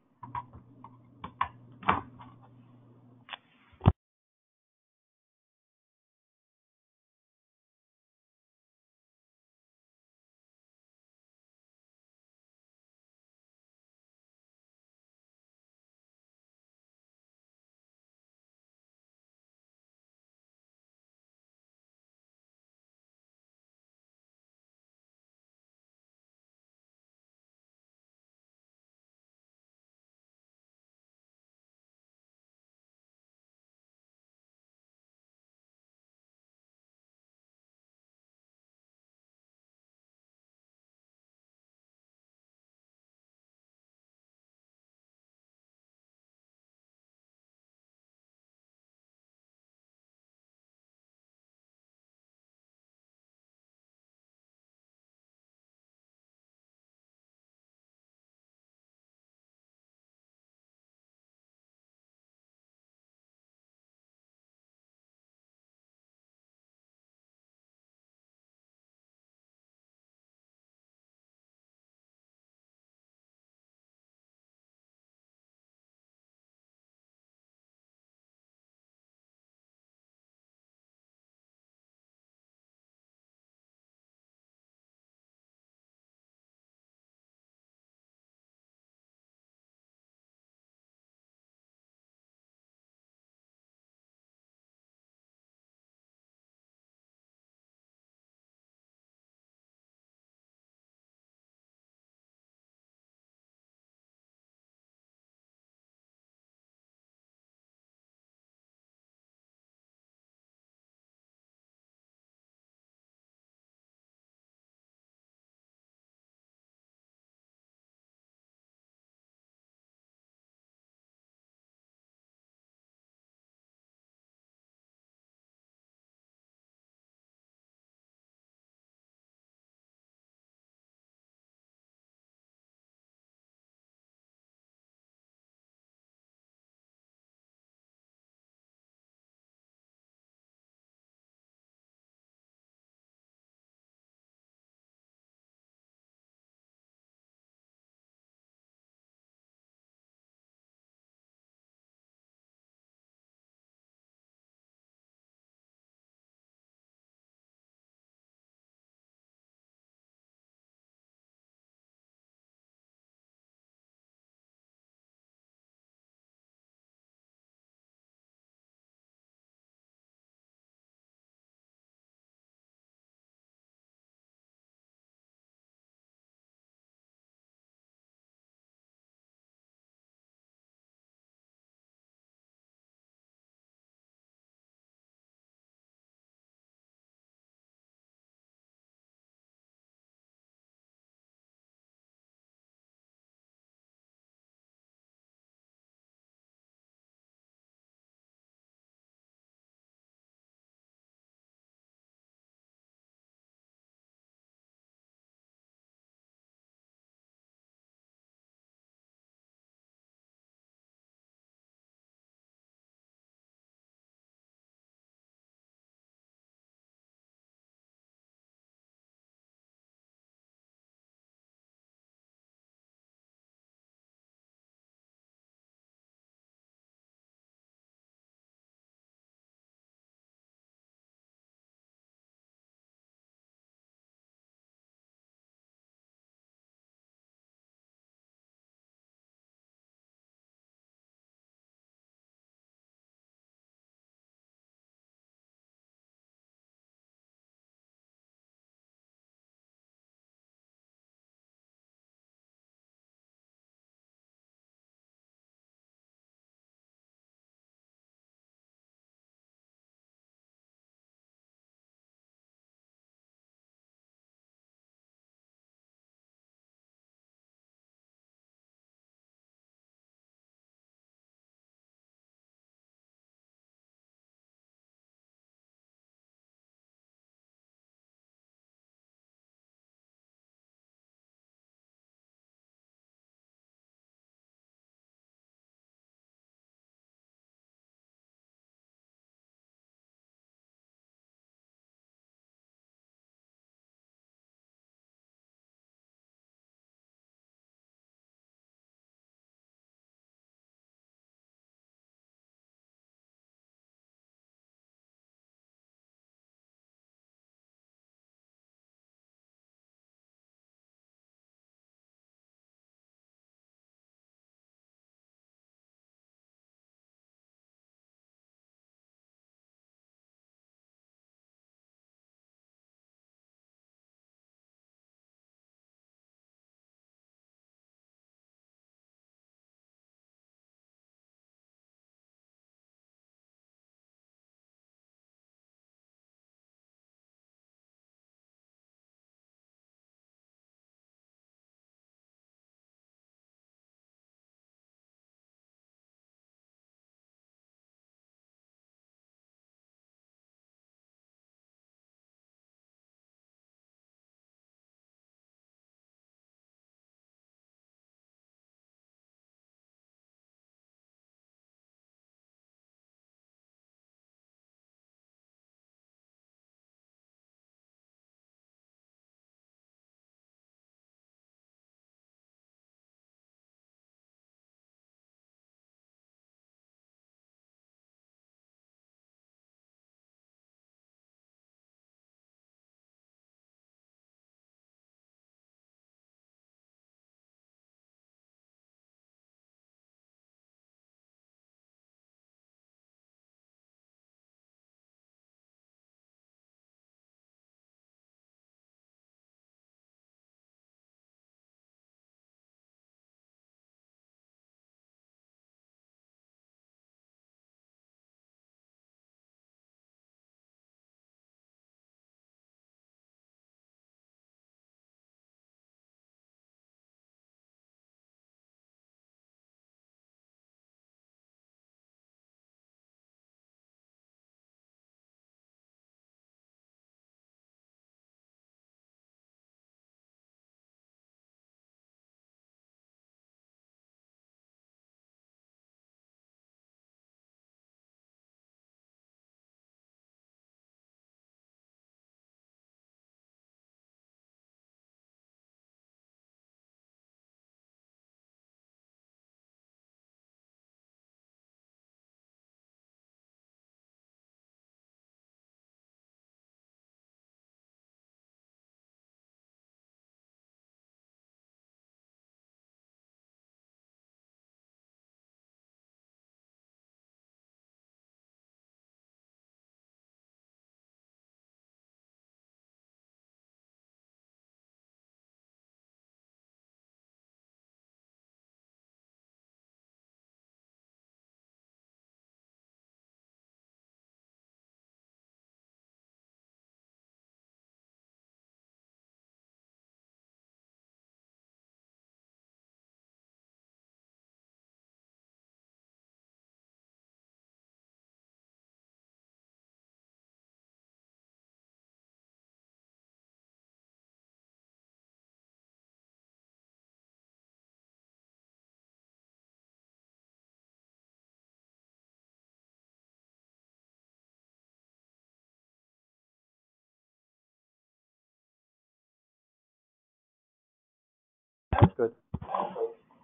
That's good.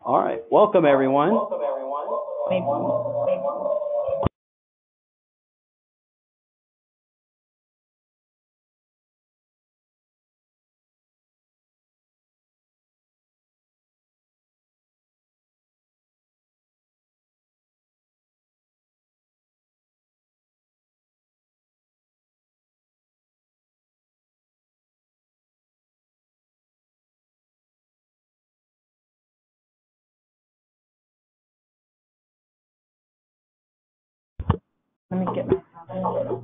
All right. Welcome, everyone. Welcome, everyone. Thank you. Thank you. Let me get my calendar.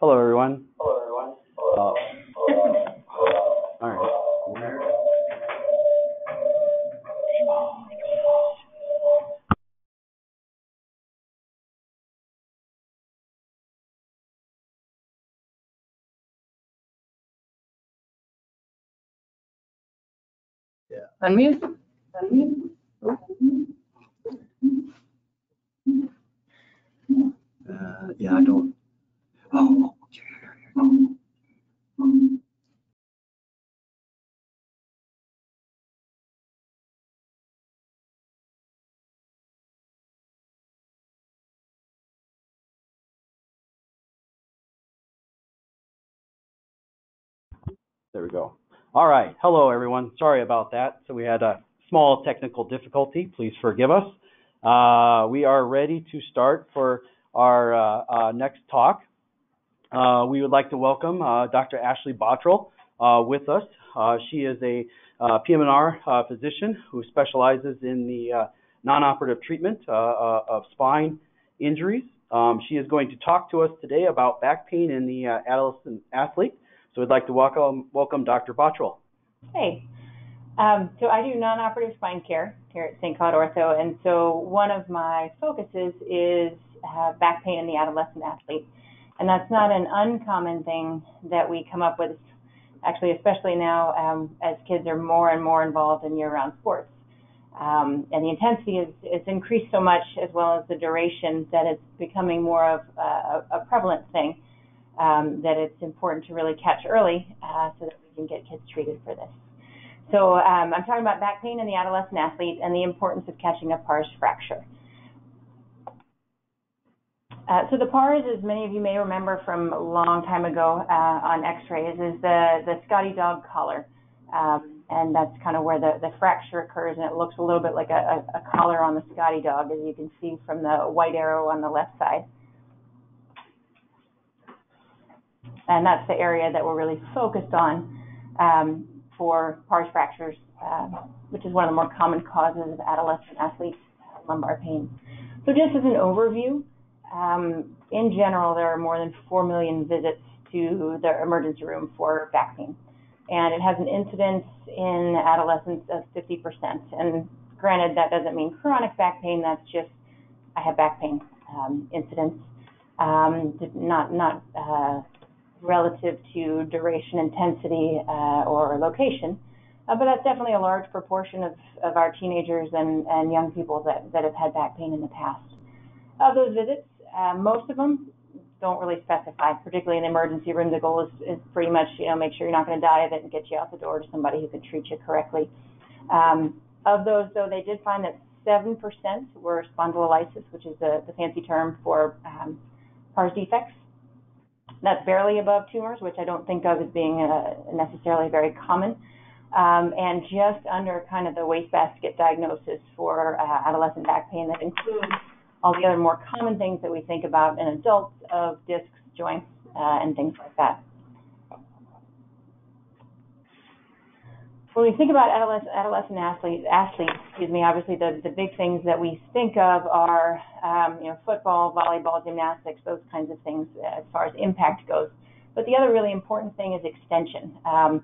Hello, everyone. Hello, everyone. Hello. Uh, all right. Yeah. Unmute. Unmute. Uh, yeah, I don't. Oh, okay. Oh. Um. There we go. All right. Hello, everyone. Sorry about that. So we had a small technical difficulty. Please forgive us. Uh, we are ready to start for our uh, uh, next talk. Uh, we would like to welcome uh, Doctor Ashley Bottrell uh, with us. Uh, she is a uh, P M and R uh, physician who specializes in the uh, non-operative treatment uh, uh, of spine injuries. Um, she is going to talk to us today about back pain in the uh, adolescent athlete. So we'd like to welcome, welcome Doctor Bottrell. Hey, um, so I do non-operative spine care here at Saint Cloud Ortho, and so one of my focuses is uh, back pain in the adolescent athlete, and that's not an uncommon thing that we come up with, actually, especially now um, as kids are more and more involved in year-round sports, um, and the intensity is, is increased so much, as well as the duration, that it's becoming more of a, a prevalent thing. Um, that it's important to really catch early uh, so that we can get kids treated for this. So um, I'm talking about back pain in the adolescent athlete and the importance of catching a P A R S fracture. Uh, so the P A R S, as many of you may remember from a long time ago uh, on x-rays, is the, the Scotty Dog collar. Um, and that's kind of where the, the fracture occurs, and it looks a little bit like a, a, a collar on the Scotty Dog, as you can see from the white arrow on the left side. And that's the area that we're really focused on um, for P A R S fractures, uh, which is one of the more common causes of adolescent athletes' lumbar pain. So just as an overview, um, in general, there are more than four million visits to the emergency room for back pain. And it has an incidence in adolescents of fifty percent. And granted, that doesn't mean chronic back pain. That's just, I have back pain um, incidence, um, not, not, uh, relative to duration, intensity, uh, or location. Uh, but that's definitely a large proportion of, of our teenagers and, and young people that, that have had back pain in the past. Of those visits, uh, most of them don't really specify, particularly in the emergency room. The goal is, is pretty much, you know, make sure you're not going to die of it and get you out the door to somebody who can treat you correctly. Um, of those, though, they did find that seven percent were spondylolysis, which is the, the fancy term for um, P A R S defects. That's barely above tumors, which I don't think of as being uh, necessarily very common, um, and just under kind of the wastebasket diagnosis for uh, adolescent back pain that includes all the other more common things that we think about in adults of discs, joints, uh, and things like that. When we think about adolescent, adolescent athletes, athletes, excuse me, obviously the, the big things that we think of are, um, you know, football, volleyball, gymnastics, those kinds of things as far as impact goes. But the other really important thing is extension. Um,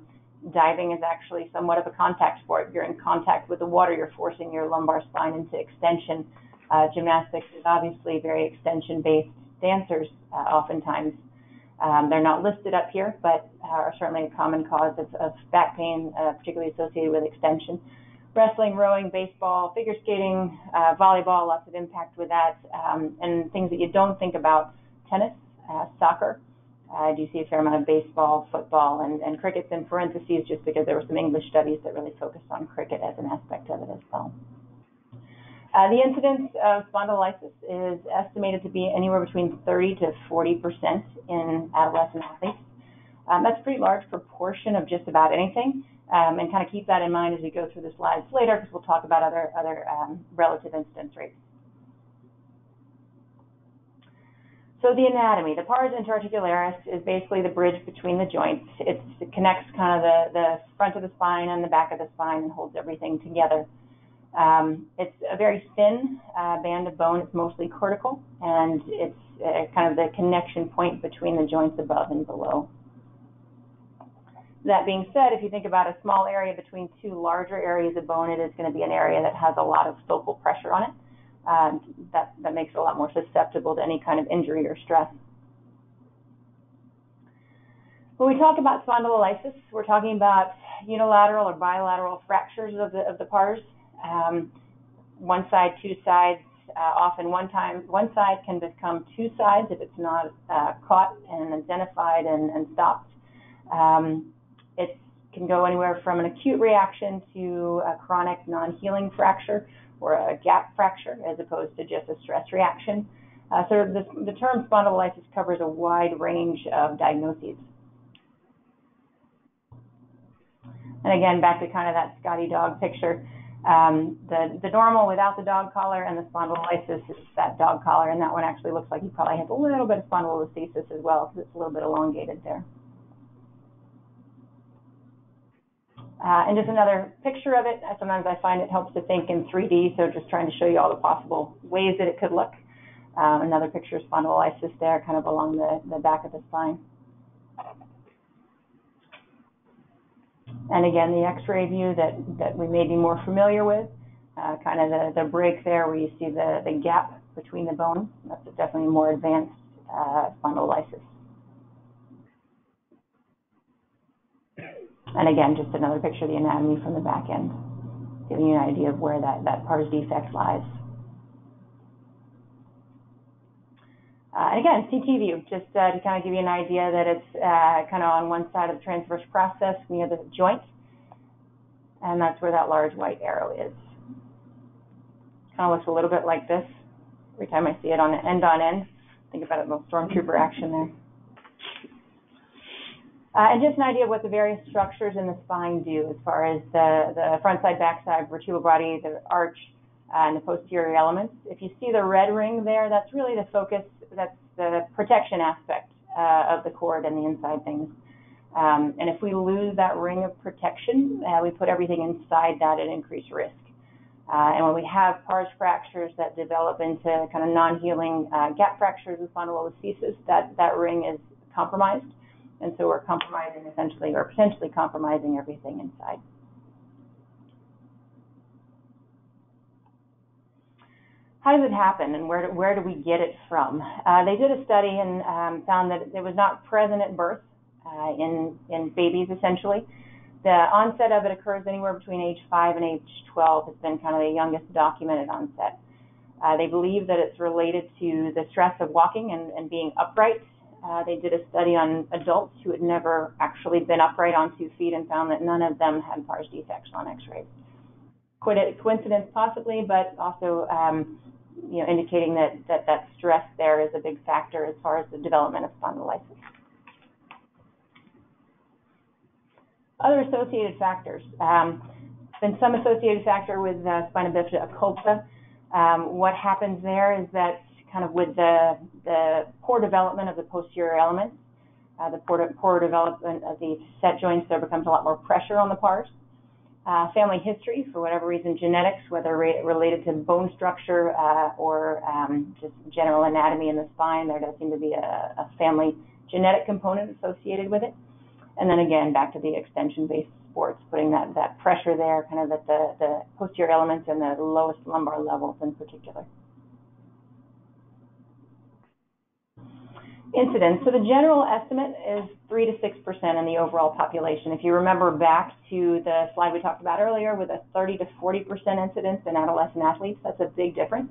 diving is actually somewhat of a contact sport. You're in contact with the water. You're forcing your lumbar spine into extension. Uh, gymnastics is obviously very extension-based. dancers uh, oftentimes. Um, they're not listed up here, but are certainly a common cause of, of back pain, uh, particularly associated with extension. Wrestling, rowing, baseball, figure skating, uh, volleyball, lots of impact with that, um, and things that you don't think about, tennis, uh, soccer. I uh, do see a fair amount of baseball, football, and, and cricket's in parentheses just because there were some English studies that really focused on cricket as an aspect of it as well. Uh, the incidence of spondylolysis is estimated to be anywhere between thirty to forty percent in adolescent athletes. Um, that's a pretty large proportion of just about anything, um, and kind of keep that in mind as we go through the slides later because we'll talk about other, other um, relative incidence rates. So the anatomy, the pars interarticularis is basically the bridge between the joints. It's, it connects kind of the, the front of the spine and the back of the spine and holds everything together. Um, it's a very thin uh, band of bone. It's mostly cortical, and it's uh, kind of the connection point between the joints above and below. That being said, if you think about a small area between two larger areas of bone, it is going to be an area that has a lot of focal pressure on it. Um, that, that makes it a lot more susceptible to any kind of injury or stress. When we talk about spondylolysis, we're talking about unilateral or bilateral fractures of the, of the pars. Um, one side, two sides, uh, often one time, one side can become two sides if it's not uh, caught and identified and, and stopped. Um, it can go anywhere from an acute reaction to a chronic non-healing fracture, or a gap fracture, as opposed to just a stress reaction. Uh, so this, the term spondylolysis covers a wide range of diagnoses. And again, back to kind of that Scotty Dog picture. Um, the, the normal without the dog collar, and the spondylolysis is that dog collar, and that one actually looks like he probably has a little bit of spondylolisthesis as well, because it's a little bit elongated there. Uh, and just another picture of it. Sometimes I find it helps to think in three D, so just trying to show you all the possible ways that it could look. Um, another picture of spondylolysis there, kind of along the, the back of the spine. And again, the X-ray view that, that we may be more familiar with, uh, kind of the, the break there where you see the, the gap between the bone. That's definitely more advanced uh, spondylolysis. And again, just another picture of the anatomy from the back end, giving you an idea of where that, that pars defect lies. Uh, and again, C T view, just uh, to kind of give you an idea that it's uh, kind of on one side of the transverse process near the joint, and that's where that large white arrow is. Kind of looks a little bit like this. Every time I see it on end on end, think about it, the stormtrooper action there. Uh, and just an idea of what the various structures in the spine do as far as the, the front side, back side, vertebral body, the arch, uh, and the posterior elements. If you see the red ring there, that's really the focus, that's the protection aspect uh, of the cord and the inside things. Um, and if we lose that ring of protection, uh, we put everything inside that at increased risk. Uh, and when we have pars fractures that develop into kind of non-healing uh, gap fractures with spondylolisthesis, that, that ring is compromised. And so we're compromising essentially, or potentially compromising everything inside. How does it happen, and where do, where do we get it from? Uh, they did a study and um, found that it was not present at birth uh, in, in babies, essentially. The onset of it occurs anywhere between age five and age twelve. It's been kind of the youngest documented onset. Uh, they believe that it's related to the stress of walking and, and being upright. Uh, they did a study on adults who had never actually been upright on two feet and found that none of them had pars defects on X-rays. Coincidence possibly, but also um, you know, indicating that, that that stress there is a big factor as far as the development of spondylolysis. Other associated factors. Um, been some associated factor with uh, spina bifida occulta. Um, what happens there is that kind of with the, the poor development of the posterior elements, uh, the poor, poor development of the facet joints, there becomes a lot more pressure on the pars. Uh, family history, for whatever reason, genetics, whether re related to bone structure uh, or um, just general anatomy in the spine, there does seem to be a, a family genetic component associated with it. And then again, back to the extension-based sports, putting that, that pressure there, kind of at the, the posterior elements and the lowest lumbar levels in particular. incidence. So the general estimate is three to six percent in the overall population. If you remember back to the slide we talked about earlier with a thirty to forty percent incidence in adolescent athletes, that's a big difference.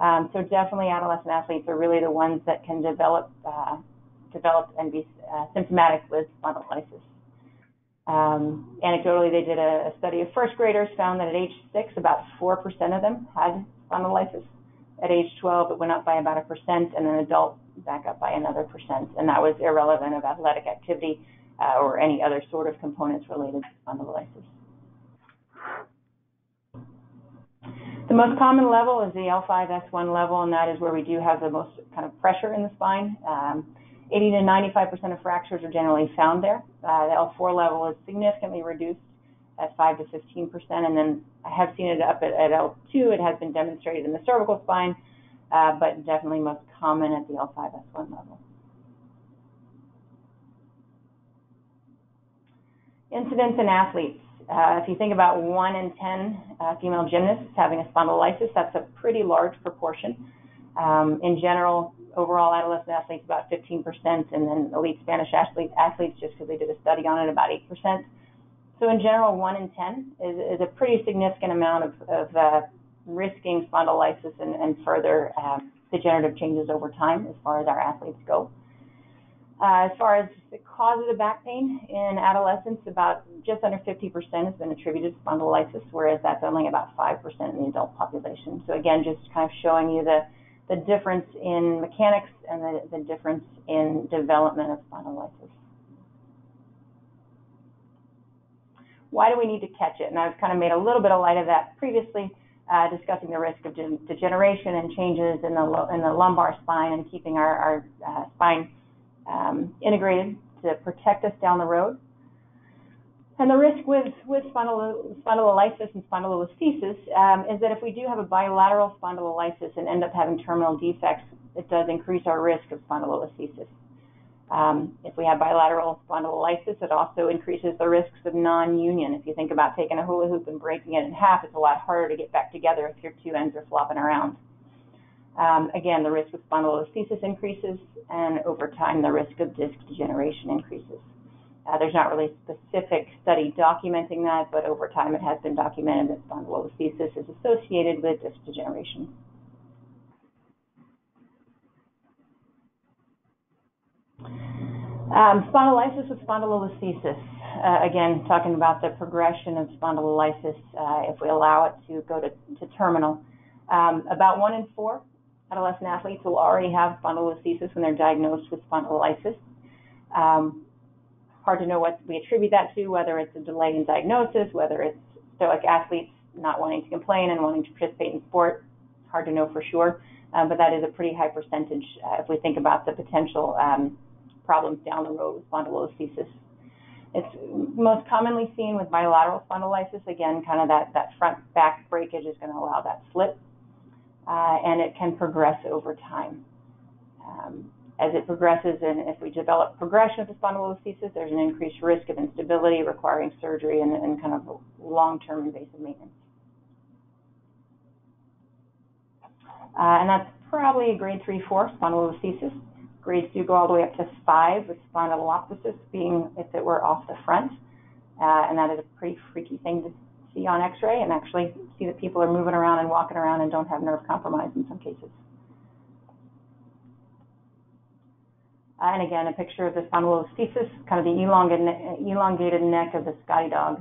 Um, so definitely adolescent athletes are really the ones that can develop uh, develop and be uh, symptomatic with spondylolysis. Um, anecdotally, they did a, a study of first graders, found that at age six, about four percent of them had spondylolysis. At age twelve, it went up by about a percent, and an adult back up by another percent, and that was irrelevant of athletic activity uh, or any other sort of components related to spondylolysis. The most common level is the L five S one level, and that is where we do have the most kind of pressure in the spine. Um, eighty to ninety-five percent of fractures are generally found there. Uh, the L four level is significantly reduced at five to fifteen percent, and then I have seen it up at, at L two. It has been demonstrated in the cervical spine, uh, but definitely most common at the L five S one level. Incidence in athletes. Uh, if you think about one in ten uh, female gymnasts having a spondylolysis, that's a pretty large proportion. Um, in general, overall adolescent athletes, about fifteen percent, and then elite Spanish athlete, athletes, just because they did a study on it, about eight percent. So in general, one in ten is, is a pretty significant amount of, of uh, risking spondylolysis and, and further um, degenerative changes over time as far as our athletes go. Uh, as far as the cause of the back pain in adolescents, about just under fifty percent has been attributed to spondylolysis, whereas that's only about five percent in the adult population. So again, just kind of showing you the, the difference in mechanics and the, the difference in development of spondylolysis. Why do we need to catch it? And I've kind of made a little bit of light of that previously, uh, discussing the risk of de degeneration and changes in the, in the lumbar spine and keeping our, our uh, spine Um, integrated to protect us down the road. And the risk with, with spondylo spondylolysis and spondylolisthesis um, is that if we do have a bilateral spondylolysis and end up having terminal defects, it does increase our risk of spondylolisthesis. Um, if we have bilateral spondylolysis, it also increases the risks of non-union. If you think about taking a hula hoop and breaking it in half, it's a lot harder to get back together if your two ends are flopping around. Um, again, the risk of spondylolisthesis increases, and over time, the risk of disc degeneration increases. Uh, there's not really a specific study documenting that, but over time, it has been documented that spondylolisthesis is associated with disc degeneration. Um, spondylolysis with spondylolisthesis. Uh, again, talking about the progression of spondylolysis, uh, if we allow it to go to, to terminal. Um, about one in four adolescent athletes will already have spondylolisthesis when they're diagnosed with spondylolysis. Um, hard to know what we attribute that to, whether it's a delay in diagnosis, whether it's stoic athletes not wanting to complain and wanting to participate in sport. Hard to know for sure, uh, but that is a pretty high percentage uh, if we think about the potential um, problems down the road with spondylolisthesis. It's most commonly seen with bilateral spondylolysis. Again, kind of that, that front back breakage is going to allow that slip. Uh, and it can progress over time. Um, as it progresses, and if we develop progression of the spondylolisthesis, there's an increased risk of instability requiring surgery and, and kind of long-term invasive maintenance. Uh, and that's probably a grade three, four spondylolisthesis. Grades do go all the way up to five, with spondylopsis being if it were off the front. Uh, and that is a pretty freaky thing to see on x-ray, and actually see that people are moving around and walking around and don't have nerve compromise in some cases. Uh, and again, a picture of the spondylolisthesis, kind of the elongated, elongated neck of the Scotty Dog.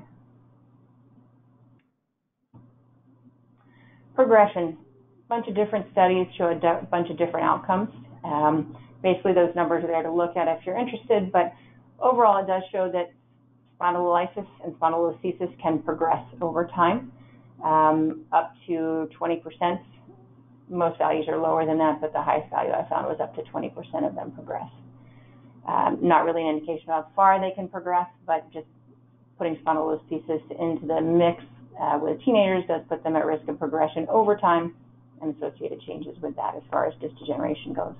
Progression. A bunch of different studies show a bunch of different outcomes. Um, basically, those numbers are there to look at if you're interested, but overall it does show that spondylolysis and spondylolisthesis can progress over time, um, up to twenty percent. Most values are lower than that, but the highest value I found was up to twenty percent of them progress. Um, not really an indication of how far they can progress, but just putting spondylolisthesis into the mix uh, with teenagers does put them at risk of progression over time and associated changes with that as far as disc degeneration goes.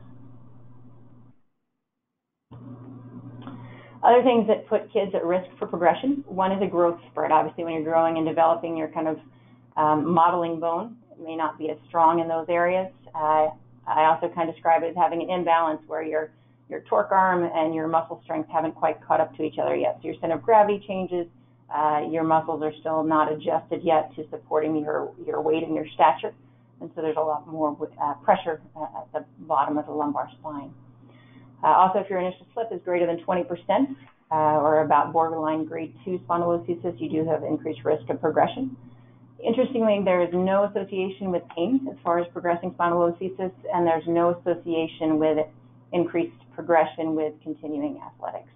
Other things that put kids at risk for progression, one is a growth spurt. Obviously, when you're growing and developing your kind of um, modeling bone, it may not be as strong in those areas. Uh, I also kind of describe it as having an imbalance where your your torque arm and your muscle strength haven't quite caught up to each other yet. So your center of gravity changes. Uh, your muscles are still not adjusted yet to supporting your, your weight and your stature. And so there's a lot more uh, pressure uh, at the bottom of the lumbar spine. Uh, also, if your initial slip is greater than twenty percent uh, or about borderline grade two spondylolisthesis, you do have increased risk of progression. Interestingly, there is no association with pain as far as progressing spondylolisthesis, and there's no association with increased progression with continuing athletics.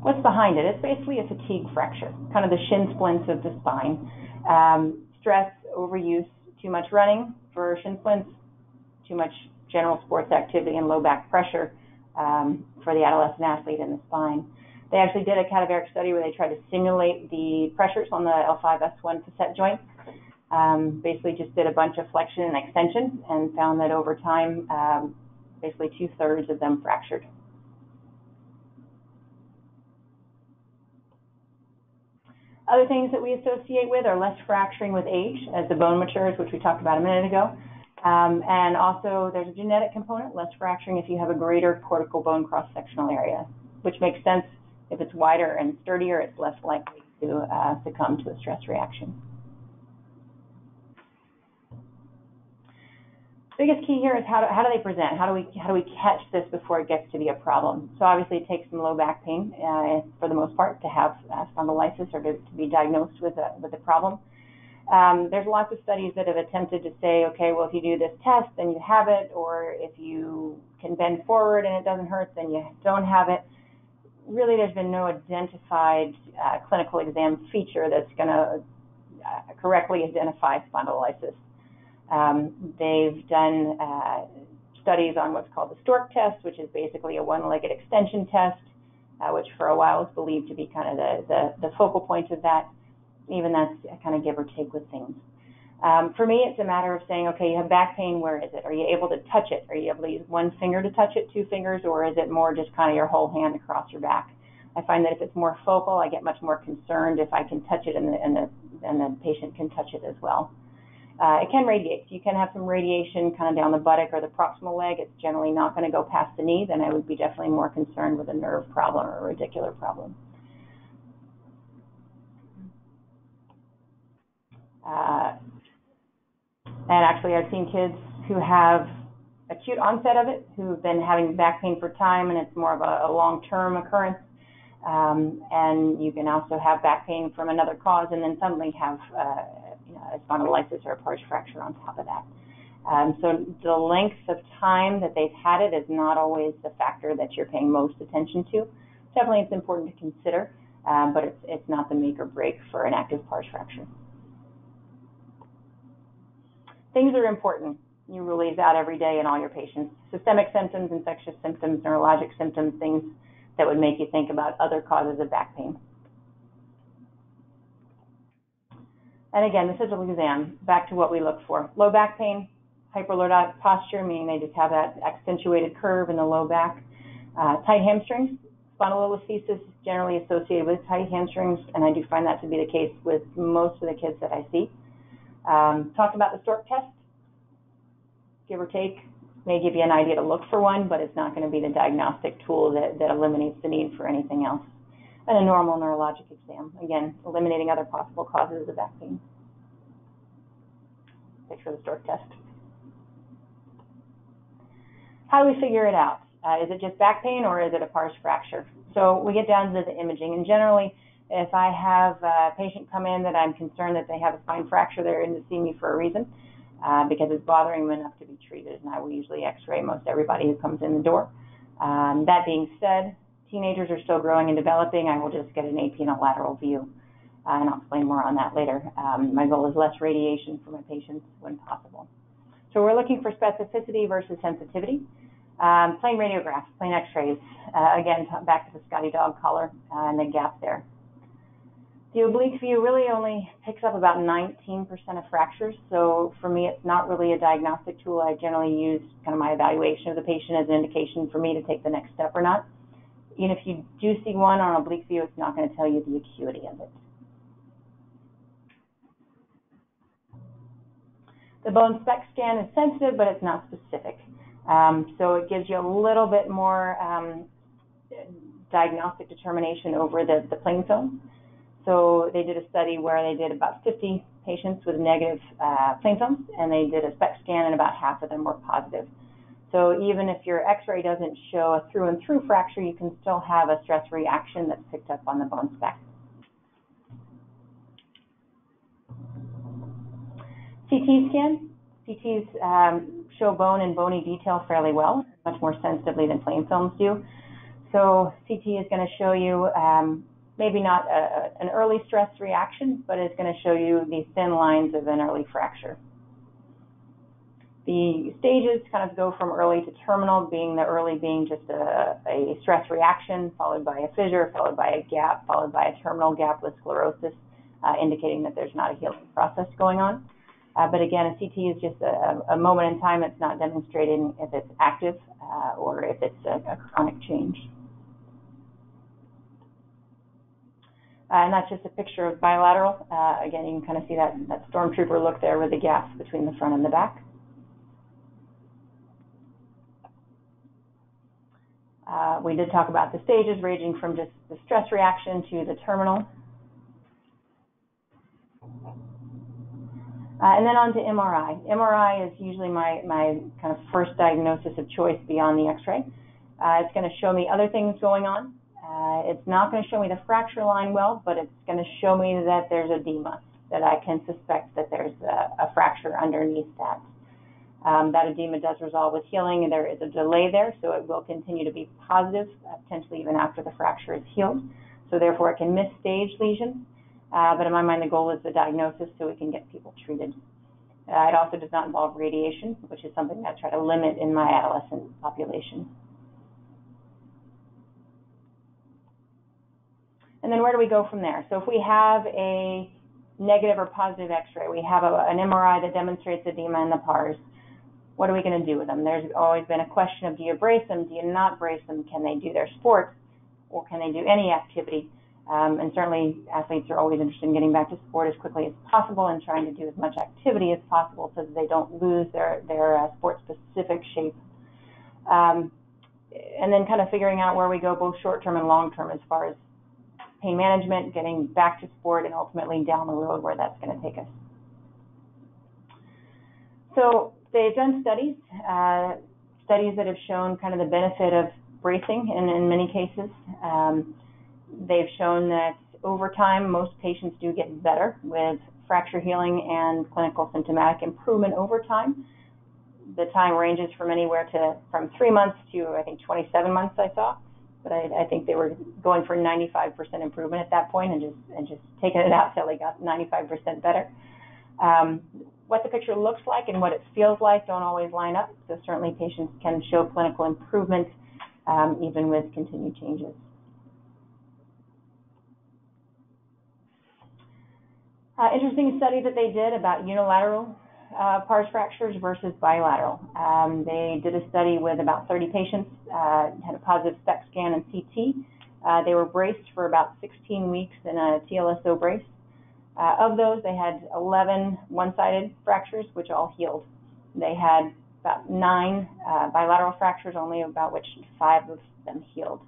What's behind it? It's basically a fatigue fracture, kind of the shin splints of the spine. Um, stress, overuse, too much running for shin splints, too much general sports activity, and low back pressure um, for the adolescent athlete in the spine. They actually did a cadaveric study where they tried to simulate the pressures on the L five S one facet joint. Um, basically just did a bunch of flexion and extension and found that over time, um, basically two-thirds of them fractured. Other things that we associate with are less fracturing with age as the bone matures, which we talked about a minute ago. Um, and also there's a genetic component, less fracturing if you have a greater cortical bone cross-sectional area, which makes sense. If it's wider and sturdier, it's less likely to uh, succumb to a stress reaction. Biggest key here is how do, how do they present? How do we how do we catch this before it gets to be a problem? So obviously it takes some low back pain uh, for the most part to have uh, spondylolysis or to, to be diagnosed with a with a problem. Um, there's lots of studies that have attempted to say, okay, well if you do this test then you have it, or if you can bend forward and it doesn't hurt then you don't have it. Really, there's been no identified uh, clinical exam feature that's going to uh, correctly identify spondylolysis. Um, they've done uh, studies on what's called the stork test, which is basically a one-legged extension test, uh, which for a while was believed to be kind of the, the, the focal point of that. Even that's kind of give or take with things. Um, for me, it's a matter of saying, okay, you have back pain, where is it? Are you able to touch it? Are you able to use one finger to touch it, two fingers, or is it more just kind of your whole hand across your back? I find that if it's more focal, I get much more concerned if I can touch it and the, and the, and the patient can touch it as well. Uh, it can radiate. You can have some radiation kind of down the buttock or the proximal leg. It's generally not going to go past the knee. Then I would be definitely more concerned with a nerve problem or a radicular problem. Uh, and actually, I've seen kids who have acute onset of it, who've been having back pain for time, and it's more of a, a long-term occurrence. Um, and you can also have back pain from another cause and then suddenly have uh, a spondylolysis or a P A R S fracture on top of that. Um, so the length of time that they've had it is not always the factor that you're paying most attention to. Definitely it's important to consider, uh, but it's, it's not the make or break for an active P A R S fracture. Things that are important, you rule these out every day in all your patients. Systemic symptoms, infectious symptoms, neurologic symptoms, things that would make you think about other causes of back pain. And again, the physical exam, back to what we look for. Low back pain, hyperlordotic posture, meaning they just have that accentuated curve in the low back. Uh, tight hamstrings, spondylolisthesis is generally associated with tight hamstrings, and I do find that to be the case with most of the kids that I see. Um, talked about the stork test, give or take, may give you an idea to look for one, but it's not going to be the diagnostic tool that, that eliminates the need for anything else. And a normal neurologic exam, again, eliminating other possible causes of back pain. Picture the stork test. How do we figure it out? Uh, is it just back pain or is it a P A R S fracture? So we get down to the imaging, and generally, if I have a patient come in that I'm concerned that they have a spine fracture, they're in to see me for a reason uh, because it's bothering them enough to be treated, and I will usually x-ray most everybody who comes in the door. Um, that being said, teenagers are still growing and developing. I will just get an A P and a lateral view, uh, and I'll explain more on that later. Um, my goal is less radiation for my patients when possible. So we're looking for specificity versus sensitivity. Um, plain radiographs, plain x-rays, uh, again, back to the Scotty Dog collar uh, and the gap there. The oblique view really only picks up about nineteen percent of fractures, so for me it's not really a diagnostic tool. I generally use kind of my evaluation of the patient as an indication for me to take the next step or not. Even if you do see one on oblique view, it's not going to tell you the acuity of it. The bone spec scan is sensitive, but it's not specific. Um, so it gives you a little bit more um, diagnostic determination over the, the plain zone. So they did a study where they did about fifty patients with negative uh, plain zones, and they did a spec scan, and about half of them were positive. So even if your x-ray doesn't show a through-and-through fracture, you can still have a stress reaction that's picked up on the bone spec. C T scan. C Ts um, show bone and bony detail fairly well, much more sensitively than plain films do. So C T is going to show you um, maybe not a, an early stress reaction, but it's going to show you the thin lines of an early fracture. The stages kind of go from early to terminal, being the early being just a, a stress reaction, followed by a fissure, followed by a gap, followed by a terminal gap with sclerosis, uh, indicating that there's not a healing process going on. Uh, but again, a C T is just a, a moment in time. It's not demonstrating if it's active uh, or if it's a, a chronic change. Uh, and that's just a picture of bilateral. Uh, again, you can kind of see that, that stormtrooper look there with the gaps between the front and the back. Uh, we did talk about the stages ranging from just the stress reaction to the terminal. Uh, and then on to M R I. M R I is usually my, my kind of first diagnosis of choice beyond the x-ray. Uh, it's going to show me other things going on. Uh, it's not going to show me the fracture line well, but it's going to show me that there's edema, that I can suspect that there's a, a fracture underneath that. Um, that edema does resolve with healing, and there is a delay there, so it will continue to be positive, uh, potentially even after the fracture is healed. So therefore, it can miss stage lesions. Uh, but in my mind, the goal is the diagnosis so we can get people treated. Uh, it also does not involve radiation, which is something that I try to limit in my adolescent population. And then where do we go from there? So if we have a negative or positive x-ray, we have a, an M R I that demonstrates edema in the P A R S, what are we going to do with them? There's always been a question of, do you brace them? Do you not brace them? Can they do their sports? Or can they do any activity? Um, and certainly athletes are always interested in getting back to sport as quickly as possible and trying to do as much activity as possible so that they don't lose their, their uh, sport-specific shape. Um, and then kind of figuring out where we go both short-term and long-term as far as pain management, getting back to sport, and ultimately down the road where that's going to take us. So they've done studies, uh, studies that have shown kind of the benefit of bracing in, in many cases. Um, They've shown that over time, most patients do get better with fracture healing and clinical symptomatic improvement over time. The time ranges from anywhere to from three months to, I think, twenty-seven months I saw. But I, I think they were going for ninety-five percent improvement at that point and just, and just taking it out till they got ninety-five percent better. Um, what the picture looks like and what it feels like don't always line up. So certainly patients can show clinical improvement um, even with continued changes. Uh, interesting study that they did about unilateral uh, P A R S fractures versus bilateral. Um, they did a study with about thirty patients, uh, had a positive spec scan and C T. Uh, they were braced for about sixteen weeks in a T L S O brace. Uh, of those, they had eleven one-sided fractures, which all healed. They had about nine uh, bilateral fractures, only about which five of them healed.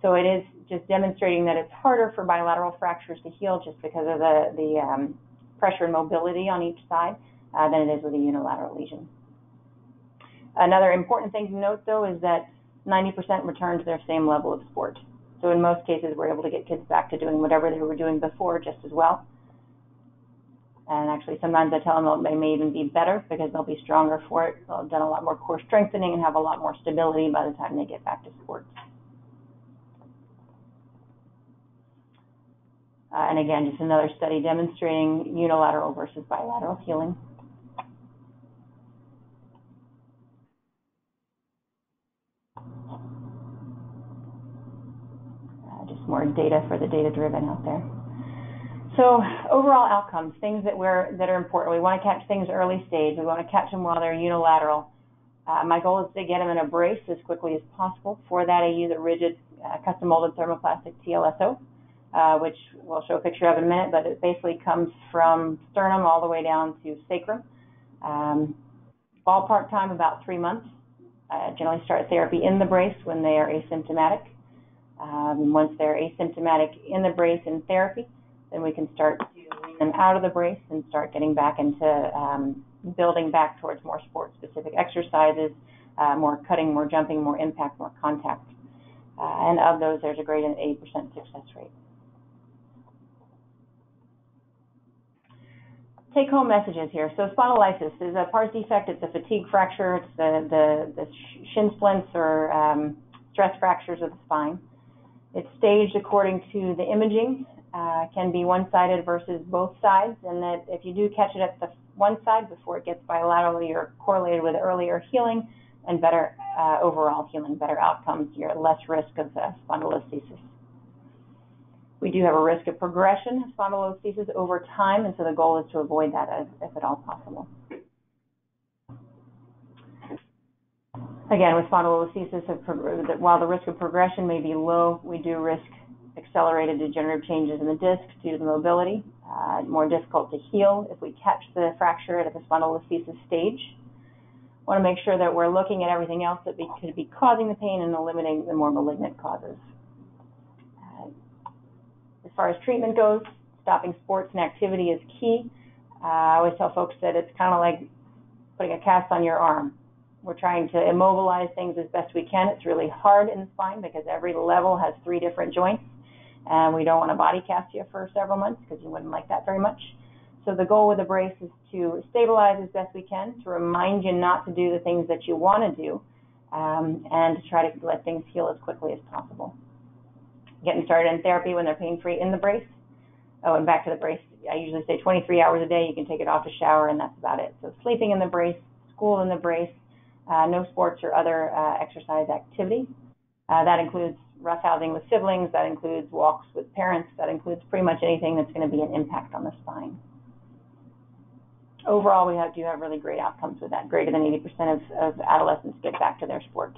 So it is just demonstrating that it's harder for bilateral fractures to heal just because of the, the um, pressure and mobility on each side uh, than it is with a unilateral lesion. Another important thing to note, though, is that ninety percent return to their same level of sport. So in most cases, we're able to get kids back to doing whatever they were doing before just as well. And actually, sometimes I tell them they may even be better because they'll be stronger for it. They'll have done a lot more core strengthening and have a lot more stability by the time they get back to sports. Uh, and again, just another study demonstrating unilateral versus bilateral healing. Uh, just more data for the data-driven out there. So overall outcomes, things that we're that are important. We want to catch things early stage. We want to catch them while they're unilateral. Uh, my goal is to get them in a brace as quickly as possible. For that, I use a rigid, uh, custom-molded thermoplastic T L S O. Uh, which we'll show a picture of in a minute, but it basically comes from sternum all the way down to sacrum. Um, ballpark time, about three months. Uh, generally start therapy in the brace when they are asymptomatic. Um, once they're asymptomatic in the brace in therapy, then we can start to wean them out of the brace and start getting back into um, building back towards more sport-specific exercises, uh, more cutting, more jumping, more impact, more contact. Uh, and of those, there's a greater than eighty percent success rate. Take-home messages here. So spondylolysis is a P A R S defect. It's a fatigue fracture. It's the, the, the shin splints or um, stress fractures of the spine. It's staged according to the imaging. Uh, can be one-sided versus both sides, and that if you do catch it at the one side before it gets bilaterally or correlated with earlier healing and better uh, overall healing, better outcomes, you're at less risk of uh, spondylolisthesis. We do have a risk of progression of spondylolisthesis over time, and so the goal is to avoid that as, if at all possible. Again, with spondylolisthesis, while the risk of progression may be low, we do risk accelerated degenerative changes in the disc due to the mobility, uh, more difficult to heal if we catch the fracture at the spondylolisthesis stage. Want to make sure that we're looking at everything else that be, could be causing the pain and eliminating the more malignant causes. Uh, as far as treatment goes, stopping sports and activity is key. Uh, I always tell folks that it's kind of like putting a cast on your arm. We're trying to immobilize things as best we can. It's really hard in the spine because every level has three different joints. And we don't want to body cast you for several months because you wouldn't like that very much. So the goal with the brace is to stabilize as best we can, to remind you not to do the things that you want to do, um, and to try to let things heal as quickly as possible. Getting started in therapy when they're pain-free in the brace. Oh, and back to the brace, I usually say twenty-three hours a day. You can take it off to shower, and that's about it. So sleeping in the brace, school in the brace, uh, no sports or other uh, exercise activity. Uh, that includes roughhousing with siblings, that includes walks with parents, that includes pretty much anything that's going to be an impact on the spine. Overall, we have, do have really great outcomes with that. Greater than eighty percent of, of adolescents get back to their sport.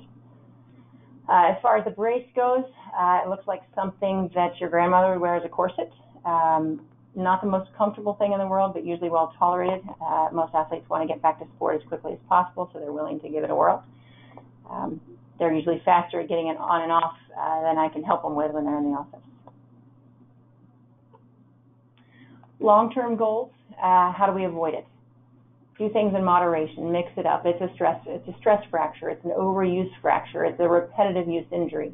Uh, as far as the brace goes, uh, it looks like something that your grandmother would wear as a corset. Um, not the most comfortable thing in the world, but usually well tolerated. Uh, most athletes want to get back to sport as quickly as possible, so they're willing to give it a whirl. Um, They're usually faster at getting it on and off uh, than I can help them with when they're in the office. Long-term goals, uh, how do we avoid it? Do things in moderation, mix it up. It's a stress, it's a stress fracture, it's an overuse fracture, it's a repetitive use injury.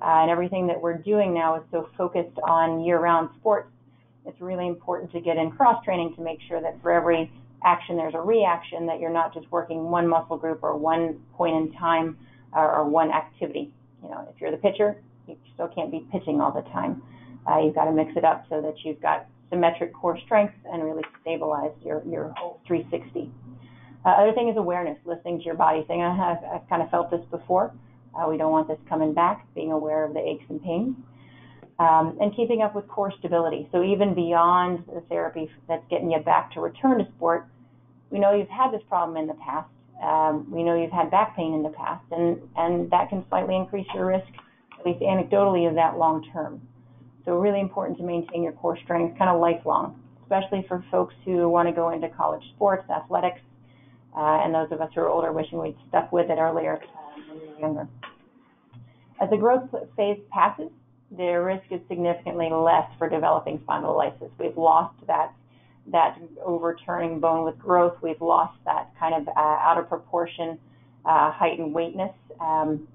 Uh, and everything that we're doing now is so focused on year-round sports, it's really important to get in cross-training to make sure that for every action there's a reaction, that you're not just working one muscle group or one point in time or one activity. You know, if you're the pitcher, you still can't be pitching all the time. Uh, you've got to mix it up so that you've got symmetric core strength and really stabilize your, your whole three sixty. Uh, other thing is awareness, listening to your body, saying, I have, I've kind of felt this before. Uh, we don't want this coming back, being aware of the aches and pains. Um, and keeping up with core stability. So even beyond the therapy that's getting you back to return to sport, we know you've had this problem in the past. Um, we know you've had back pain in the past, and, and that can slightly increase your risk, at least anecdotally, of that long-term. So really important to maintain your core strength kind of lifelong, especially for folks who want to go into college sports, athletics, uh, and those of us who are older wishing we'd stuck with it earlier uh, when we were younger. As the growth phase passes, the risk is significantly less for developing spondylolysis. We've lost that. that overturning bone with growth, we've lost that kind of uh, out of proportion uh, height and weightness. Um,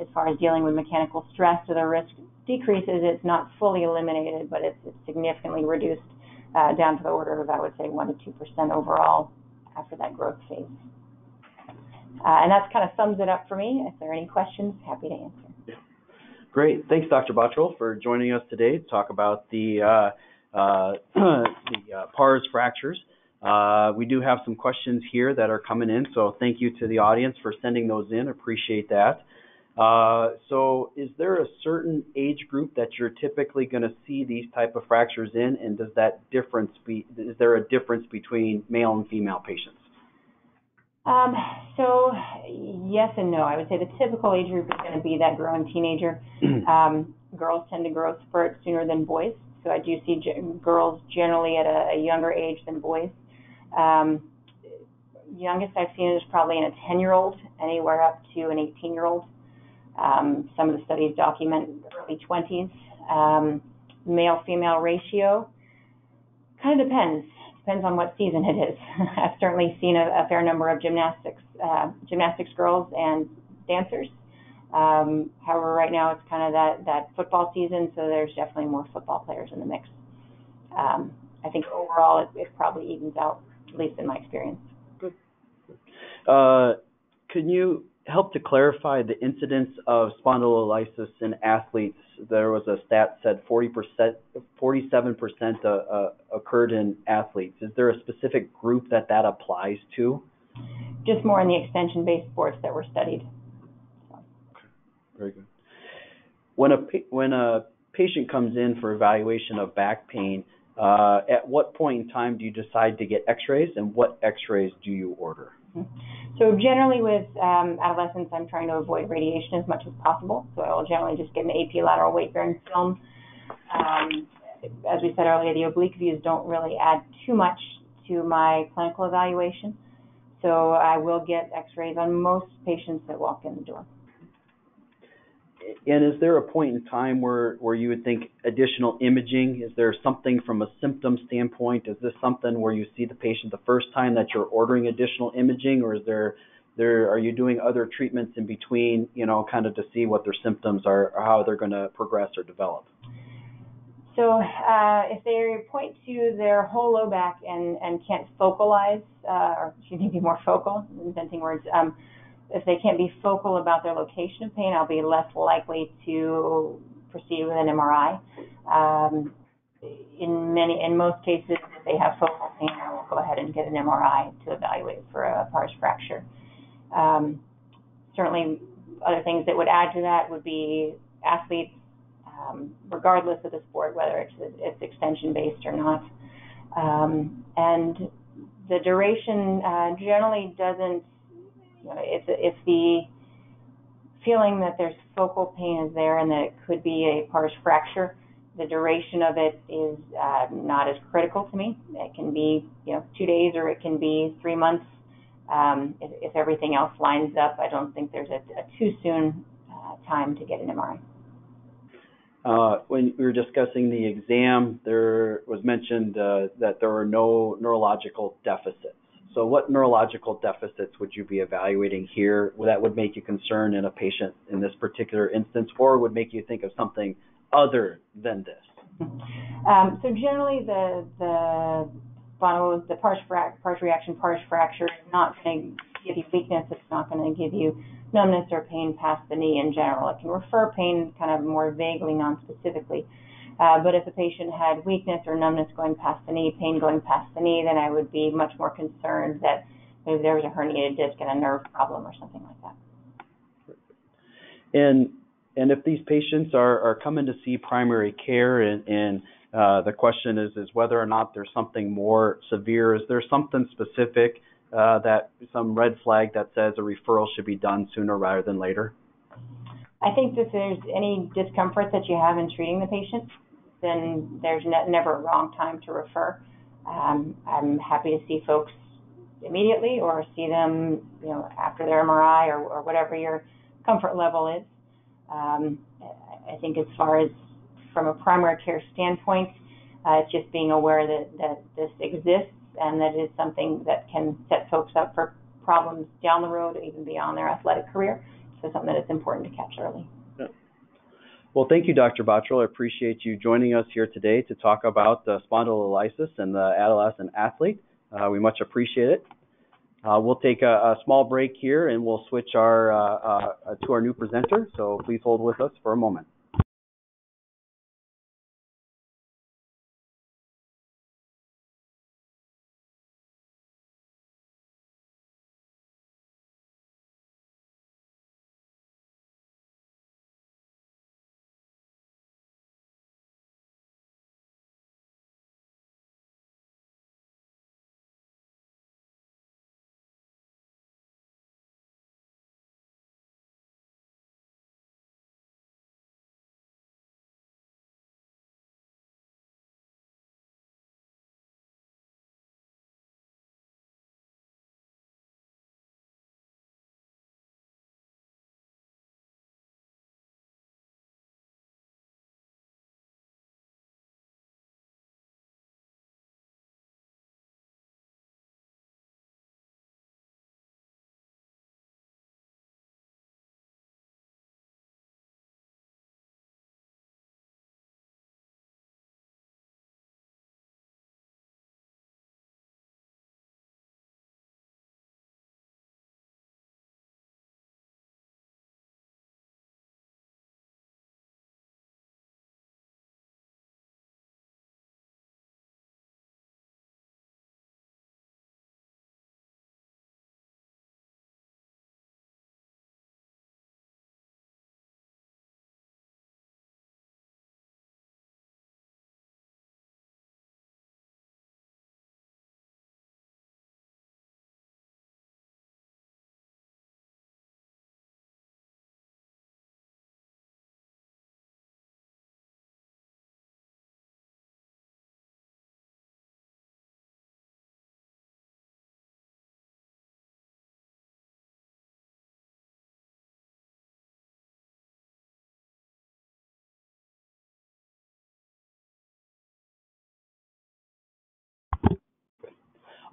as far as dealing with mechanical stress, so the risk decreases. It's not fully eliminated, but it's, it's significantly reduced uh, down to the order of, I would say, one to two percent overall after that growth phase. Uh, and that kind of sums it up for me. If there are any questions, happy to answer. Yeah. Great. Thanks, Doctor Bottrell, for joining us today to talk about the uh, Uh, the uh, P A R S fractures. Uh, we do have some questions here that are coming in, so thank you to the audience for sending those in. Appreciate that. Uh, so is there a certain age group that you're typically going to see these type of fractures in, and does that difference be, is there a difference between male and female patients? Um, so yes and no. I would say the typical age group is going to be that growing teenager. um, girls tend to grow spurts sooner than boys. So I do see girls generally at a, a younger age than boys. Um, youngest I've seen it is probably in a ten-year-old, anywhere up to an eighteen-year-old. Um, some of the studies document early twenties. Um, male-female ratio kind of depends. Depends on what season it is. I've certainly seen a, a fair number of gymnastics, uh, gymnastics girls and dancers. Um, however, right now it's kind of that, that football season, so there's definitely more football players in the mix. Um, I think overall it, it probably evens out, at least in my experience. Good. Uh, can you help to clarify the incidence of spondylolysis in athletes? There was a stat said forty percent, forty-seven percent uh, uh, occurred in athletes. Is there a specific group that that applies to? Just more in the extension-based sports that were studied. So. Very good. When a, when a patient comes in for evaluation of back pain, uh, at what point in time do you decide to get x-rays, and what x-rays do you order? So generally with um, adolescents, I'm trying to avoid radiation as much as possible. So I will generally just get an A P lateral weight-bearing film. Um, as we said earlier, the oblique views don't really add too much to my clinical evaluation. So I will get x-rays on most patients that walk in the door. And is there a point in time where, where you would think additional imaging? Is there something from a symptom standpoint? Is this something where you see the patient the first time that you're ordering additional imaging, or is there, there are you doing other treatments in between, you know, kind of to see what their symptoms are or how they're going to progress or develop? So uh, if they point to their whole low back and, and can't focalize, uh, or excuse me, be more focal, inventing words, um, if they can't be focal about their location of pain, I'll be less likely to proceed with an M R I. Um, in many, in most cases, if they have focal pain, I will go ahead and get an M R I to evaluate for a P A R S fracture. Um, certainly, other things that would add to that would be athletes, um, regardless of the sport, whether it's, it's extension-based or not. Um, and the duration uh, generally doesn't. You know, if, if the feeling that there's focal pain is there and that it could be a P A R S fracture, the duration of it is uh, not as critical to me. It can be, you know, two days or it can be three months. Um, if, if everything else lines up, I don't think there's a, a too soon uh, time to get an M R I. Uh, when we were discussing the exam, there was mentioned uh, that there were no neurological deficits. So what neurological deficits would you be evaluating here that would make you concerned in a patient in this particular instance, or would make you think of something other than this? Um, so generally the the spondylolisthesis, the P A R S frac, P A R S reaction, P A R S fracture is not going to give you weakness. It's not going to give you numbness or pain past the knee in general. It can refer pain kind of more vaguely, non-specifically. Uh, but if a patient had weakness or numbness going past the knee, pain going past the knee, then I would be much more concerned that maybe there was a herniated disc and a nerve problem or something like that. And and if these patients are, are coming to see primary care, and, and uh, the question is, is whether or not there's something more severe, is there something specific uh, that some red flag that says a referral should be done sooner rather than later? I think that if there's any discomfort that you have in treating the patient, then there's ne never a wrong time to refer. Um, I'm happy to see folks immediately, or see them, you know, after their M R I, or, or whatever your comfort level is. Um, I think as far as from a primary care standpoint, uh, it's just being aware that, that this exists and that it is something that can set folks up for problems down the road, even beyond their athletic career. So something that it's important to catch early. Yeah. Well, thank you, Doctor Bottrell. I appreciate you joining us here today to talk about the spondylolysis and the adolescent athlete. Uh, we much appreciate it. Uh, we'll take a, a small break here, and we'll switch our uh, uh, to our new presenter. So please hold with us for a moment.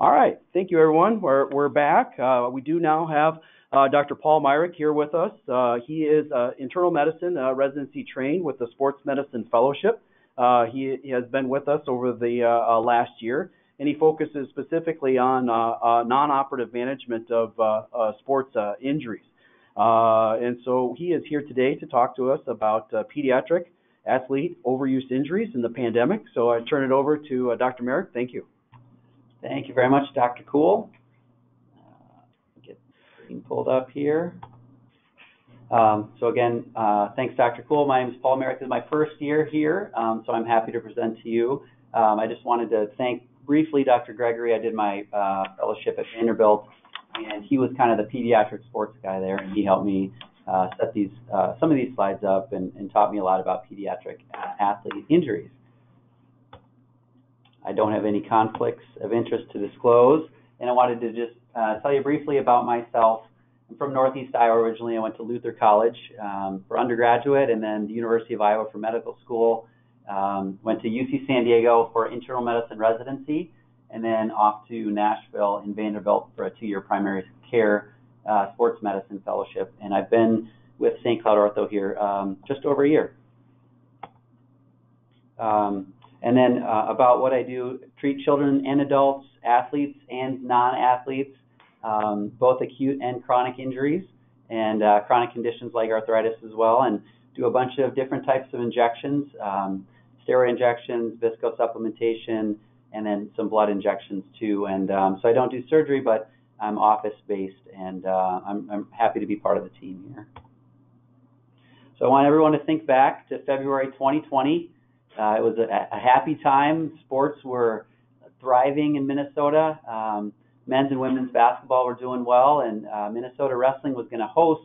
All right, thank you everyone. We're, we're back. Uh, we do now have uh, Doctor Paul Myrick here with us. Uh, he is uh, internal medicine uh, residency trained with the Sports Medicine Fellowship. Uh, he, he has been with us over the uh, uh, last year, and he focuses specifically on uh, uh, non-operative management of uh, uh, sports uh, injuries. Uh, and so he is here today to talk to us about uh, pediatric athlete overuse injuries in the pandemic. So I turn it over to uh, Doctor Myrick. Thank you. Thank you very much, Doctor Kuhl. Uh, get pulled up here. Um, so again, uh, thanks, Doctor Kuhl. My name is Paul Myrick. This is my first year here, um, so I'm happy to present to you. Um, I just wanted to thank briefly Doctor Gregory. I did my uh, fellowship at Vanderbilt, and he was kind of the pediatric sports guy there, and he helped me uh, set these uh, some of these slides up and, and taught me a lot about pediatric athlete injuries. I don't have any conflicts of interest to disclose, and I wanted to just uh, tell you briefly about myself. I'm from Northeast Iowa originally. I went to Luther College um, for undergraduate, and then the University of Iowa for medical school. Um, went to U C San Diego for internal medicine residency, and then off to Nashville and Vanderbilt for a two-year primary care uh, sports medicine fellowship. And I've been with Saint Cloud Ortho here um, just over a year. Um, And then uh, about what I do, treat children and adults, athletes and non-athletes, um, both acute and chronic injuries, and uh, chronic conditions like arthritis as well, and do a bunch of different types of injections, um, steroid injections, viscosupplementation, and then some blood injections too. And um, so I don't do surgery, but I'm office-based, and uh, I'm, I'm happy to be part of the team here. So I want everyone to think back to February twenty twenty. Uh, it was a, a happy time. Sports were thriving in Minnesota. Um, men's and women's basketball were doing well, and uh, Minnesota Wrestling was going to host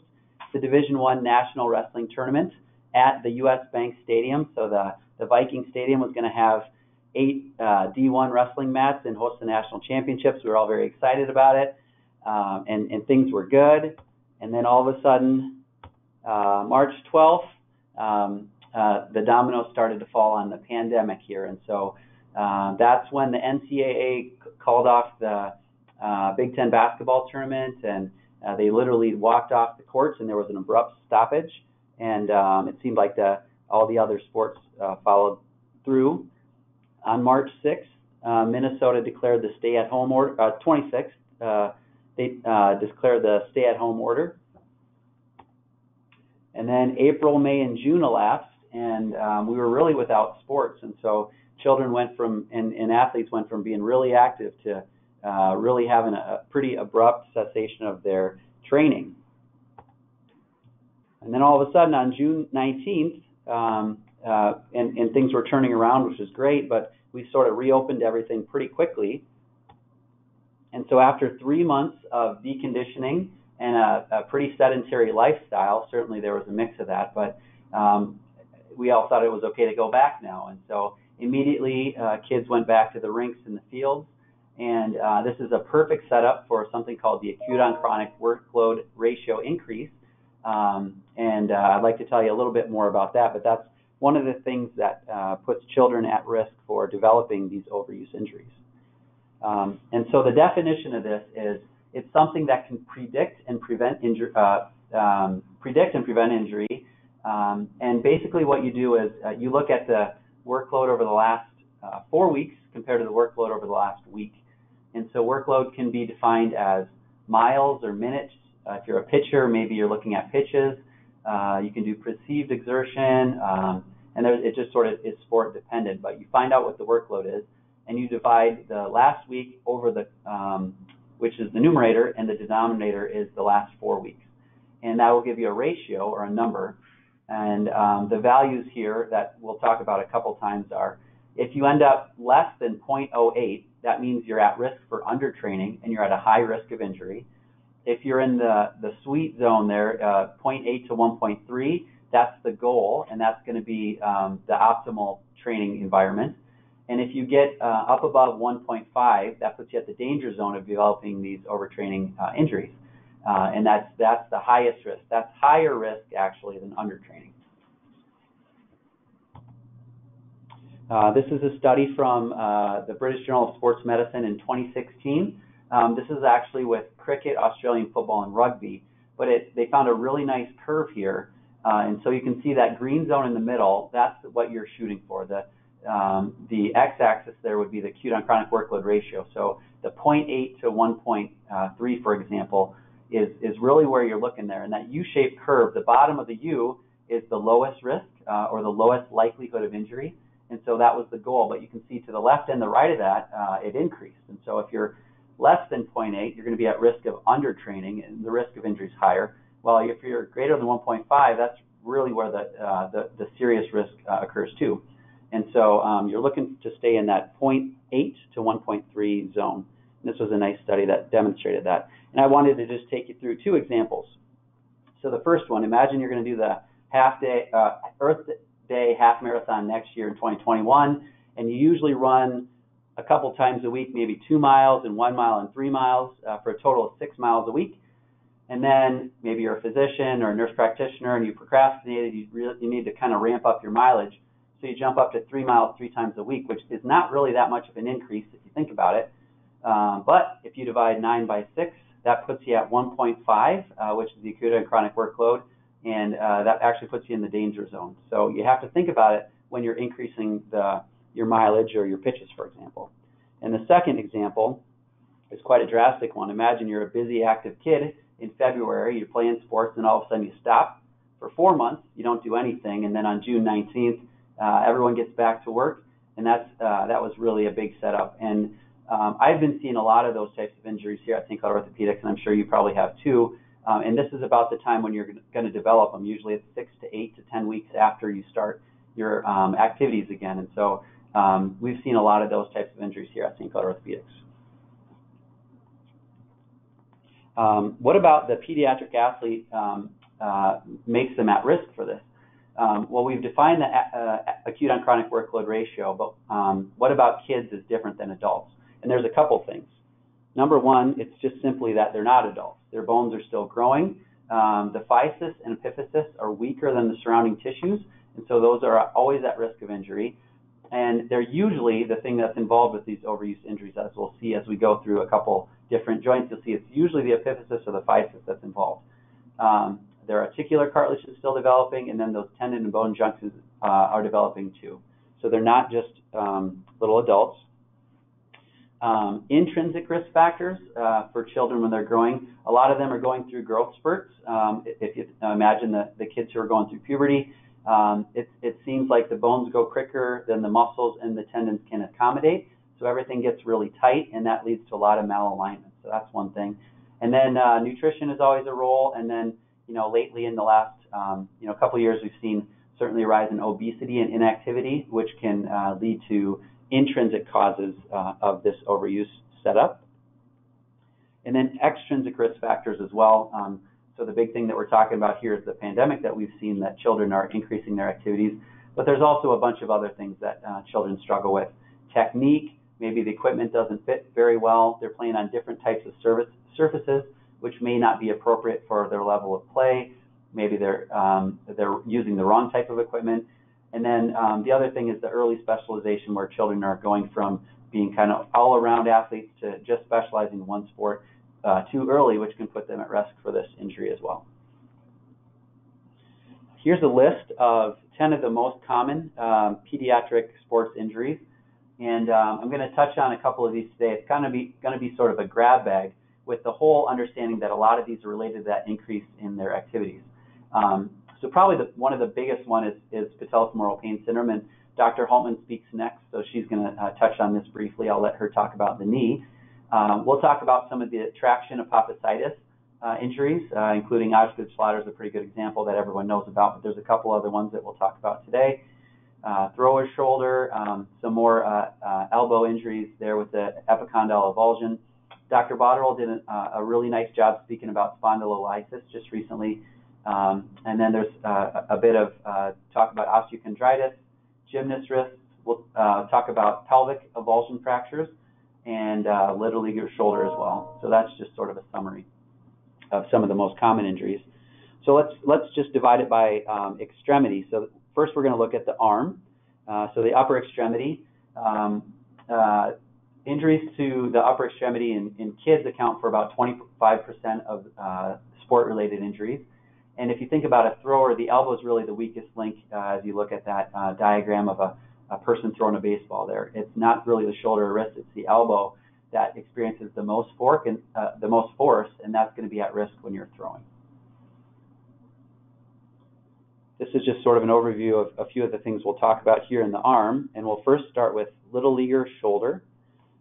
the Division One National Wrestling Tournament at the U S Bank Stadium. So the, the Viking Stadium was going to have eight uh, D one wrestling mats and host the national championships. We were all very excited about it, um, and, and things were good. And then all of a sudden, uh, March twelfth, um, Uh, the dominoes started to fall on the pandemic here, and so uh, that's when the N C double A called off the uh, Big Ten basketball tournament, and uh, they literally walked off the courts, and there was an abrupt stoppage, and um, it seemed like the, all the other sports uh, followed through. On March sixth, uh, Minnesota declared the stay-at-home order. Uh, twenty-sixth, uh, they uh, declared the stay-at-home order, and then April, May, and June elapsed. And um, we were really without sports, and so children went from and, and athletes went from being really active to uh, really having a pretty abrupt cessation of their training. And then all of a sudden, on June nineteenth, um, uh, and, and things were turning around, which is great. But we sort of reopened everything pretty quickly. And so after three months of deconditioning and a, a pretty sedentary lifestyle, certainly there was a mix of that, but um, we all thought it was okay to go back now. And so immediately uh, kids went back to the rinks and the fields. And uh, this is a perfect setup for something called the acute on chronic workload ratio increase. Um, and uh, I'd like to tell you a little bit more about that, but that's one of the things that uh, puts children at risk for developing these overuse injuries. Um, and so the definition of this is it's something that can predict and prevent, injury, uh, um, predict and prevent injury. Um, and basically what you do is uh, you look at the workload over the last uh, four weeks compared to the workload over the last week. And so workload can be defined as miles or minutes. Uh, if you're a pitcher, maybe you're looking at pitches. Uh, you can do perceived exertion. Um, and there, it just sort of is sport dependent. But you find out what the workload is, and you divide the last week over the, um, which is the numerator, and the denominator is the last four weeks. And that will give you a ratio or a number. And um, the values here that we'll talk about a couple times are, if you end up less than zero point zero eight, that means you're at risk for undertraining and you're at a high risk of injury. If you're in the, the sweet zone there, uh, zero point eight to one point three, that's the goal, and that's going to be um, the optimal training environment. And if you get uh, up above one point five, that puts you at the danger zone of developing these overtraining uh, injuries. Uh, and that's, that's the highest risk. That's higher risk, actually, than undertraining. Uh, this is a study from uh, the British Journal of Sports Medicine in twenty sixteen. Um, this is actually with cricket, Australian football, and rugby, but it, they found a really nice curve here. Uh, and so you can see that green zone in the middle, that's what you're shooting for. The, um, the x-axis there would be the acute on chronic workload ratio. So the zero point eight to one point three, for example, is, is really where you're looking there. And that U-shaped curve, the bottom of the U is the lowest risk uh, or the lowest likelihood of injury. And so that was the goal. But you can see to the left and the right of that, uh, it increased. And so if you're less than zero point eight, you're going to be at risk of undertraining, and the risk of injury is higher. Well, if you're greater than one point five, that's really where the, uh, the, the serious risk uh, occurs too. And so um, you're looking to stay in that zero point eight to one point three zone. And this was a nice study that demonstrated that. And I wanted to just take you through two examples. So the first one, imagine you're going to do the half day, uh, Earth Day half marathon next year in twenty twenty-one, and you usually run a couple times a week, maybe two miles and one mile and three miles uh, for a total of six miles a week. And then maybe you're a physician or a nurse practitioner and you procrastinated, you, really, you need to kind of ramp up your mileage. So you jump up to three miles three times a week, which is not really that much of an increase if you think about it. Um, but if you divide nine by six, that puts you at one point five, uh, which is the acute and chronic workload. And uh, that actually puts you in the danger zone. So you have to think about it when you're increasing the your mileage or your pitches, for example. And the second example is quite a drastic one. Imagine you're a busy, active kid in February, you're playing sports, and all of a sudden you stop for four months, you don't do anything, and then on June nineteenth, uh, everyone gets back to work, and that's uh, that was really a big setup. And um, I've been seeing a lot of those types of injuries here at Saint Cloud Orthopedics, and I'm sure you probably have too. Um, and this is about the time when you're going to develop them. Usually it's six to eight to ten weeks after you start your um, activities again. And so um, we've seen a lot of those types of injuries here at Saint Cloud Orthopedics. Um, what about the pediatric athlete um, uh, makes them at risk for this? Um, well, we've defined the uh, acute on chronic workload ratio, but um, what about kids is different than adults? And there's a couple things. Number one, it's just simply that they're not adults. Their bones are still growing. Um, the physis and epiphysis are weaker than the surrounding tissues, and so those are always at risk of injury. And they're usually the thing that's involved with these overuse injuries, as we'll see as we go through a couple different joints. You'll see it's usually the epiphysis or the physis that's involved. Um, their articular cartilage is still developing, and then those tendon and bone junctions uh, are developing too. So they're not just um, little adults. Um, intrinsic risk factors uh, for children when they're growing. A lot of them are going through growth spurts. Um, if you imagine the, the kids who are going through puberty, um, it, it seems like the bones go quicker than the muscles and the tendons can accommodate. So everything gets really tight, and that leads to a lot of malalignment. So that's one thing. And then uh, nutrition is always a role. And then, you know, lately in the last, um, you know, couple of years, we've seen certainly a rise in obesity and inactivity, which can uh, lead to intrinsic causes uh, of this overuse setup. And then extrinsic risk factors as well. Um, so the big thing that we're talking about here is the pandemic that we've seen, that children are increasing their activities, but there's also a bunch of other things that uh, children struggle with. Technique, maybe the equipment doesn't fit very well. They're playing on different types of service, surfaces, which may not be appropriate for their level of play. Maybe they're, um, they're using the wrong type of equipment. And then um, the other thing is the early specialization, where children are going from being kind of all-around athletes to just specializing in one sport uh, too early, which can put them at risk for this injury as well. Here's a list of ten of the most common um, pediatric sports injuries. And um, I'm going to touch on a couple of these today. It's going to be going to be sort of a grab bag, with the whole understanding that a lot of these are related to that increase in their activities. Um, So probably the, one of the biggest one is, is patellofemoral pain syndrome, and Doctor Holtman speaks next, so she's going to uh, touch on this briefly. I'll let her talk about the knee. Um, we'll talk about some of the traction apophysitis uh, injuries, uh, including Osgood-Schlatter is a pretty good example that everyone knows about, but there's a couple other ones that we'll talk about today. Uh, thrower's shoulder, um, some more uh, uh, elbow injuries there with the epicondyle avulsion. Doctor Bottrell did a, a really nice job speaking about spondylolysis just recently. Um, and then there's uh, a bit of uh, talk about osteochondritis, gymnast wrists. We'll uh, talk about pelvic avulsion fractures and uh, litilegal shoulder as well. So that's just sort of a summary of some of the most common injuries. So let's let's just divide it by um, extremity. So first we're going to look at the arm, Uh, so the upper extremity. Um, uh, injuries to the upper extremity in, in kids account for about twenty-five percent of uh, sport-related injuries. And if you think about a thrower, the elbow is really the weakest link uh, as you look at that uh, diagram of a, a person throwing a baseball there. It's not really the shoulder or wrist, it's the elbow that experiences the most fork and uh, the most force, and that's going to be at risk when you're throwing. This is just sort of an overview of a few of the things we'll talk about here in the arm, and we'll first start with little leaguer shoulder.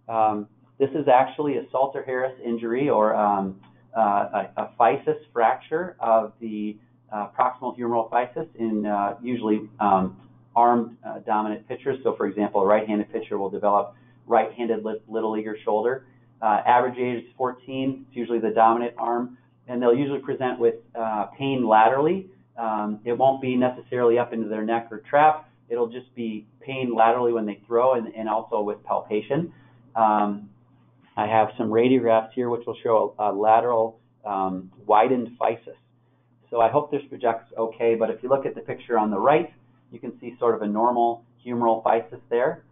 Um, this is actually a Salter-Harris injury, or um, uh, a, a physis fracture of the uh, proximal humeral physis in uh, usually um, arm uh, dominant pitchers. So for example, a right-handed pitcher will develop right-handed little leaguer shoulder. Uh, average age is fourteen, it's usually the dominant arm, and they'll usually present with uh, pain laterally. Um, it won't be necessarily up into their neck or trap. It'll just be pain laterally when they throw, and, and also with palpation. Um, I have some radiographs here which will show a, a lateral um, widened physis. So I hope this projects okay, but if you look at the picture on the right, you can see sort of a normal humeral physis there.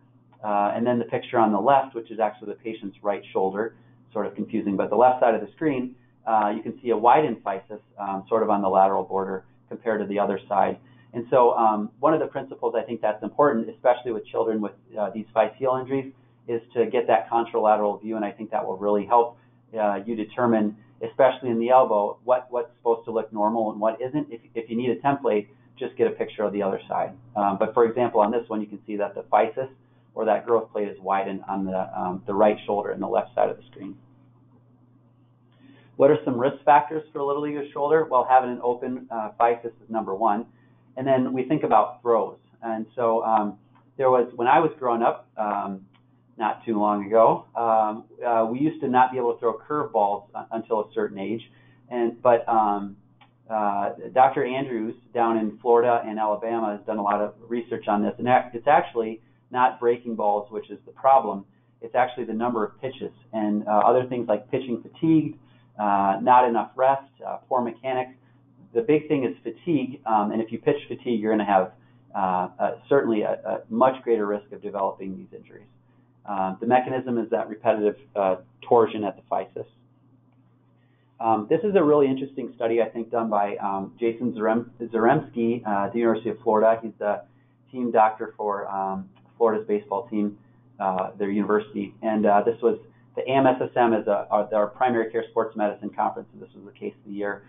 Uh, and then the picture on the left, which is actually the patient's right shoulder, sort of confusing, but the left side of the screen, uh, you can see a widened physis um, sort of on the lateral border compared to the other side. And so um, one of the principles I think that's important, especially with children with uh, these physeal injuries, is to get that contralateral view, and I think that will really help uh, you determine, especially in the elbow, what, what's supposed to look normal and what isn't. If, if you need a template, just get a picture of the other side. Um, but for example, on this one, you can see that the physis, or that growth plate, is widened on the, um, the right shoulder and the left side of the screen. What are some risk factors for little leaguer shoulder? Well, having an open uh, physis is number one. And then we think about throws. And so um, there was, when I was growing up, um, not too long ago, um, uh, we used to not be able to throw curveballs until a certain age. And But um, uh, Doctor Andrews down in Florida and Alabama has done a lot of research on this. And it's actually not breaking balls, which is the problem. It's actually the number of pitches and uh, other things like pitching fatigue, uh, not enough rest, uh, poor mechanics. The big thing is fatigue, um, and if you pitch fatigue, you're going to have uh, uh, certainly a, a much greater risk of developing these injuries. Um, the mechanism is that repetitive uh, torsion at the physis. Um, this is a really interesting study, I think, done by um, Jason Zarem Zaremski uh, at the University of Florida. He's the team doctor for um, Florida's baseball team, uh, their university. And uh, this was the A M S S M is a, our, our primary care sports medicine conference, and this was the case of the year.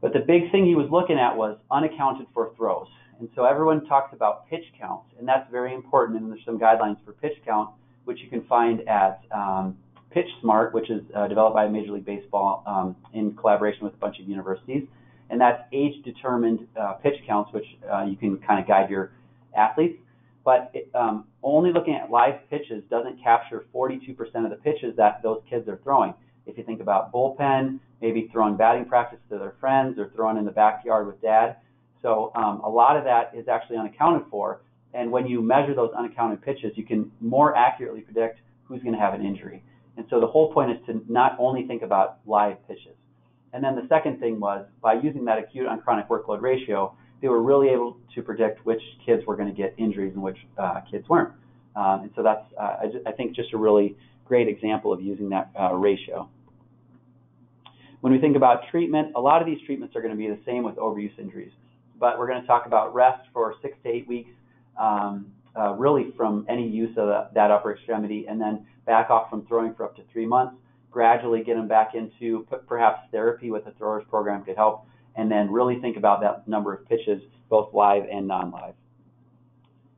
But the big thing he was looking at was unaccounted for throws. And so everyone talks about pitch counts, and that's very important, and there's some guidelines for pitch count, which you can find at um, Pitch Smart, which is uh, developed by Major League Baseball um, in collaboration with a bunch of universities. And that's age-determined uh, pitch counts, which uh, you can kind of guide your athletes. But it, um, only looking at live pitches doesn't capture forty-two percent of the pitches that those kids are throwing. If you think about bullpen, maybe throwing batting practice to their friends or throwing in the backyard with dad. So um, a lot of that is actually unaccounted for. And when you measure those unaccounted pitches, you can more accurately predict who's going to have an injury. And so the whole point is to not only think about live pitches. And then the second thing was, by using that acute on chronic workload ratio, they were really able to predict which kids were going to get injuries and which uh, kids weren't. Um, and so that's, uh, I, I think, just a really great example of using that uh, ratio. When we think about treatment, a lot of these treatments are going to be the same with overuse injuries. But we're going to talk about rest for six to eight weeks. Um, uh, really from any use of the, that upper extremity, and then back off from throwing for up to three months, gradually get them back into perhaps therapy with a thrower's program could help, and then really think about that number of pitches, both live and non-live.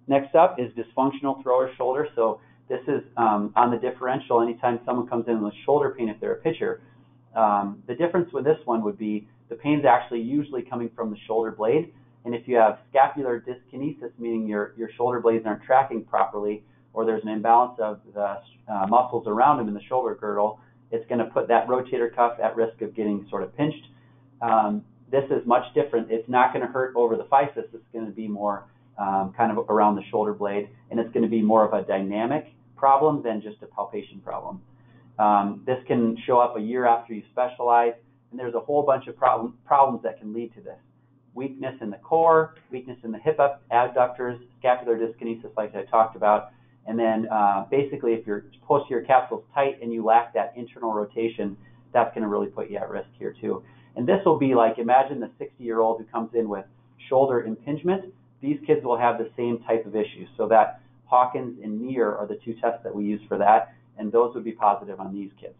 Next up is dysfunctional thrower shoulder. So this is um, on the differential. Anytime someone comes in with shoulder pain, if they're a pitcher, um, the difference with this one would be the pain's actually usually coming from the shoulder blade. And if you have scapular dyskinesis, meaning your, your shoulder blades aren't tracking properly, or there's an imbalance of the uh, muscles around them in the shoulder girdle, it's going to put that rotator cuff at risk of getting sort of pinched. Um, this is much different. It's not going to hurt over the physis. It's going to be more um, kind of around the shoulder blade, and it's going to be more of a dynamic problem than just a palpation problem. Um, this can show up a year after you specialize, and there's a whole bunch of problem, problems that can lead to this. weakness in the core, weakness in the hip abductors, scapular dyskinesis like I talked about, and then uh, basically if your posterior capsule's tight and you lack that internal rotation, that's going to really put you at risk here too. And this will be like, imagine the sixty-year-old who comes in with shoulder impingement. These kids will have the same type of issue. So that Hawkins and Neer are the two tests that we use for that, and those would be positive on these kids.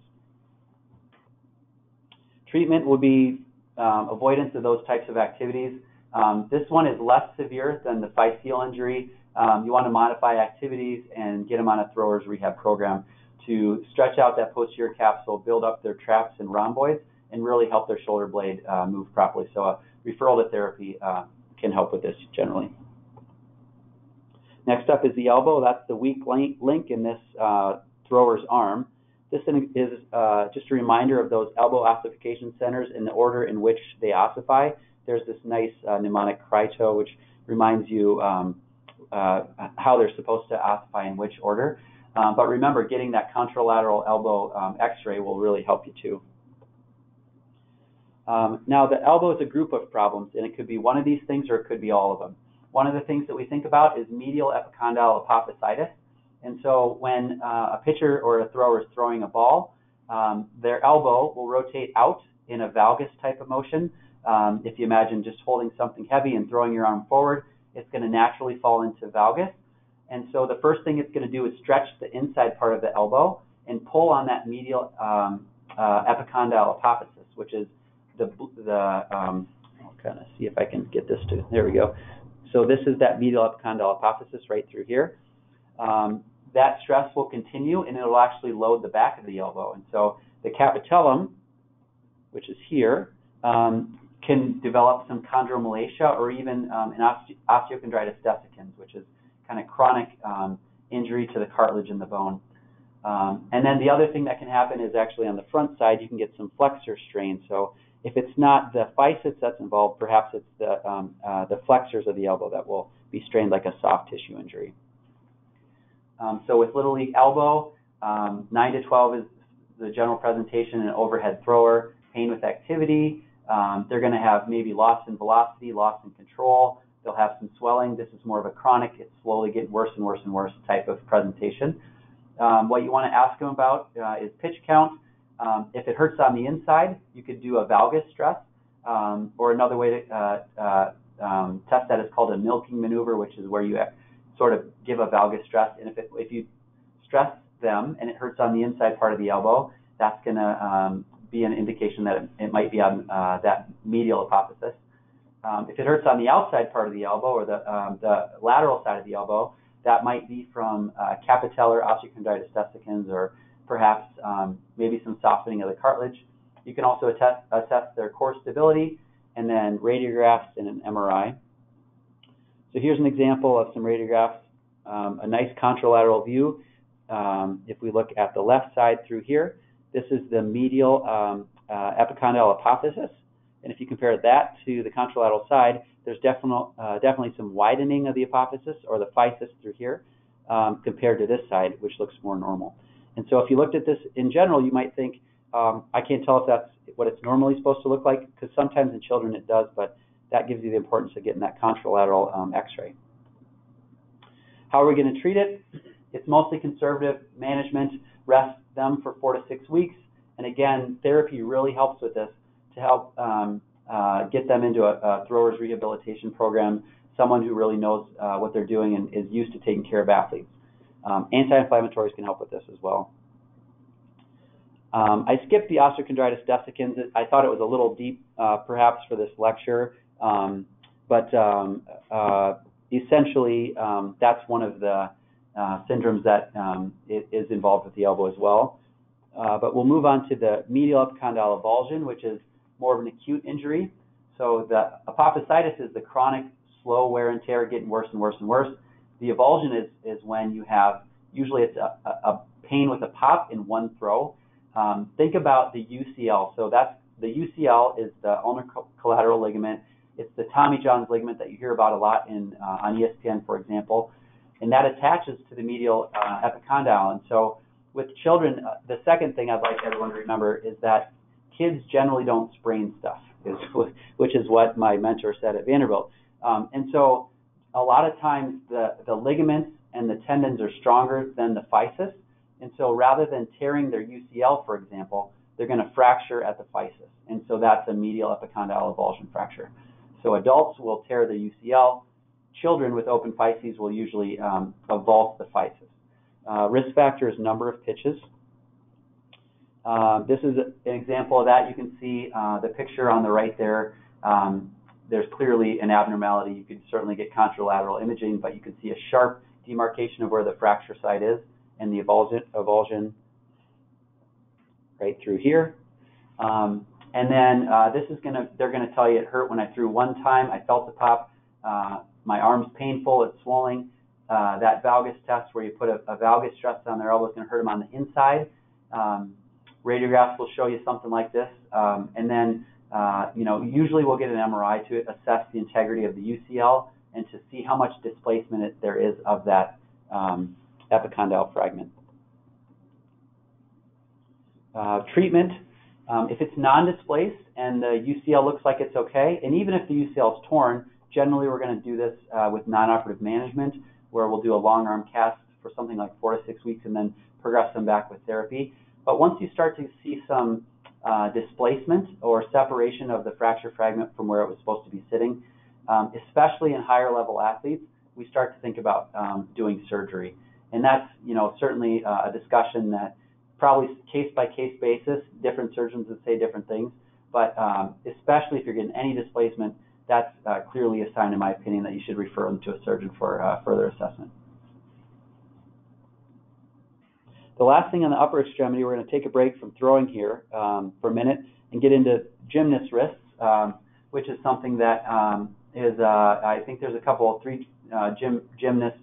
Treatment would be um, avoidance of those types of activities. Um, this one is less severe than the physeal injury. Um, you want to modify activities and get them on a thrower's rehab program to stretch out that posterior capsule, build up their traps and rhomboids, and really help their shoulder blade uh, move properly. So a referral to therapy uh, can help with this generally. Next up is the elbow. That's the weak link in this uh, thrower's arm. This is uh, just a reminder of those elbow ossification centers and the order in which they ossify. There's this nice uh, mnemonic CRITO, which reminds you um, uh, how they're supposed to ossify in which order. Um, but remember, getting that contralateral elbow um, x-ray will really help you too. Um, now, the elbow is a group of problems, and it could be one of these things or it could be all of them. One of the things that we think about is medial epicondyle apophysitis. And so when uh, a pitcher or a thrower is throwing a ball, um, their elbow will rotate out in a valgus type of motion. Um, if you imagine just holding something heavy and throwing your arm forward, it's going to naturally fall into valgus. And so the first thing it's going to do is stretch the inside part of the elbow and pull on that medial um, uh, epicondyle apophysis, which is the, the um, I'll kind of see if I can get this to, there we go. So this is that medial epicondyle apophysis right through here. Um, that stress will continue, and it'll actually load the back of the elbow. And so the capitellum, which is here, um, can develop some chondromalacia or even um, an osteo osteochondritis desiccans, which is kind of chronic um, injury to the cartilage in the bone. Um, and then the other thing that can happen is actually on the front side, you can get some flexor strain. So if it's not the physis that's involved, perhaps it's the, um, uh, the flexors of the elbow that will be strained like a soft tissue injury. Um, so with Little League elbow, um, nine to twelve is the general presentation, an overhead thrower, pain with activity. Um, they're going to have maybe loss in velocity, loss in control. They'll have some swelling. This is more of a chronic, it's slowly getting worse and worse and worse type of presentation. Um, what you want to ask them about uh, is pitch count. Um, if it hurts on the inside, you could do a valgus stress, um, or another way to uh, uh, um, test that is called a milking maneuver, which is where you have sort of give a valgus stress, and if, it, if you stress them and it hurts on the inside part of the elbow, that's going to um, be an indication that it, it might be on uh, that medial apophysis. Um, if it hurts on the outside part of the elbow or the, um, the lateral side of the elbow, that might be from uh, capitellar osteochondritis desiccans or perhaps um, maybe some softening of the cartilage. You can also attest, assess their core stability and then radiographs and an M R I. So here's an example of some radiographs, um, a nice contralateral view. Um, if we look at the left side through here, this is the medial um, uh, epicondyle apophysis. And if you compare that to the contralateral side, there's definite, uh, definitely some widening of the apophysis or the physis through here um, compared to this side, which looks more normal. And so if you looked at this in general, you might think, um, I can't tell if that's what it's normally supposed to look like, because sometimes in children it does, but that gives you the importance of getting that contralateral um, x-ray. How are we going to treat it? It's mostly conservative management. Rest them for four to six weeks. And again, therapy really helps with this to help um, uh, get them into a, a thrower's rehabilitation program, someone who really knows uh, what they're doing and is used to taking care of athletes. Um, anti-inflammatories can help with this as well. Um, I skipped the osteochondritis desiccans. I thought it was a little deep, uh, perhaps, for this lecture. Um, but um, uh, essentially, um, that's one of the uh, syndromes that um, is involved with the elbow as well. Uh, but we'll move on to the medial epicondyle avulsion, which is more of an acute injury. So the apophysitis is the chronic, slow wear and tear, getting worse and worse and worse. The avulsion is, is when you have, usually it's a, a, a pain with a pop in one throw. Um, think about the U C L. So that's the U C L is the ulnar collateral ligament. It's the Tommy John's ligament that you hear about a lot in, uh, on E S P N, for example, and that attaches to the medial uh, epicondyle. And so with children, uh, the second thing I'd like everyone to remember is that kids generally don't sprain stuff. is, which is what my mentor said at Vanderbilt. Um, and so a lot of times the, the ligaments and the tendons are stronger than the physis. And so rather than tearing their U C L, for example, they're going to fracture at the physis. And so that's a medial epicondyle avulsion fracture. So adults will tear the U C L. Children with open physes will usually um, avulse the physis. Uh, risk factor is number of pitches. Uh, this is an example of that. You can see uh, the picture on the right there. Um, there's clearly an abnormality. You could certainly get contralateral imaging, but you can see a sharp demarcation of where the fracture site is and the avulsion, avulsion right through here. Um, and then uh, this is going to, they're going to tell you it hurt when I threw one time. I felt the pop. Uh, my arm's painful. It's swelling. Uh, that valgus test where you put a, a valgus stress on their elbow is going to hurt them on the inside. Um, Radiographs will show you something like this, um, and then uh, you know usually we'll get an M R I to assess the integrity of the U C L and to see how much displacement it, there is of that um, epicondyle fragment. Uh, treatment, um, if it's non-displaced and the U C L looks like it's okay, and even if the U C L is torn, generally we're going to do this uh, with non-operative management, where we'll do a long-arm cast for something like four to six weeks and then progress them back with therapy. But once you start to see some uh, displacement or separation of the fracture fragment from where it was supposed to be sitting, um, especially in higher level athletes, we start to think about um, doing surgery. And that's, you know, certainly uh, a discussion that probably case by case basis, different surgeons would say different things. But um, especially if you're getting any displacement, that's uh, clearly a sign, in my opinion, that you should refer them to a surgeon for uh, further assessment. The last thing on the upper extremity, we're going to take a break from throwing here um, for a minute and get into gymnast wrists, um, which is something that um, is, uh, I think there's a couple of three uh, gym, gymnast,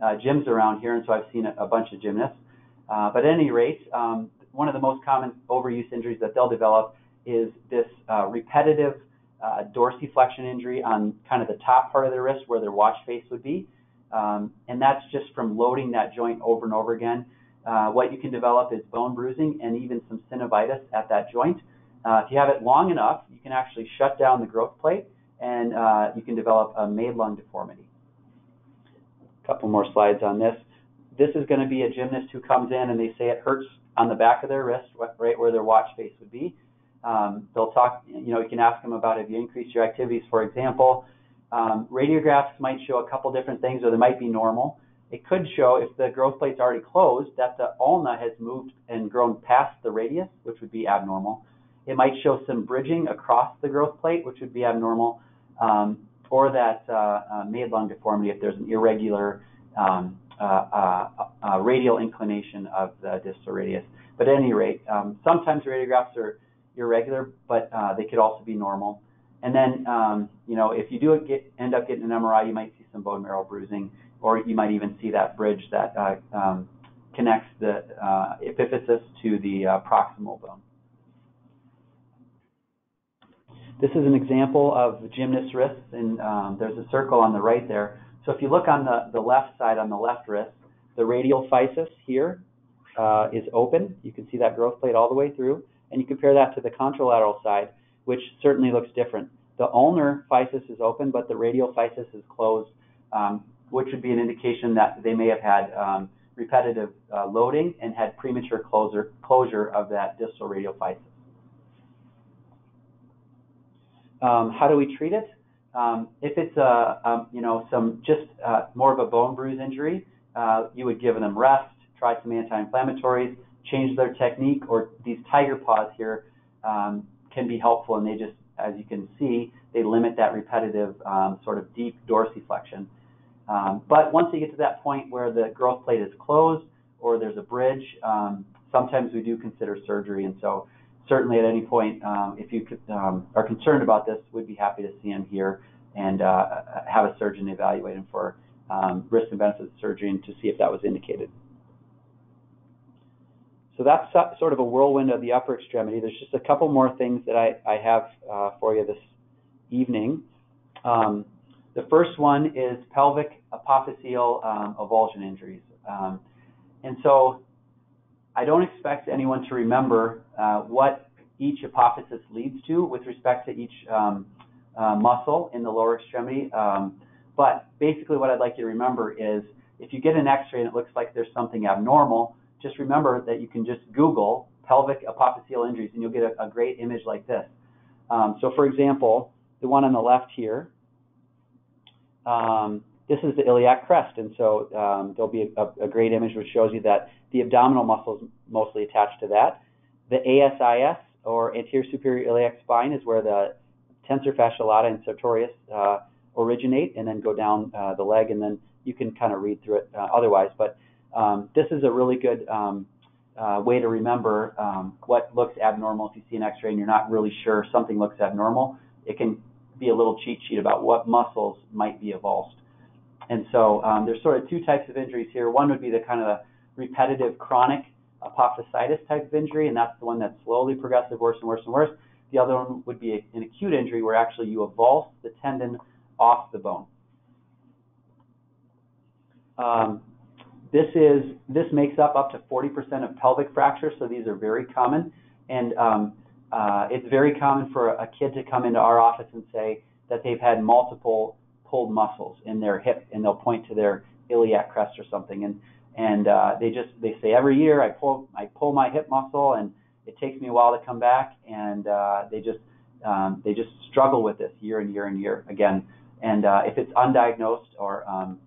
uh, gyms around here, and so I've seen a, a bunch of gymnasts. Uh, but at any rate, um, one of the most common overuse injuries that they'll develop is this uh, repetitive uh, dorsiflexion injury on kind of the top part of their wrist where their watch face would be, um, and that's just from loading that joint over and over again. Uh, what you can develop is bone bruising and even some synovitis at that joint. Uh, if you have it long enough, you can actually shut down the growth plate and uh, you can develop a madelung deformity. A couple more slides on this. This is going to be a gymnast who comes in and they say it hurts on the back of their wrist, right where their watch face would be. Um, they'll talk, you know, you can ask them about have you increased your activities, for example. Um, radiographs might show a couple different things, or they might be normal. It could show, if the growth plate's already closed, that the ulna has moved and grown past the radius, which would be abnormal. It might show some bridging across the growth plate, which would be abnormal, um, or that uh, uh, madelung deformity if there's an irregular um, uh, uh, uh, radial inclination of the distal radius. But at any rate, um, sometimes radiographs are irregular, but uh, they could also be normal. And then, um, you know, if you do get, end up getting an M R I, you might see some bone marrow bruising, or you might even see that bridge that uh, um, connects the uh, epiphysis to the uh, proximal bone. This is an example of the gymnast wrists, and um, there's a circle on the right there. So if you look on the, the left side, on the left wrist, the radial physis here uh, is open. You can see that growth plate all the way through, and you compare that to the contralateral side, which certainly looks different. The ulnar physis is open, but the radial physis is closed, um, which would be an indication that they may have had um, repetitive uh, loading and had premature closure, closure of that distal radial physis. Um, how do we treat it? Um, if it's a, um, you know, some just uh, more of a bone bruise injury, uh, you would give them rest, try some anti-inflammatories, change their technique, or these tiger paws here um, can be helpful, and they just, as you can see, they limit that repetitive um, sort of deep dorsiflexion. Um, but once you get to that point where the growth plate is closed or there's a bridge, um, sometimes we do consider surgery. And so certainly at any point, um, if you could, um, are concerned about this, we'd be happy to see them here and uh, have a surgeon evaluate them for um, risk and benefits of surgery and to see if that was indicated. So that's sort of a whirlwind of the upper extremity. There's just a couple more things that I, I have uh, for you this evening. Um, The first one is pelvic apophyseal um, avulsion injuries. Um, and so I don't expect anyone to remember uh, what each hypophysis leads to with respect to each um, uh, muscle in the lower extremity. Um, but basically what I'd like you to remember is if you get an x-ray and it looks like there's something abnormal, just remember that you can just Google pelvic apophyseal injuries and you'll get a, a great image like this. Um, so for example, the one on the left here, um, this is the iliac crest, and so um, there'll be a, a great image which shows you that the abdominal muscle is mostly attached to that. The A S I S, or anterior superior iliac spine, is where the tensor fasciae lata and sartorius uh, originate and then go down uh, the leg, and then you can kind of read through it uh, otherwise. But um, this is a really good um, uh, way to remember um, what looks abnormal. If you see an x-ray and you're not really sure something looks abnormal, it can be a little cheat sheet about what muscles might be avulsed. And so um, there's sort of two types of injuries here. One would be the kind of the repetitive chronic apophysitis type of injury, and that's the one that's slowly progressive, worse and worse and worse. The other one would be an acute injury where actually you avulse the tendon off the bone. Um, this is this makes up up to forty percent of pelvic fractures, so these are very common. And um, uh, it's very common for a kid to come into our office and say that they've had multiple pulled muscles in their hip, and they'll point to their iliac crest or something, and and uh, they just they say every year I pull I pull my hip muscle, and it takes me a while to come back, and uh, they just um, they just struggle with this year and year and year again, and uh, if it's undiagnosed or um,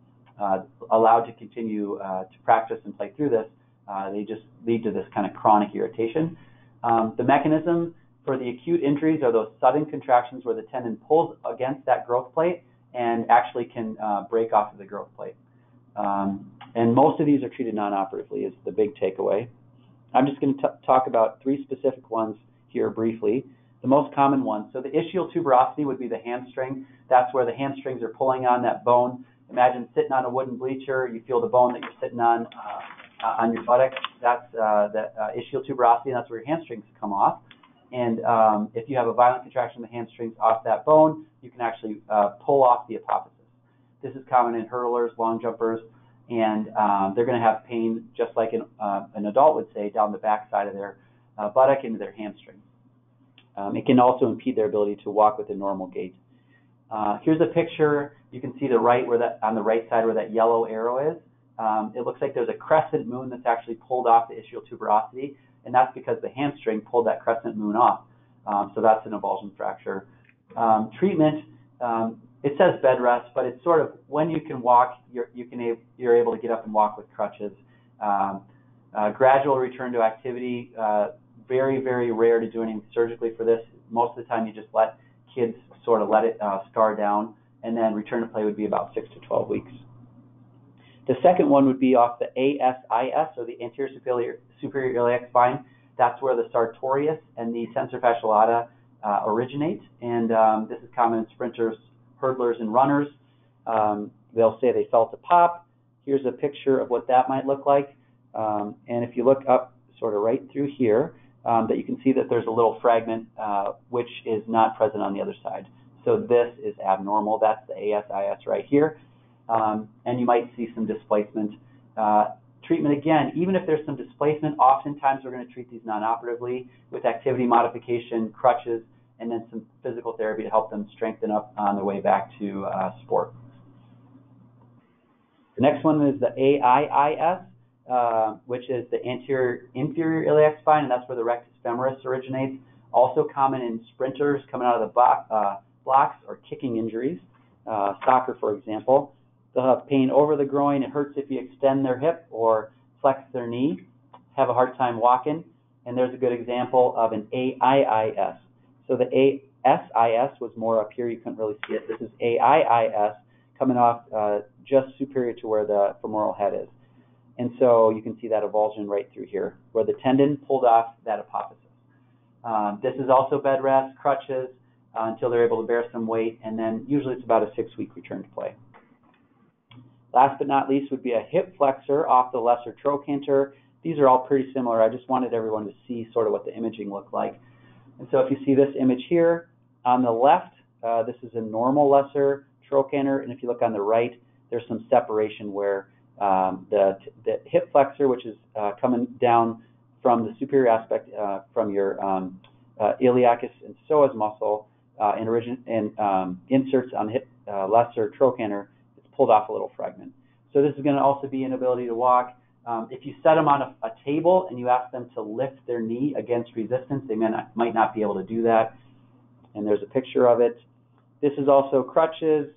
uh, allowed to continue uh, to practice and play through this, uh, they just lead to this kind of chronic irritation. Um, the mechanism for the acute injuries are those sudden contractions where the tendon pulls against that growth plate and actually can uh, break off of the growth plate. Um, and most of these are treated non-operatively is the big takeaway. I'm just going to talk about three specific ones here briefly, the most common ones. So the ischial tuberosity would be the hamstring. That's where the hamstrings are pulling on that bone. Imagine sitting on a wooden bleacher. You feel the bone that you're sitting on uh, uh, on your buttocks. That's uh, the uh, ischial tuberosity, and that's where your hamstrings come off. And um, if you have a violent contraction of the hamstrings off that bone, you can actually uh, pull off the apophysis. This is common in hurdlers, long jumpers, and um, they're going to have pain just like an, uh, an adult would say down the backside of their uh, buttock into their hamstring. Um, it can also impede their ability to walk with a normal gait. Uh, here's a picture. You can see the right where that on the right side where that yellow arrow is. Um, it looks like there's a crescent moon that's actually pulled off the ischial tuberosity. And that's because the hamstring pulled that crescent moon off. Um, so that's an avulsion fracture. Um, treatment, um, it says bed rest, but it's sort of when you can walk, you're, you can you're able to get up and walk with crutches. Um, uh, gradual return to activity, uh, very, very rare to do anything surgically for this. Most of the time you just let kids sort of let it uh, scar down, and then return to play would be about six to twelve weeks. The second one would be off the A S I S, or the anterior superior, superior iliac spine. That's where the sartorius and the tensor fasciae lata uh, originate. And um, this is common in sprinters, hurdlers, and runners. Um, they'll say they felt a pop. Here's a picture of what that might look like. Um, and if you look up sort of right through here, um, that you can see that there's a little fragment uh, which is not present on the other side. So this is abnormal. That's the A S I S right here. Um, and you might see some displacement. Uh, treatment, again, even if there's some displacement, oftentimes we're going to treat these non-operatively with activity modification, crutches, and then some physical therapy to help them strengthen up on their way back to uh, sport. The next one is the A I I S, uh, which is the anterior inferior iliac spine, and that's where the rectus femoris originates. Also common in sprinters coming out of the bo uh, blocks or kicking injuries, uh, soccer, for example. They'll have pain over the groin. It hurts if you extend their hip or flex their knee, have a hard time walking. And there's a good example of an A I I S. So the A S I S was more up here. You couldn't really see it. This is A I I S coming off uh, just superior to where the femoral head is. And so you can see that avulsion right through here, where the tendon pulled off that apophysis. Um, this is also bed rest, crutches, uh, until they're able to bear some weight. And then usually it's about a six-week return to play. Last but not least would be a hip flexor off the lesser trochanter. These are all pretty similar. I just wanted everyone to see sort of what the imaging looked like. And so if you see this image here, on the left, uh, this is a normal lesser trochanter. And if you look on the right, there's some separation where um, the, the hip flexor, which is uh, coming down from the superior aspect uh, from your um, uh, iliacus and psoas muscle uh, and, origin and um, inserts on hip, uh, lesser trochanter, it's pulled off a little fragment. So this is going to also be inability to walk. Um, if you set them on a, a table and you ask them to lift their knee against resistance, they may not, might not be able to do that. And there's a picture of it. This is also crutches,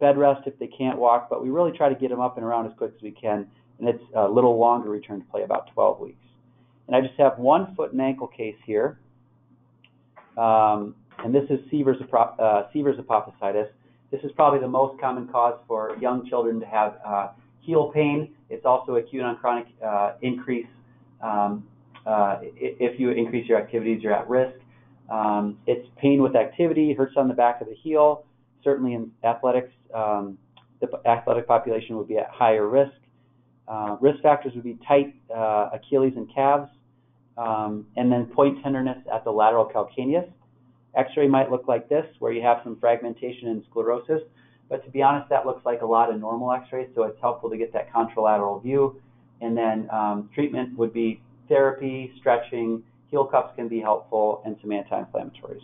bed rest if they can't walk, but we really try to get them up and around as quick as we can, and it's a little longer return to play, about twelve weeks. And I just have one foot and ankle case here, um, and this is Sever's, uh, Sever's apophysitis. This is probably the most common cause for young children to have uh, heel pain. It's also acute on chronic uh, increase. Um, uh, if you increase your activities, you're at risk. Um, it's pain with activity, hurts on the back of the heel. Certainly in athletics, um, the athletic population would be at higher risk. Uh, risk factors would be tight uh, Achilles and calves, um, and then point tenderness at the lateral calcaneus. X-ray might look like this, where you have some fragmentation and sclerosis, but to be honest, that looks like a lot of normal x-rays, so it's helpful to get that contralateral view. And then um, treatment would be therapy, stretching, heel cups can be helpful, and some anti-inflammatories.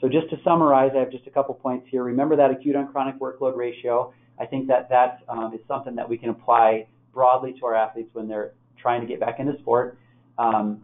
So just to summarize, I have just a couple points here. Remember that acute on chronic workload ratio. I think that that um, is something that we can apply broadly to our athletes when they're trying to get back into sport. Um,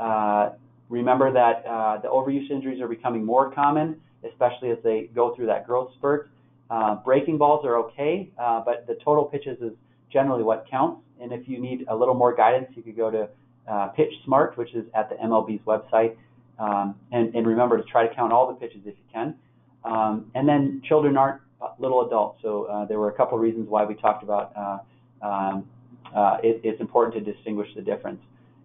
uh, remember that uh, the overuse injuries are becoming more common, especially as they go through that growth spurt. Uh, breaking balls are okay, uh, but the total pitches is generally what counts. And if you need a little more guidance, you could go to uh, Pitch Smart, which is at the M L B's website. Um, and, and remember to try to count all the pitches if you can. Um, and then children aren't little adults, so uh, there were a couple reasons why we talked about uh, um, uh, it, it's important to distinguish the difference.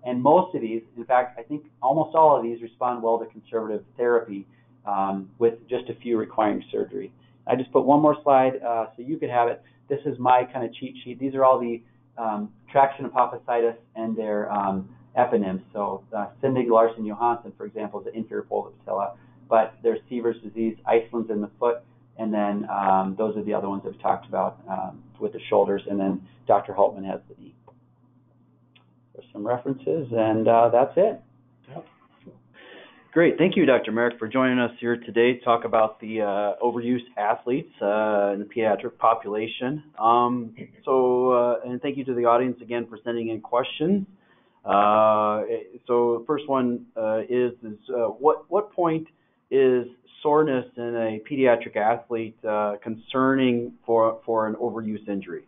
And most of these, in fact, I think almost all of these respond well to conservative therapy um, with just a few requiring surgery. I just put one more slide uh, so you could have it. This is my kind of cheat sheet. These are all the um, traction apophysitis and their um, eponyms. So uh, Sinding-Larsen-Johansson, for example, is an inferior pole patella, but there's Sever's disease, Iceland's in the foot, and then um, those are the other ones that we talked about um, with the shoulders, and then Doctor Holtman has the knee. There's some references, and uh, that's it. Yep. Great. Thank you, Doctor Myrick, for joining us here today to talk about the uh, overuse athletes uh, in the pediatric population. Um, so, uh, and thank you to the audience again for sending in questions. Uh, so the first one uh, is, is uh, what, what point is soreness in a pediatric athlete uh, concerning for, for an overuse injury?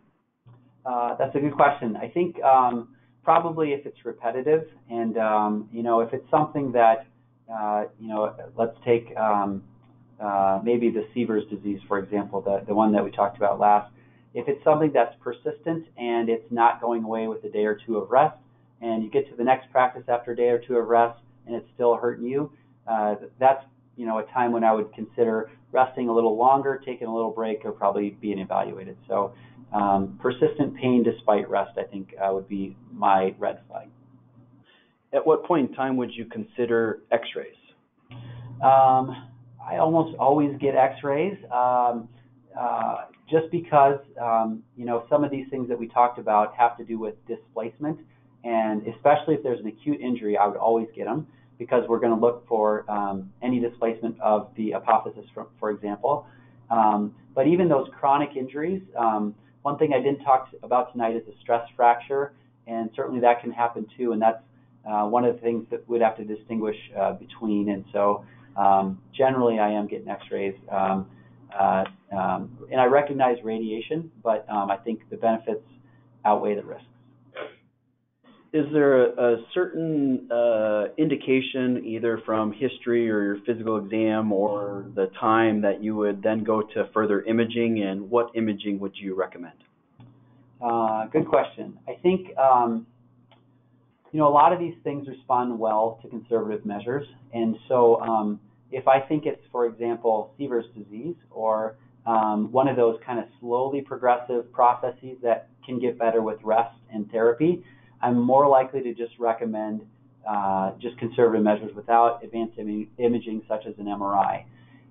Uh, that's a good question. I think um, probably if it's repetitive and, um, you know, if it's something that, uh, you know, let's take um, uh, maybe the Sever's disease, for example, the, the one that we talked about last. If it's something that's persistent and it's not going away with a day or two of rest, and you get to the next practice after a day or two of rest, and it's still hurting you, uh, that's, you know, a time when I would consider resting a little longer, taking a little break, or probably being evaluated. So um, persistent pain despite rest, I think, uh, would be my red flag. At what point in time would you consider x-rays? Um, I almost always get x-rays um, uh, just because, um, you know, some of these things that we talked about have to do with displacement. And especially if there's an acute injury, I would always get them because we're going to look for um, any displacement of the apophysis, for, for example. Um, but even those chronic injuries, um, one thing I didn't talk about tonight is a stress fracture, and certainly that can happen too. And that's uh, one of the things that we'd have to distinguish uh, between. And so um, generally I am getting x-rays. Um, uh, um, and I recognize radiation, but um, I think the benefits outweigh the risks. Is there a, a certain uh, indication, either from history or your physical exam or the time, that you would then go to further imaging, and what imaging would you recommend? Uh, good question. I think, um, you know, a lot of these things respond well to conservative measures. And so um, if I think it's, for example, Sever's disease or um, one of those kind of slowly progressive processes that can get better with rest and therapy, I'm more likely to just recommend uh, just conservative measures without advanced Im imaging such as an M R I.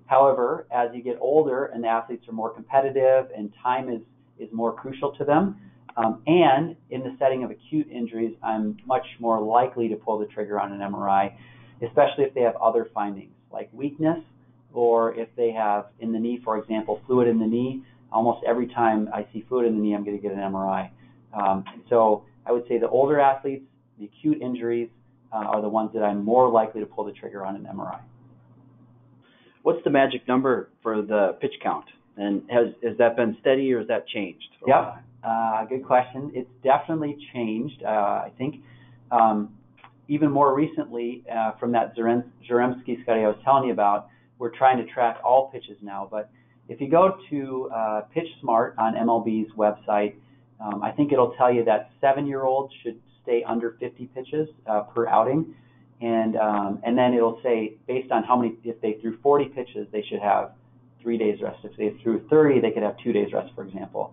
However, as you get older and the athletes are more competitive and time is, is more crucial to them, um, and in the setting of acute injuries, I'm much more likely to pull the trigger on an M R I. especially if they have other findings like weakness, or if they have in the knee, for example, fluid in the knee. Almost every time I see fluid in the knee, I'm going to get an M R I. Um, so I would say the older athletes, the acute injuries, uh, are the ones that I'm more likely to pull the trigger on an M R I. What's the magic number for the pitch count? And has, has that been steady or has that changed? Yeah, uh, good question. It's definitely changed, uh, I think. Um, even more recently, uh, from that Zaremski study I was telling you about, we're trying to track all pitches now. But if you go to uh, Pitch Smart on M L B's website, um, I think it'll tell you that seven-year-olds should stay under fifty pitches uh, per outing. And um, and then it'll say, based on how many, if they threw forty pitches, they should have three days rest. If they threw thirty, they could have two days rest, for example.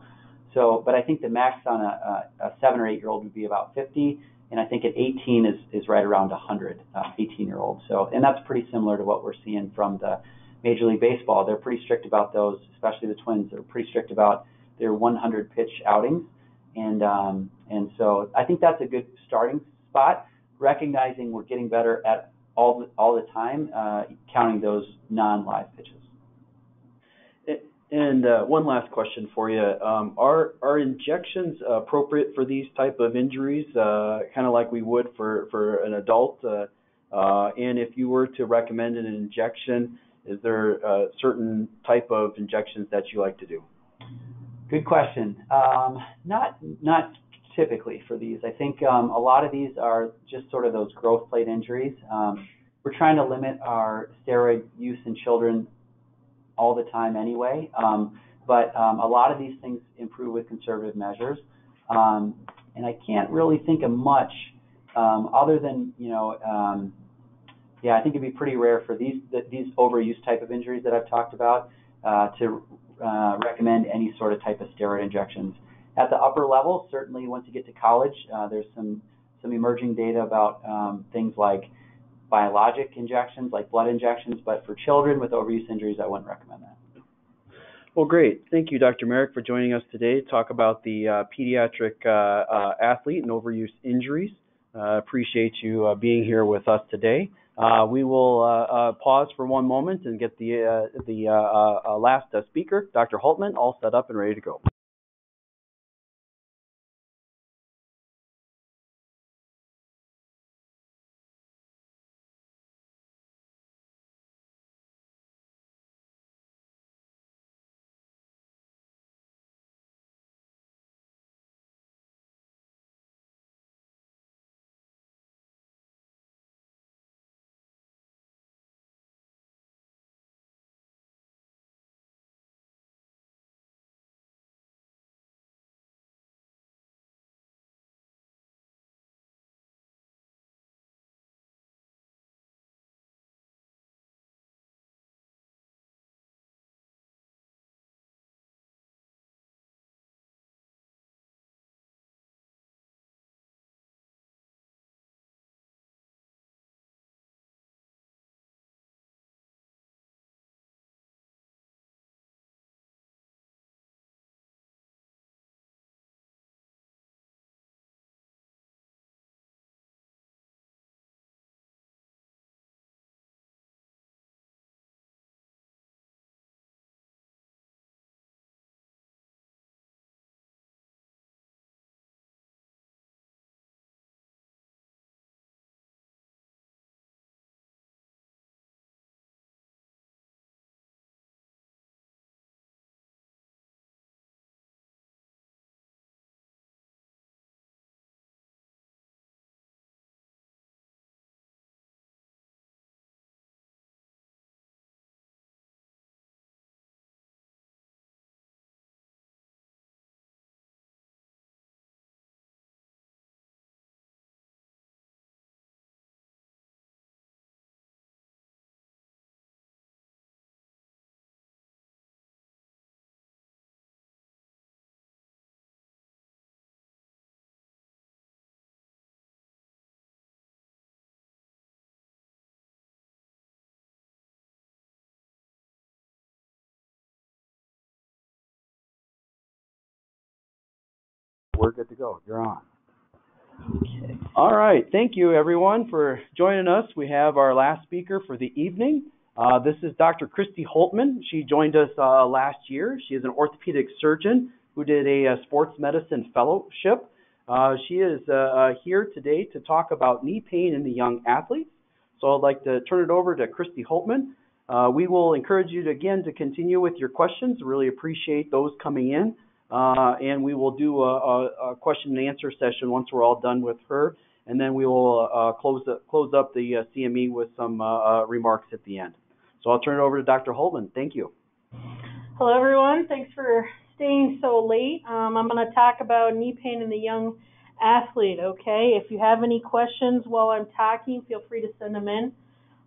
So, but I think the max on a, a, a seven or eight-year-old would be about fifty. And I think at eighteen is, is right around one hundred, uh, eighteen-year-olds. So, and that's pretty similar to what we're seeing from the Major League Baseball. They're pretty strict about those, especially the Twins. They're pretty strict about their one hundred pitch outings. And, um, and so I think that's a good starting spot, recognizing we're getting better at all the, all the time, uh, counting those non-live pitches. And uh, one last question for you. Um, are, are injections appropriate for these type of injuries, uh, kind of like we would for, for an adult? Uh, uh, and if you were to recommend an injection, is there a certain type of injections that you like to do? Good question. Um, not, not typically for these. I think um, a lot of these are just sort of those growth plate injuries. Um, we're trying to limit our steroid use in children all the time anyway, um, but um, a lot of these things improve with conservative measures, um, and I can't really think of much um, other than, you know, um, yeah, I think it'd be pretty rare for these these overuse type of injuries that I've talked about uh, to uh, recommend any sort of type of steroid injections. At the upper level, certainly once you get to college, uh, there's some, some emerging data about um, things like biologic injections, like blood injections, but for children with overuse injuries, I wouldn't recommend that. Well, great. Thank you, Doctor Myrick, for joining us today to talk about the uh, pediatric uh, uh, athlete and overuse injuries. Uh, appreciate you uh, being here with us today. Uh, we will uh, uh, pause for one moment and get the, uh, the uh, uh, last uh, speaker, Doctor Holtman, all set up and ready to go. We're good to go. You're on. Okay. All right. Thank you, everyone, for joining us. We have our last speaker for the evening. Uh, this is Doctor Christy Holtman. She joined us uh, last year. She is an orthopedic surgeon who did a, a sports medicine fellowship. Uh, she is uh, uh, here today to talk about knee pain in the young athletes. So I'd like to turn it over to Christy Holtman. Uh, we will encourage you, to, again, to continue with your questions. Really appreciate those coming in. Uh, and we will do a, a, a question and answer session once we're all done with her. And then we will uh, close, the, close up the uh, C M E with some uh, uh, remarks at the end. So I'll turn it over to Doctor Holtman. Thank you. Hello, everyone. Thanks for staying so late. Um, I'm going to talk about knee pain in the young athlete, okay? If you have any questions while I'm talking, feel free to send them in,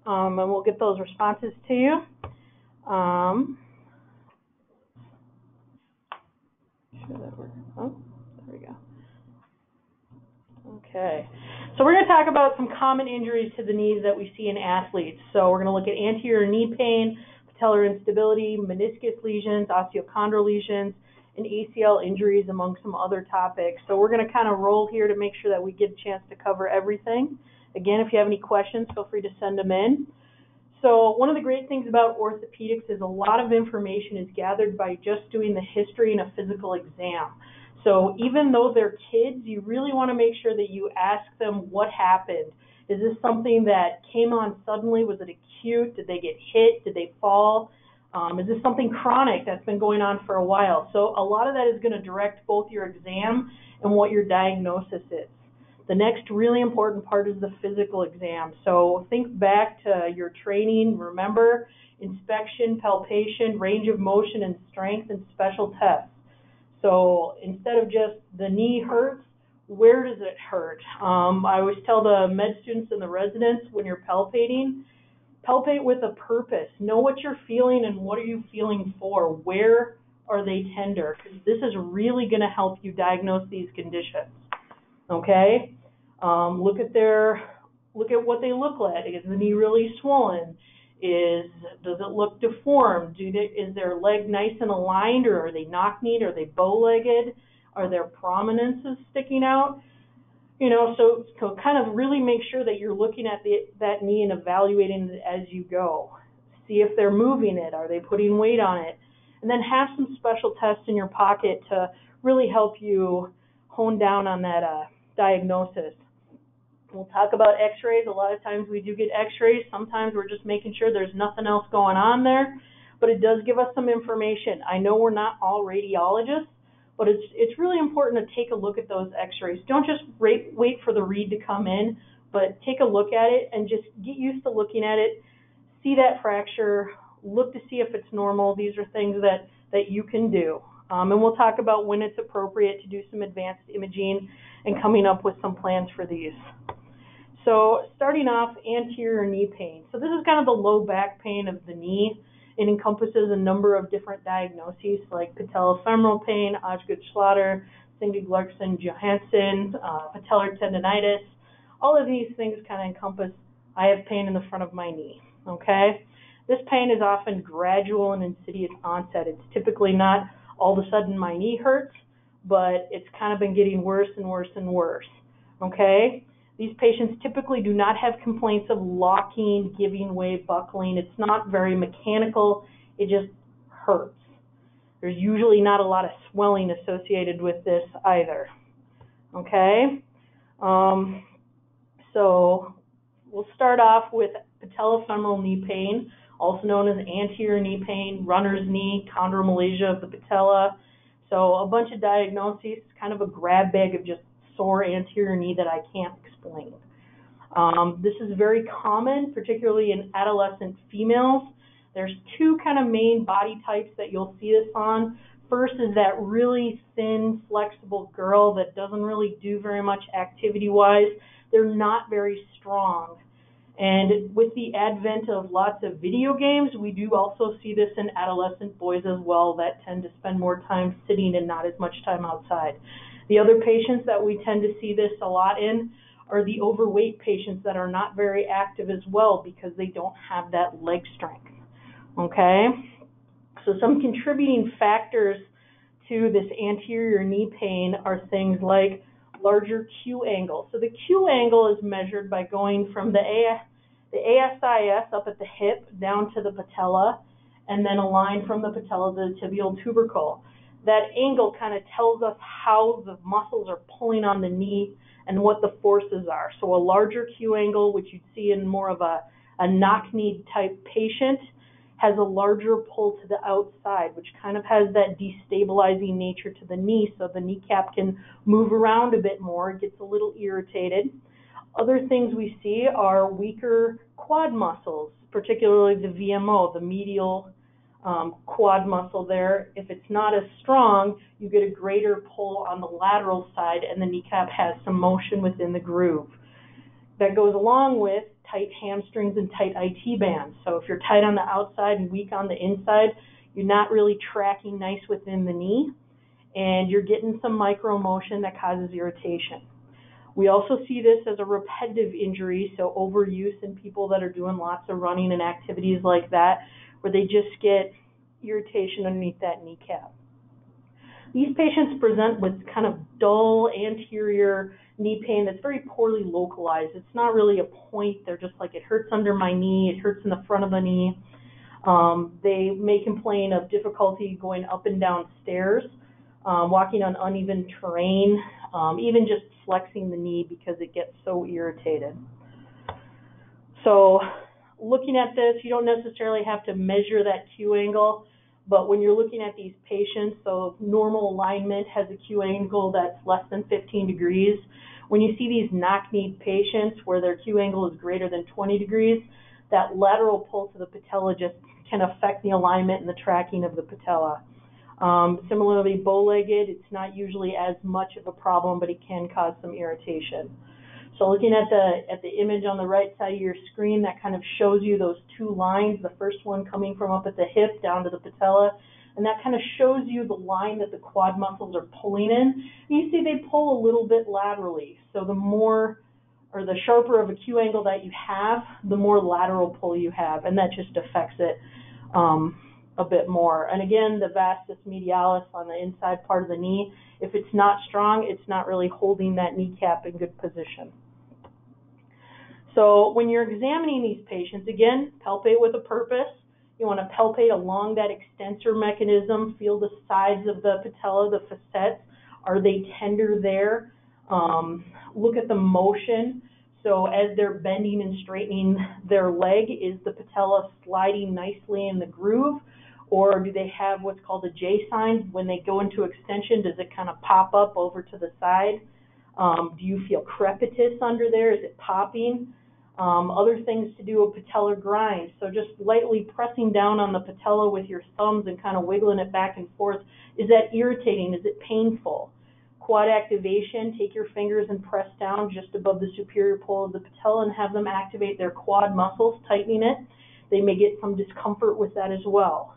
um, and we'll get those responses to you. Um, sure that works. Oh, there we go. Okay, so we're going to talk about some common injuries to the knees that we see in athletes. So we're going to look at anterior knee pain, patellar instability, meniscus lesions, osteochondral lesions, and A C L injuries, among some other topics. So we're going to kind of roll here to make sure that we get a chance to cover everything. Again, if you have any questions, feel free to send them in. So one of the great things about orthopedics is a lot of information is gathered by just doing the history and a physical exam. So even though they're kids, you really want to make sure that you ask them what happened. Is this something that came on suddenly? Was it acute? Did they get hit? Did they fall? Um, is this something chronic that's been going on for a while? So a lot of that is going to direct both your exam and what your diagnosis is. The next really important part is the physical exam. So think back to your training. Remember inspection, palpation, range of motion, and strength, and special tests. So instead of just the knee hurts, where does it hurt? Um, I always tell the med students and the residents, when you're palpating, palpate with a purpose. Know what you're feeling and what are you feeling for. Where are they tender? Because this is really going to help you diagnose these conditions. Okay? Um, look at their, look at what they look like. Is the knee really swollen? Is does it look deformed? Do they, is their leg nice and aligned, or are they knock-kneed? Are they bow-legged? Are their prominences sticking out? You know, so, so kind of really make sure that you're looking at the, that knee and evaluating it as you go. See if they're moving it. Are they putting weight on it? And then have some special tests in your pocket to really help you hone down on that uh, diagnosis. We'll talk about x-rays. A lot of times we do get x-rays. Sometimes we're just making sure there's nothing else going on there, but it does give us some information. I know we're not all radiologists, but it's, it's really important to take a look at those x-rays. Don't just wait, wait for the read to come in, but take a look at it and just get used to looking at it. See that fracture, look to see if it's normal. These are things that, that you can do. Um, and we'll talk about when it's appropriate to do some advanced imaging and coming up with some plans for these. So starting off, anterior knee pain. So this is kind of the low back pain of the knee. It encompasses a number of different diagnoses like patellofemoral pain, Osgood-Schlatter, Sinding-Larsen-Johansson, uh, patellar tendonitis. All of these things kind of encompass, I have pain in the front of my knee, okay? This pain is often gradual and insidious onset. It's typically not all of a sudden my knee hurts, but it's kind of been getting worse and worse and worse, okay? These patients typically do not have complaints of locking, giving way, buckling. It's not very mechanical. It just hurts. There's usually not a lot of swelling associated with this either. Okay? Um, so we'll start off with patellofemoral knee pain, also known as anterior knee pain, runner's knee, chondromalacia of the patella. So a bunch of diagnoses, kind of a grab bag of just sore anterior knee that I can't explain. Um, this is very common, particularly in adolescent females. There's two kind of main body types that you'll see this on. First is that really thin, flexible girl that doesn't really do very much activity-wise. They're not very strong. And with the advent of lots of video games, we do also see this in adolescent boys as well that tend to spend more time sitting and not as much time outside. The other patients that we tend to see this a lot in are the overweight patients that are not very active as well because they don't have that leg strength, okay? So some contributing factors to this anterior knee pain are things like larger Q angle. So the Q angle is measured by going from the A S, the A S I S up at the hip down to the patella, and then a line from the patella to the tibial tubercle. That angle kind of tells us how the muscles are pulling on the knee and what the forces are. So a larger Q angle, which you'd see in more of a, a knock-kneed type patient, has a larger pull to the outside, which kind of has that destabilizing nature to the knee, so the kneecap can move around a bit more, gets a little irritated. Other things we see are weaker quad muscles, particularly the V M O, the medial um, quad muscle there. If it's not as strong, you get a greater pull on the lateral side, and the kneecap has some motion within the groove. That goes along with tight hamstrings and tight I T bands. So if you're tight on the outside and weak on the inside, you're not really tracking nice within the knee, and you're getting some micro motion that causes irritation. We also see this as a repetitive injury, so overuse in people that are doing lots of running and activities like that, where they just get irritation underneath that kneecap. These patients present with kind of dull anterior knee pain that's very poorly localized. It's not really a point. They're just like, it hurts under my knee, it hurts in the front of the knee. Um, they may complain of difficulty going up and down stairs, um, walking on uneven terrain, um, even just flexing the knee because it gets so irritated. So looking at this, you don't necessarily have to measure that Q angle. But when you're looking at these patients, so normal alignment has a Q angle that's less than fifteen degrees. When you see these knock-kneed patients where their Q angle is greater than twenty degrees, that lateral pull to the patella just can affect the alignment and the tracking of the patella. Um, similarly, bow-legged, it's not usually as much of a problem, but it can cause some irritation. So looking at the, at the image on the right side of your screen, that kind of shows you those two lines, the first one coming from up at the hip down to the patella, and that kind of shows you the line that the quad muscles are pulling in. And you see they pull a little bit laterally. So the more, or the sharper of a Q angle that you have, the more lateral pull you have, and that just affects it um, a bit more. And again, the vastus medialis on the inside part of the knee, if it's not strong, it's not really holding that kneecap in good position. So when you're examining these patients, again, palpate with a purpose. You want to palpate along that extensor mechanism, feel the sides of the patella, the facets. Are they tender there? Um, look at the motion. So as they're bending and straightening their leg, is the patella sliding nicely in the groove? Or do they have what's called a J sign? When they go into extension, does it kind of pop up over to the side? Um, do you feel crepitus under there? Is it popping? Um, other things to do, a patellar grind. So just lightly pressing down on the patella with your thumbs and kind of wiggling it back and forth. Is that irritating? Is it painful? Quad activation, take your fingers and press down just above the superior pole of the patella and have them activate their quad muscles, tightening it. They may get some discomfort with that as well.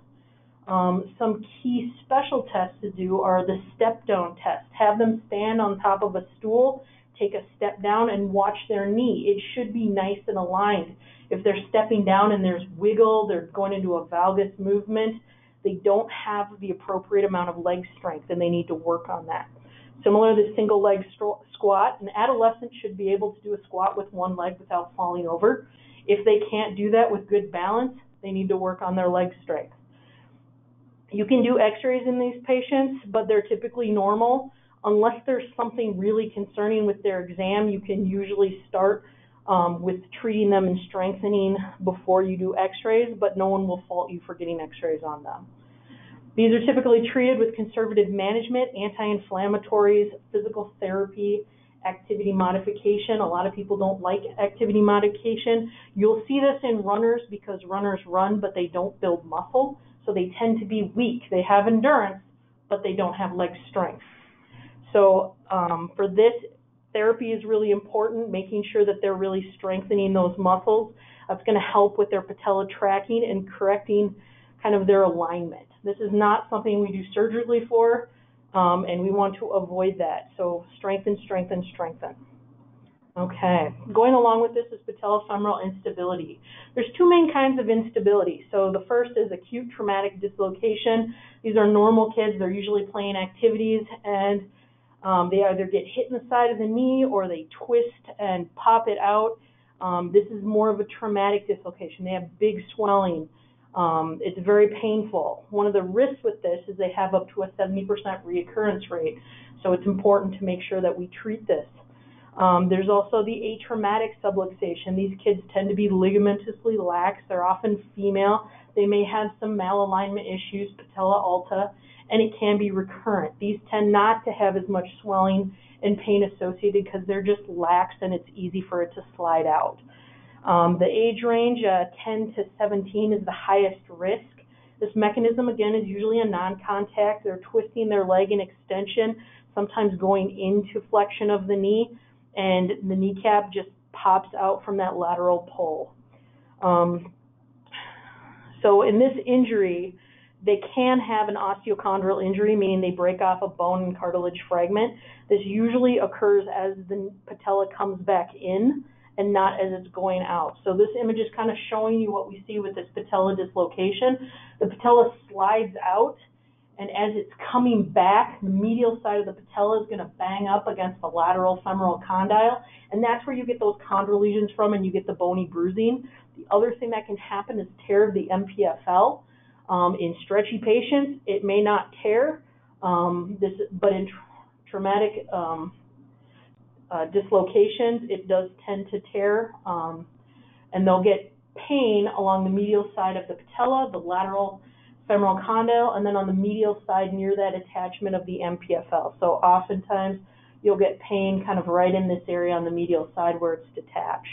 Um, some key special tests to do are the step down test. Have them stand on top of a stool, take a step down, and watch their knee. It should be nice and aligned. If they're stepping down and there's wiggle, they're going into a valgus movement, they don't have the appropriate amount of leg strength, and they need to work on that. Similar to single leg squat, an adolescent should be able to do a squat with one leg without falling over. If they can't do that with good balance, they need to work on their leg strength. You can do x-rays in these patients, but they're typically normal. Unless there's something really concerning with their exam, you can usually start um, with treating them and strengthening before you do x-rays, but no one will fault you for getting x-rays on them. These are typically treated with conservative management, anti-inflammatories, physical therapy, activity modification. A lot of people don't like activity modification. You'll see this in runners because runners run, but they don't build muscle. So they tend to be weak. They have endurance, but they don't have leg strength. So um, for this, therapy is really important, making sure that they're really strengthening those muscles. That's going to help with their patella tracking and correcting kind of their alignment. This is not something we do surgically for, um, and we want to avoid that. So strengthen, strengthen, strengthen. Okay, going along with this is patellofemoral instability. There's two main kinds of instability. So the first is acute traumatic dislocation. These are normal kids. They're usually playing activities, and Um, they either get hit in the side of the knee or they twist and pop it out. Um, this is more of a traumatic dislocation. They have big swelling. Um, it's very painful. One of the risks with this is they have up to a seventy percent reoccurrence rate, so it's important to make sure that we treat this. Um, there's also the atraumatic subluxation. These kids tend to be ligamentously lax. They're often female. They may have some malalignment issues, patella alta, and it can be recurrent. These tend not to have as much swelling and pain associated because they're just lax and it's easy for it to slide out. Um, the age range, uh, ten to seventeen, is the highest risk. This mechanism, again, is usually a non-contact. They're twisting their leg in extension, sometimes going into flexion of the knee, and the kneecap just pops out from that lateral pull. Um, so in this injury, they can have an osteochondral injury, meaning they break off a bone and cartilage fragment. This usually occurs as the patella comes back in and not as it's going out. So this image is kind of showing you what we see with this patella dislocation. The patella slides out, and as it's coming back, the medial side of the patella is going to bang up against the lateral femoral condyle, and that's where you get those chondral lesions from and you get the bony bruising. The other thing that can happen is tear of the M P F L. Um, in stretchy patients, it may not tear, um, this, but in tra- traumatic um, uh, dislocations, it does tend to tear, um, and they'll get pain along the medial side of the patella, the lateral femoral condyle, and then on the medial side near that attachment of the M P F L. So oftentimes you'll get pain kind of right in this area on the medial side where it's detached.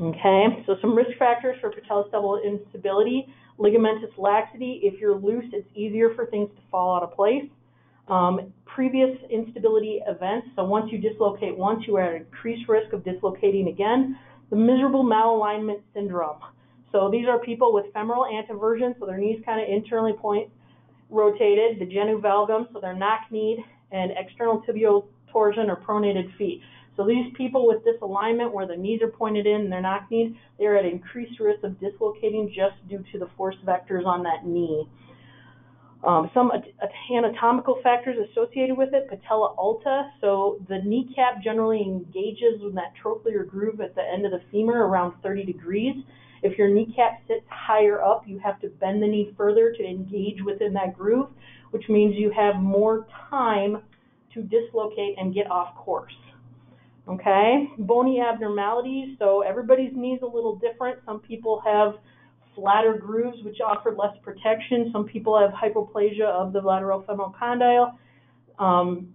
Okay, so some risk factors for patellostubble instability: ligamentous laxity. If you're loose, it's easier for things to fall out of place. Um, previous instability events. So once you dislocate once, you are at increased risk of dislocating again. The miserable malalignment syndrome. So these are people with femoral antiversion, so their knees kind of internally point rotated, the genu valgum, so they're knock-kneed, and external tibial torsion or pronated feet. So these people with this alignment where the knees are pointed in and they're knock-kneed, they're at increased risk of dislocating just due to the force vectors on that knee. Um, some anatomical factors associated with it: patella alta, so the kneecap generally engages in that trochlear groove at the end of the femur around thirty degrees. If your kneecap sits higher up, you have to bend the knee further to engage within that groove, which means you have more time to dislocate and get off course. Okay, bony abnormalities. So everybody's knee's a little different. Some people have flatter grooves, which offer less protection. Some people have hypoplasia of the lateral femoral condyle. Um,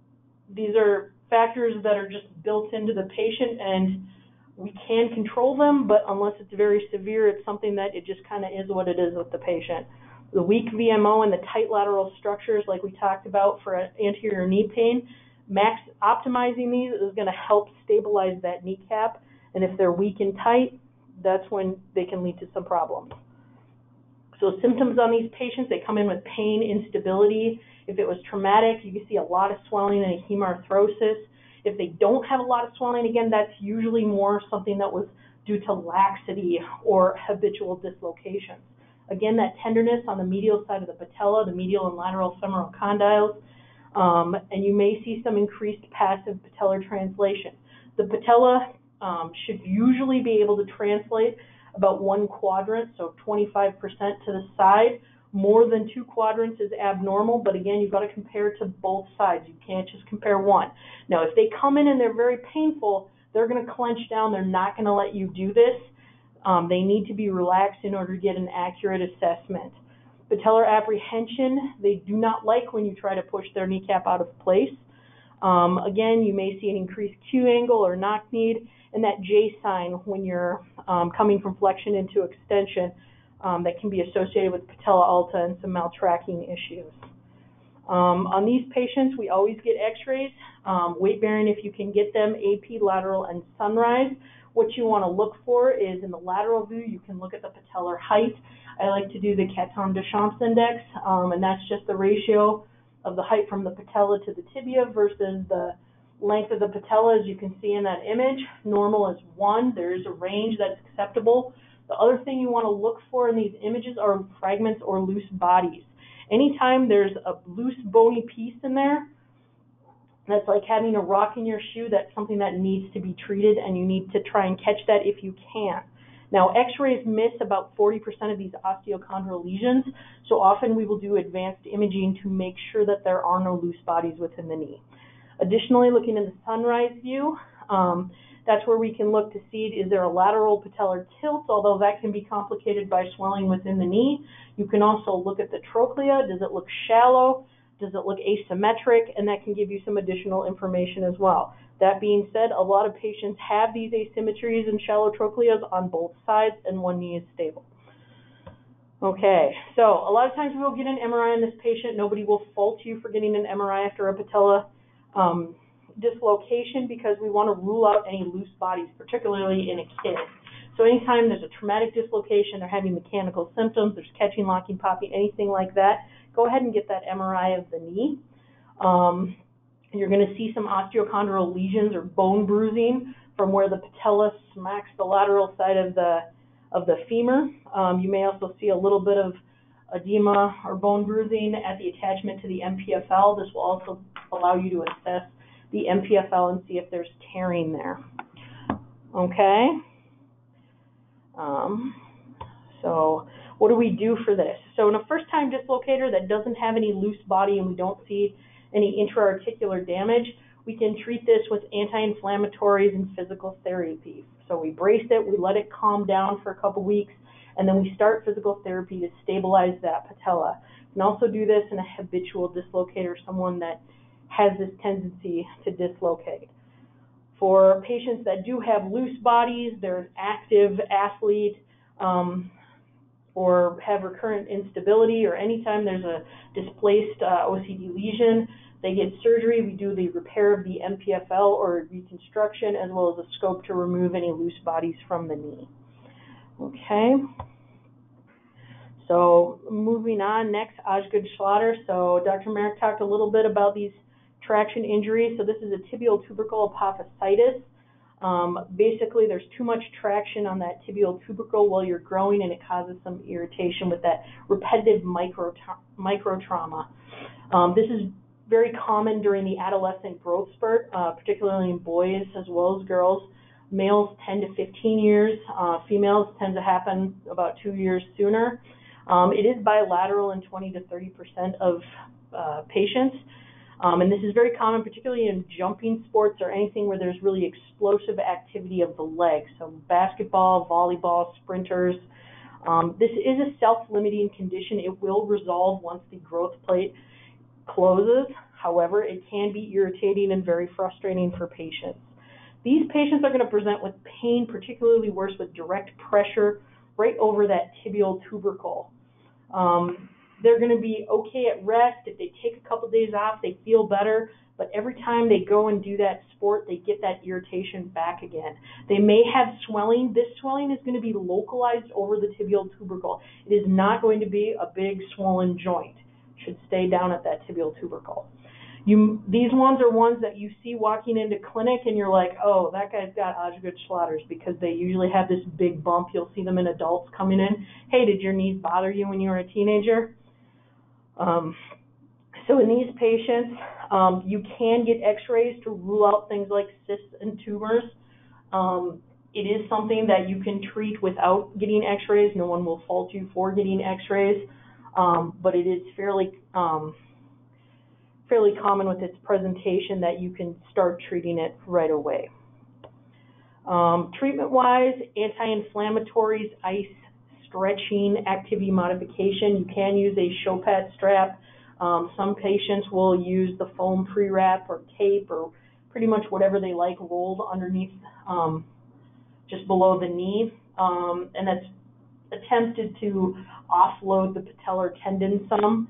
these are factors that are just built into the patient, and we can control them, but unless it's very severe, it's something that it just kind of is what it is with the patient. The weak V M O and the tight lateral structures, like we talked about for anterior knee pain, max optimizing these is going to help stabilize that kneecap, and if they're weak and tight, that's when they can lead to some problems. So symptoms on these patients, they come in with pain, instability. If it was traumatic, you can see a lot of swelling and a hemarthrosis. If they don't have a lot of swelling, again, that's usually more something that was due to laxity or habitual dislocations. Again, that tenderness on the medial side of the patella, the medial and lateral femoral condyles, um, and you may see some increased passive patellar translation. The patella um, should usually be able to translate about one quadrant, so twenty-five percent to the side. More than two quadrants is abnormal, but again, you've got to compare to both sides. You can't just compare one. Now, if they come in and they're very painful, they're going to clench down. They're not going to let you do this. Um, they need to be relaxed in order to get an accurate assessment. Patellar apprehension, they do not like when you try to push their kneecap out of place. Um, again, you may see an increased Q angle or knock-kneed, and that J sign when you're um, coming from flexion into extension. Um, that can be associated with patella alta and some maltracking issues. Um, on these patients, we always get x-rays, um, weight-bearing if you can get them, A P, lateral, and sunrise. What you want to look for is in the lateral view, you can look at the patellar height. I like to do the Catton-Deschamps index, um, and that's just the ratio of the height from the patella to the tibia versus the length of the patella, as you can see in that image. Normal is one. There is a range that's acceptable. The other thing you want to look for in these images are fragments or loose bodies. Anytime there's a loose bony piece in there, That's like having a rock in your shoe. That's something that needs to be treated, and you need to try and catch that if you can. Now, x-rays miss about forty percent of these osteochondral lesions, so often we will do advanced imaging to make sure that there are no loose bodies within the knee. Additionally, looking in the sunrise view, um, that's where we can look to see, is there a lateral patellar tilt, although that can be complicated by swelling within the knee. You can also look at the trochlea. Does it look shallow? Does it look asymmetric? And that can give you some additional information as well. That being said, a lot of patients have these asymmetries and shallow trochleas on both sides, and one knee is stable. Okay, so a lot of times we'll get an M R I on this patient. Nobody will fault you for getting an M R I after a patella um, dislocation, because we want to rule out any loose bodies, particularly in a kid. So anytime there's a traumatic dislocation, they're having mechanical symptoms, there's catching, locking, popping, anything like that, go ahead and get that M R I of the knee. Um, and you're going to see some osteochondral lesions or bone bruising from where the patella smacks the lateral side of the, of the femur. Um, you may also see a little bit of edema or bone bruising at the attachment to the M P F L. This will also allow you to assess the M P F L and see if there's tearing there. Okay. Um, so what do we do for this? So in a first-time dislocator that doesn't have any loose body and we don't see any intra-articular damage, we can treat this with anti-inflammatories and physical therapy. So we brace it, we let it calm down for a couple weeks, and then we start physical therapy to stabilize that patella. You can also do this in a habitual dislocator, someone that has this tendency to dislocate. For patients that do have loose bodies, they're an active athlete, um, or have recurrent instability, or anytime there's a displaced uh, O C D lesion, they get surgery. We do the repair of the M P F L or reconstruction, as well as a scope to remove any loose bodies from the knee. Okay. So moving on, next, Osgood-Schlatter. So Doctor Merrick talked a little bit about these traction injuries. So this is a tibial tubercle apophysitis. Um, basically, there's too much traction on that tibial tubercle while you're growing, and it causes some irritation with that repetitive micro microtrauma. Um, this is very common during the adolescent growth spurt, uh, particularly in boys as well as girls. Males ten to fifteen years, uh, females tend to happen about two years sooner. Um, it is bilateral in twenty to thirty percent of uh, patients. Um, and this is very common, particularly in jumping sports or anything where there's really explosive activity of the leg. So basketball, volleyball, sprinters. Um, this is a self-limiting condition. It will resolve once the growth plate closes. However, it can be irritating and very frustrating for patients. These patients are going to present with pain, particularly worse with direct pressure right over that tibial tubercle. Um, They're going to be okay at rest. If they take a couple days off, they feel better. But every time they go and do that sport, they get that irritation back again. They may have swelling. This swelling is going to be localized over the tibial tubercle. It is not going to be a big swollen joint. It should stay down at that tibial tubercle. You, these ones are ones that you see walking into clinic, and you're like, oh, that guy's got Osgood-Schlatter's, because they usually have this big bump. You'll see them in adults coming in. Hey, did your knees bother you when you were a teenager? Um, so in these patients, um, you can get x-rays to rule out things like cysts and tumors. Um, it is something that you can treat without getting x-rays. No one will fault you for getting x-rays, um, but it is fairly, um, fairly common with its presentation that you can start treating it right away. Um, treatment-wise, anti-inflammatories, ice, stretching, activity modification. You can use a Chopad strap. Um, some patients will use the foam pre-wrap or tape or pretty much whatever they like rolled underneath, um, just below the knee. Um, and that's attempted to offload the patellar tendon some.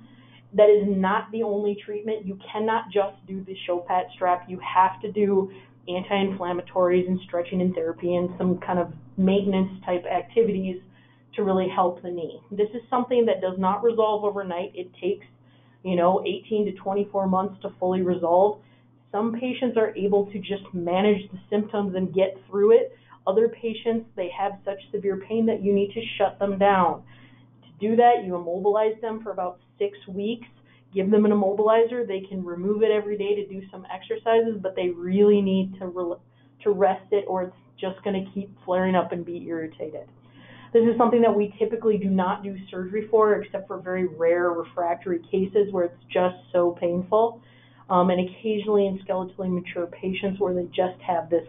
That is not the only treatment. You cannot just do the Chopad strap. You have to do anti-inflammatories and stretching and therapy and some kind of maintenance type activities to really help the knee. This is something that does not resolve overnight. It takes, you know, eighteen to twenty-four months to fully resolve. Some patients are able to just manage the symptoms and get through it. Other patients, they have such severe pain that you need to shut them down. To do that, you immobilize them for about six weeks, give them an immobilizer. They can remove it every day to do some exercises, but they really need to re to rest it, or it's just going to keep flaring up and be irritated. This is something that we typically do not do surgery for, except for very rare refractory cases where it's just so painful. Um, and occasionally in skeletally mature patients where they just have this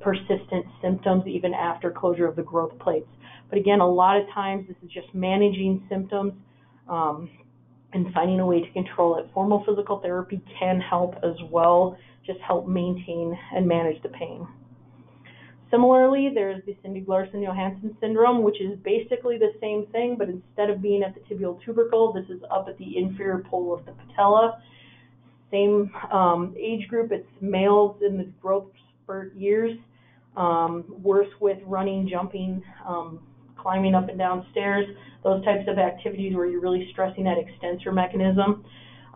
persistent symptoms even after closure of the growth plates. But again, a lot of times this is just managing symptoms um, and finding a way to control it. Formal physical therapy can help as well, just help maintain and manage the pain. Similarly, there's the Sinding-Larsen-Johansson syndrome, which is basically the same thing, but instead of being at the tibial tubercle, this is up at the inferior pole of the patella. Same um, age group, it's males in the growth spurt years, um, worse with running, jumping, um, climbing up and down stairs, those types of activities where you're really stressing that extensor mechanism.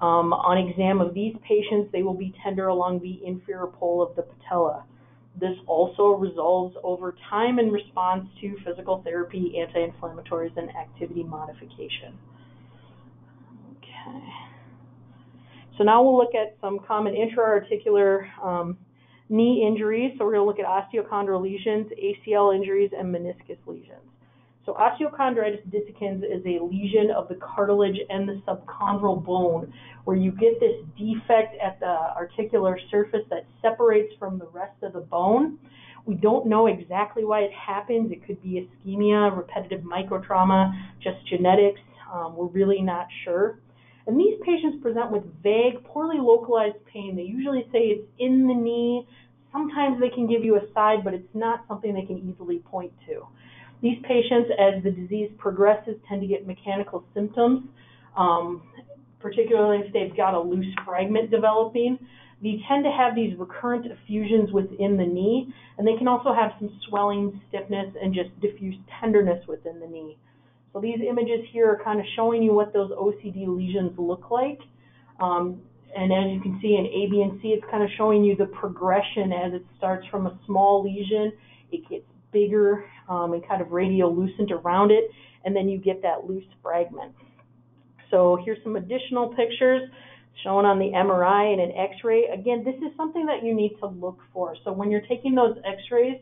Um, on exam of these patients, they will be tender along the inferior pole of the patella. This also resolves over time in response to physical therapy, anti-inflammatories, and activity modification. Okay. So now we'll look at some common intra-articular um, knee injuries. So we're going to look at osteochondral lesions, A C L injuries, and meniscus lesions. So osteochondritis discans is a lesion of the cartilage and the subchondral bone, where you get this defect at the articular surface that separates from the rest of the bone. We don't know exactly why it happens. It could be ischemia, repetitive microtrauma, just genetics. Um, we're really not sure. And these patients present with vague, poorly localized pain. They usually say it's in the knee. Sometimes they can give you a side, but it's not something they can easily point to. These patients, as the disease progresses, tend to get mechanical symptoms, um, particularly if they've got a loose fragment developing. They tend to have these recurrent effusions within the knee, and they can also have some swelling, stiffness, and just diffuse tenderness within the knee. So these images here are kind of showing you what those O C D lesions look like. Um, and as you can see in A, B, and C, it's kind of showing you the progression as it starts from a small lesion, it gets bigger um, and kind of radiolucent around it, and then you get that loose fragment. So here's some additional pictures shown on the M R I and an X-ray. Again, this is something that you need to look for. So when you're taking those X-rays,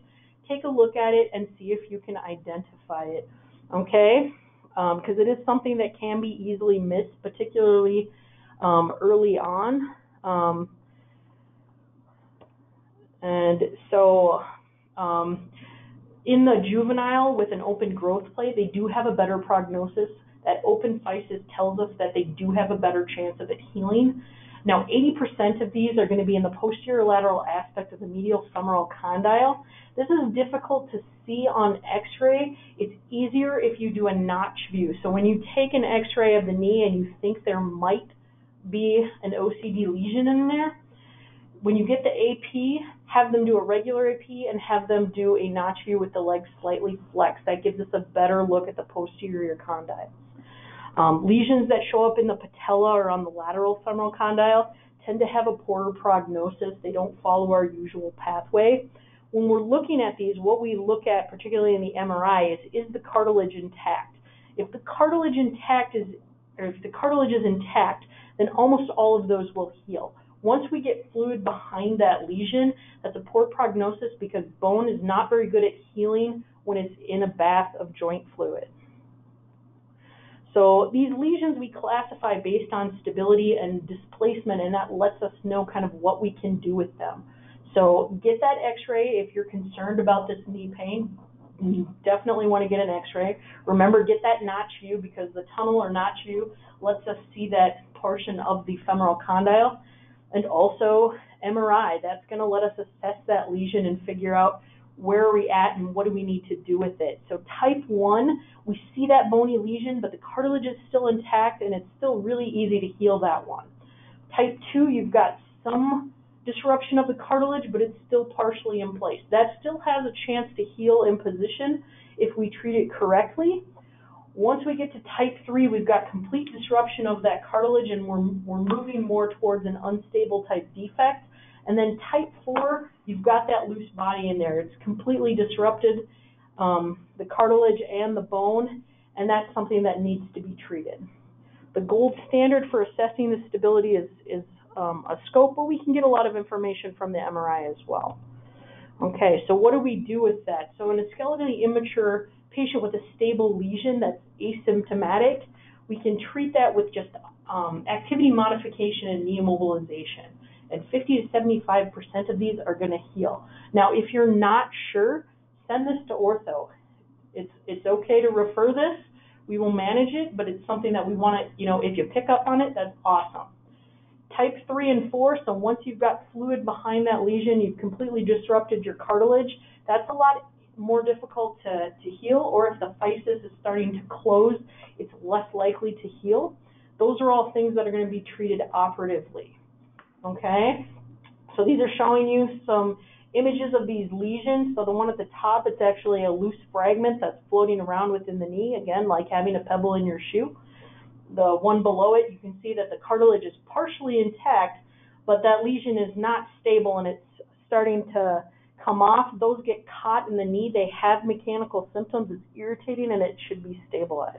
take a look at it and see if you can identify it, okay? Because um, it is something that can be easily missed, particularly um, early on. Um, and so, um, in the juvenile with an open growth plate, they do have a better prognosis. That open physis tells us that they do have a better chance of it healing. Now, eighty percent of these are going to be in the posterior lateral aspect of the medial femoral condyle. This is difficult to see on X-ray. It's easier if you do a notch view. So when you take an X-ray of the knee and you think there might be an O C D lesion in there, when you get the A P, have them do a regular A P and have them do a notch view with the leg slightly flexed. That gives us a better look at the posterior condyles. Um, lesions that show up in the patella or on the lateral femoral condyle tend to have a poorer prognosis. They don't follow our usual pathway. When we're looking at these, what we look at, particularly in the M R I, is is the cartilage intact? If the cartilage intact is, or if the cartilage is intact, then almost all of those will heal. Once we get fluid behind that lesion, that's a poor prognosis because bone is not very good at healing when it's in a bath of joint fluid. So these lesions we classify based on stability and displacement, and that lets us know kind of what we can do with them. So get that X-ray if you're concerned about this knee pain. You definitely want to get an X-ray. Remember, get that notch view because the tunnel or notch view lets us see that portion of the femoral condyle. And also M R I, that's going to let us assess that lesion and figure out where are we at and what do we need to do with it. So type one, we see that bony lesion, but the cartilage is still intact and it's still really easy to heal that one. Type two, you've got some disruption of the cartilage, but it's still partially in place. That still has a chance to heal in position if we treat it correctly. Once we get to type three, we've got complete disruption of that cartilage and we're, we're moving more towards an unstable type defect. And then type four, you've got that loose body in there. It's completely disrupted um, the cartilage and the bone, and that's something that needs to be treated. The gold standard for assessing the stability is, is um, a scope, but we can get a lot of information from the M R I as well. Okay, so what do we do with that? So in a skeletally immature patient with a stable lesion that's asymptomatic, we can treat that with just um, activity modification and knee immobilization. And fifty to seventy-five percent of these are going to heal. Now, if you're not sure, send this to ortho. It's, it's okay to refer this. We will manage it, but it's something that we want to, you know, if you pick up on it, that's awesome. Type three and four, so once you've got fluid behind that lesion, you've completely disrupted your cartilage. That's a lot more difficult to, to heal, or if the physis is starting to close, it's less likely to heal. Those are all things that are going to be treated operatively. Okay, so these are showing you some images of these lesions. So the one at the top, it's actually a loose fragment that's floating around within the knee, again, like having a pebble in your shoe. The one below it, you can see that the cartilage is partially intact, but that lesion is not stable and it's starting to come off. Those get caught in the knee. They have mechanical symptoms. It's irritating and it should be stabilized.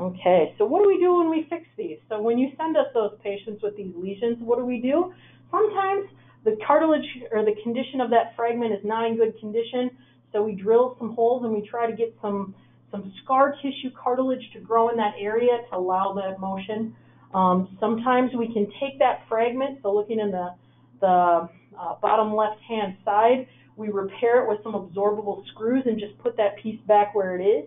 Okay, so what do we do when we fix these? So when you send us those patients with these lesions, what do we do? Sometimes the cartilage or the condition of that fragment is not in good condition, so we drill some holes and we try to get some, some scar tissue cartilage to grow in that area to allow that motion. Um, sometimes we can take that fragment, so looking in the, the uh, bottom left-hand side, we repair it with some absorbable screws and just put that piece back where it is.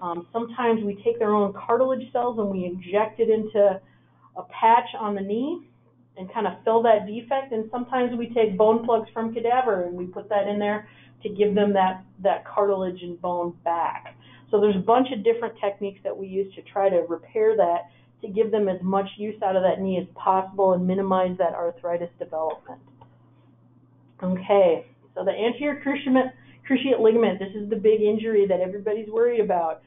Um, sometimes we take their own cartilage cells and we inject it into a patch on the knee and kind of fill that defect. And sometimes we take bone plugs from cadaver and we put that in there to give them that, that cartilage and bone back. So there's a bunch of different techniques that we use to try to repair that to give them as much use out of that knee as possible and minimize that arthritis development. Okay, so the anterior cruciate, cruciate ligament, this is the big injury that everybody's worried about.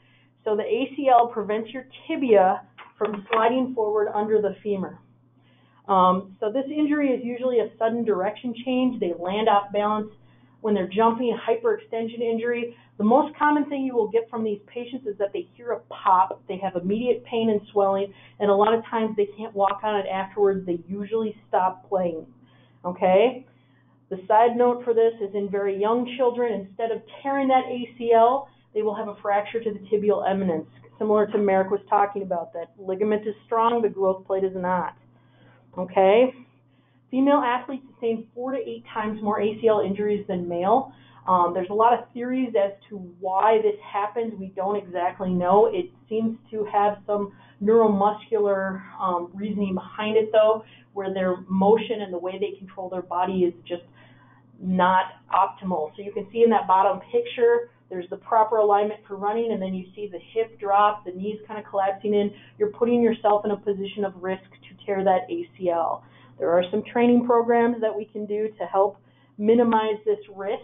So the A C L prevents your tibia from sliding forward under the femur. Um, so this injury is usually a sudden direction change. They land off balance when they're jumping, hyperextension injury. The most common thing you will get from these patients is that they hear a pop, they have immediate pain and swelling, and a lot of times they can't walk on it afterwards. They usually stop playing, okay? The side note for this is in very young children, instead of tearing that A C L, they will have a fracture to the tibial eminence, similar to Merrick was talking about. That ligament is strong, the growth plate is not. Okay, female athletes sustain four to eight times more A C L injuries than male. Um, there's a lot of theories as to why this happens. We don't exactly know. It seems to have some neuromuscular um, reasoning behind it, though, where their motion and the way they control their body is just not optimal. So you can see in that bottom picture, there's the proper alignment for running, and then you see the hip drop, the knees kind of collapsing in. You're putting yourself in a position of risk to tear that A C L. There are some training programs that we can do to help minimize this risk.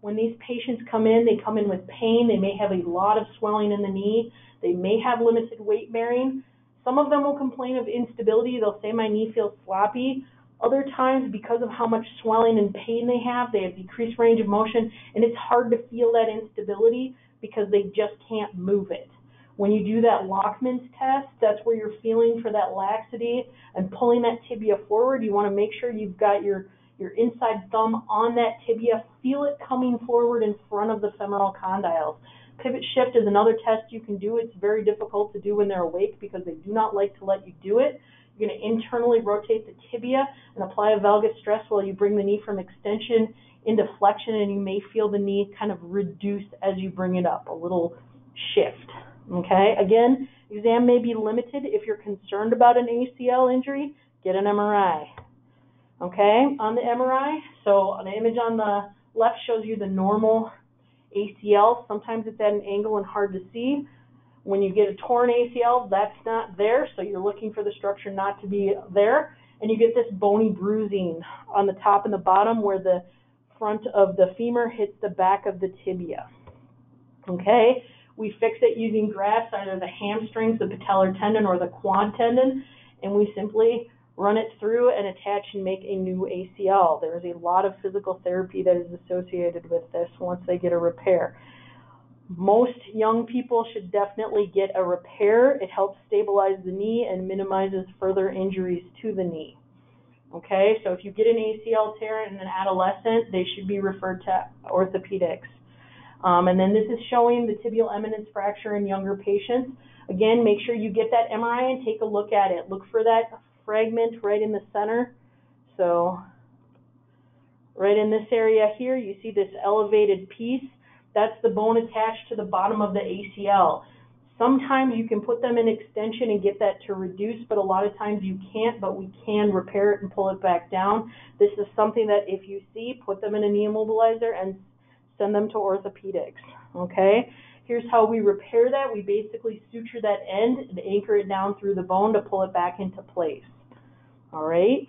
When these patients come in, they come in with pain. They may have a lot of swelling in the knee. They may have limited weight bearing. Some of them will complain of instability. They'll say, my knee feels sloppy. Other times, because of how much swelling and pain they have, they have decreased range of motion, and it's hard to feel that instability because they just can't move it. When you do that Lachman's test, that's where you're feeling for that laxity and pulling that tibia forward. You want to make sure you've got your, your inside thumb on that tibia. Feel it coming forward in front of the femoral condyles. Pivot shift is another test you can do. It's very difficult to do when they're awake because they do not like to let you do it. You're going to internally rotate the tibia and apply a valgus stress while you bring the knee from extension into flexion, and you may feel the knee kind of reduce as you bring it up, a little shift, okay? Again, exam may be limited. If you're concerned about an A C L injury, get an M R I, okay? On the M R I, so the image on the left shows you the normal A C L. Sometimes it's at an angle and hard to see. When you get a torn A C L, that's not there, so you're looking for the structure not to be there. And you get this bony bruising on the top and the bottom where the front of the femur hits the back of the tibia. Okay, we fix it using grafts, either the hamstrings, the patellar tendon, or the quad tendon, and we simply run it through and attach and make a new A C L. There is a lot of physical therapy that is associated with this once they get a repair. Most young people should definitely get a repair. It helps stabilize the knee and minimizes further injuries to the knee. Okay, so if you get an A C L tear in an adolescent, they should be referred to orthopedics. Um, and then this is showing the tibial eminence fracture in younger patients. Again, make sure you get that M R I and take a look at it. Look for that fragment right in the center. So right in this area here, you see this elevated piece. That's the bone attached to the bottom of the A C L. Sometimes you can put them in extension and get that to reduce, but a lot of times you can't, but we can repair it and pull it back down. This is something that if you see, put them in a knee immobilizer and send them to orthopedics, okay? Here's how we repair that. We basically suture that end and anchor it down through the bone to pull it back into place, all right?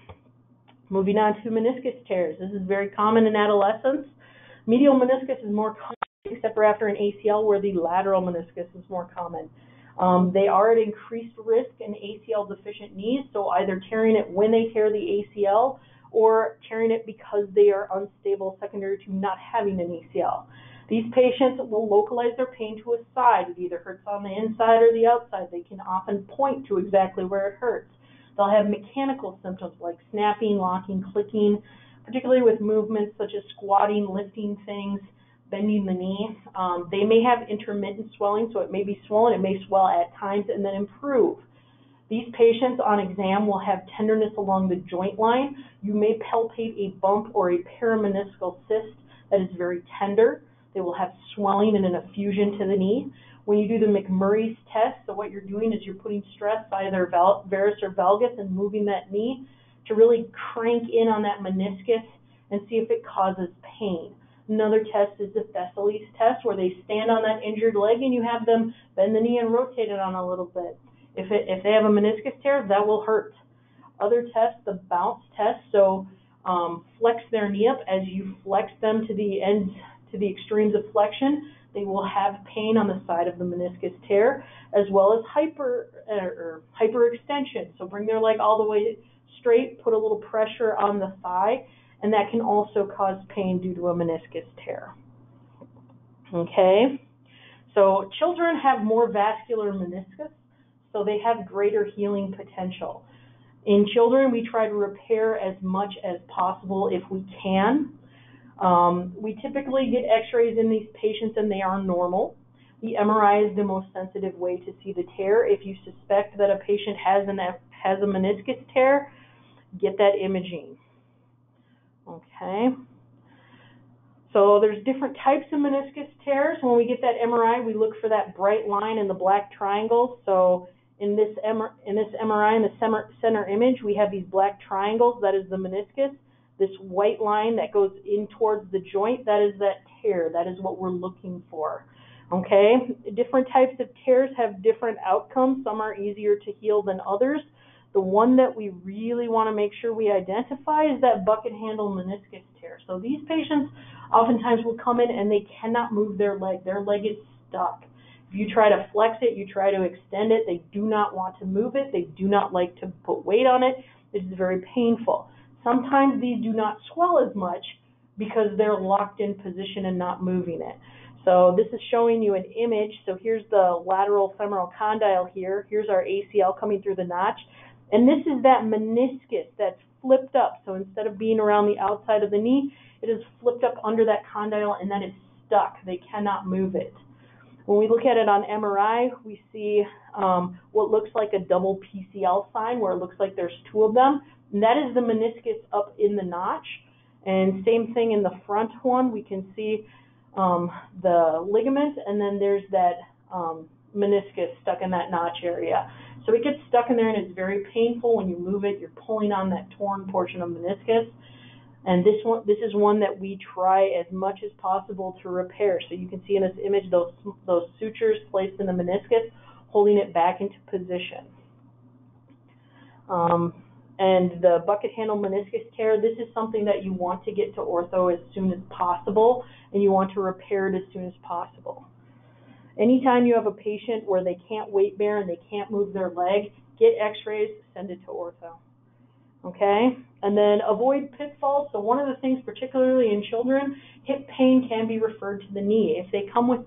Moving on to meniscus tears. This is very common in adolescents. Medial meniscus is more common, except for after an A C L, where the lateral meniscus is more common. Um, they are at increased risk in A C L-deficient knees, so either tearing it when they tear the A C L or tearing it because they are unstable secondary to not having an A C L. These patients will localize their pain to a side. It either hurts on the inside or the outside. They can often point to exactly where it hurts. They'll have mechanical symptoms like snapping, locking, clicking, particularly with movements such as squatting, lifting things, bending the knee. Um, they may have intermittent swelling, so it may be swollen, it may swell at times and then improve. These patients on exam will have tenderness along the joint line. You may palpate a bump or a parameniscal cyst that is very tender. They will have swelling and an effusion to the knee. When you do the McMurray's test, so what you're doing is you're putting stress either varus or valgus and moving that knee to really crank in on that meniscus and see if it causes pain. Another test is the Thessaly's test, where they stand on that injured leg and you have them bend the knee and rotate it on a little bit. If, it, if they have a meniscus tear, that will hurt. Other tests, the bounce test, so um, flex their knee up. As you flex them to the ends, to the extremes of flexion, they will have pain on the side of the meniscus tear, as well as hyper or hyperextension. So bring their leg all the way straight, put a little pressure on the thigh, and that can also cause pain due to a meniscus tear. Okay, so children have more vascular meniscus, so they have greater healing potential. In children, we try to repair as much as possible if we can. Um, we typically get x-rays in these patients and they are normal. The M R I is the most sensitive way to see the tear. If you suspect that a patient has, an, has a meniscus tear, get that imaging. Okay, so there's different types of meniscus tears. When we get that M R I, we look for that bright line and the black triangle. So in this, M R I, in this M R I, in the center image, we have these black triangles. That is the meniscus. This white line that goes in towards the joint, that is that tear. That is what we're looking for. Okay, different types of tears have different outcomes. Some are easier to heal than others. The one that we really want to make sure we identify is that bucket handle meniscus tear. So these patients oftentimes will come in and they cannot move their leg. Their leg is stuck. If you try to flex it, you try to extend it, they do not want to move it. They do not like to put weight on it. It is very painful. Sometimes these do not swell as much because they're locked in position and not moving it. So this is showing you an image. So here's the lateral femoral condyle here. Here's our A C L coming through the notch. And this is that meniscus that's flipped up. So instead of being around the outside of the knee, it is flipped up under that condyle and that is stuck. They cannot move it. When we look at it on M R I, we see um, what looks like a double P C L sign, where it looks like there's two of them. And that is the meniscus up in the notch. And same thing in the front one. We can see um, the ligament, and then there's that um, meniscus stuck in that notch area. So it gets stuck in there and it's very painful. When you move it, you're pulling on that torn portion of meniscus. And this one, this is one that we try as much as possible to repair. So you can see in this image those, those sutures placed in the meniscus, holding it back into position. Um, and the bucket handle meniscus tear, this is something that you want to get to ortho as soon as possible, and you want to repair it as soon as possible. Anytime you have a patient where they can't weight bear and they can't move their leg, get x-rays, send it to ortho, okay? And then avoid pitfalls. So one of the things, particularly in children, hip pain can be referred to the knee. If they come with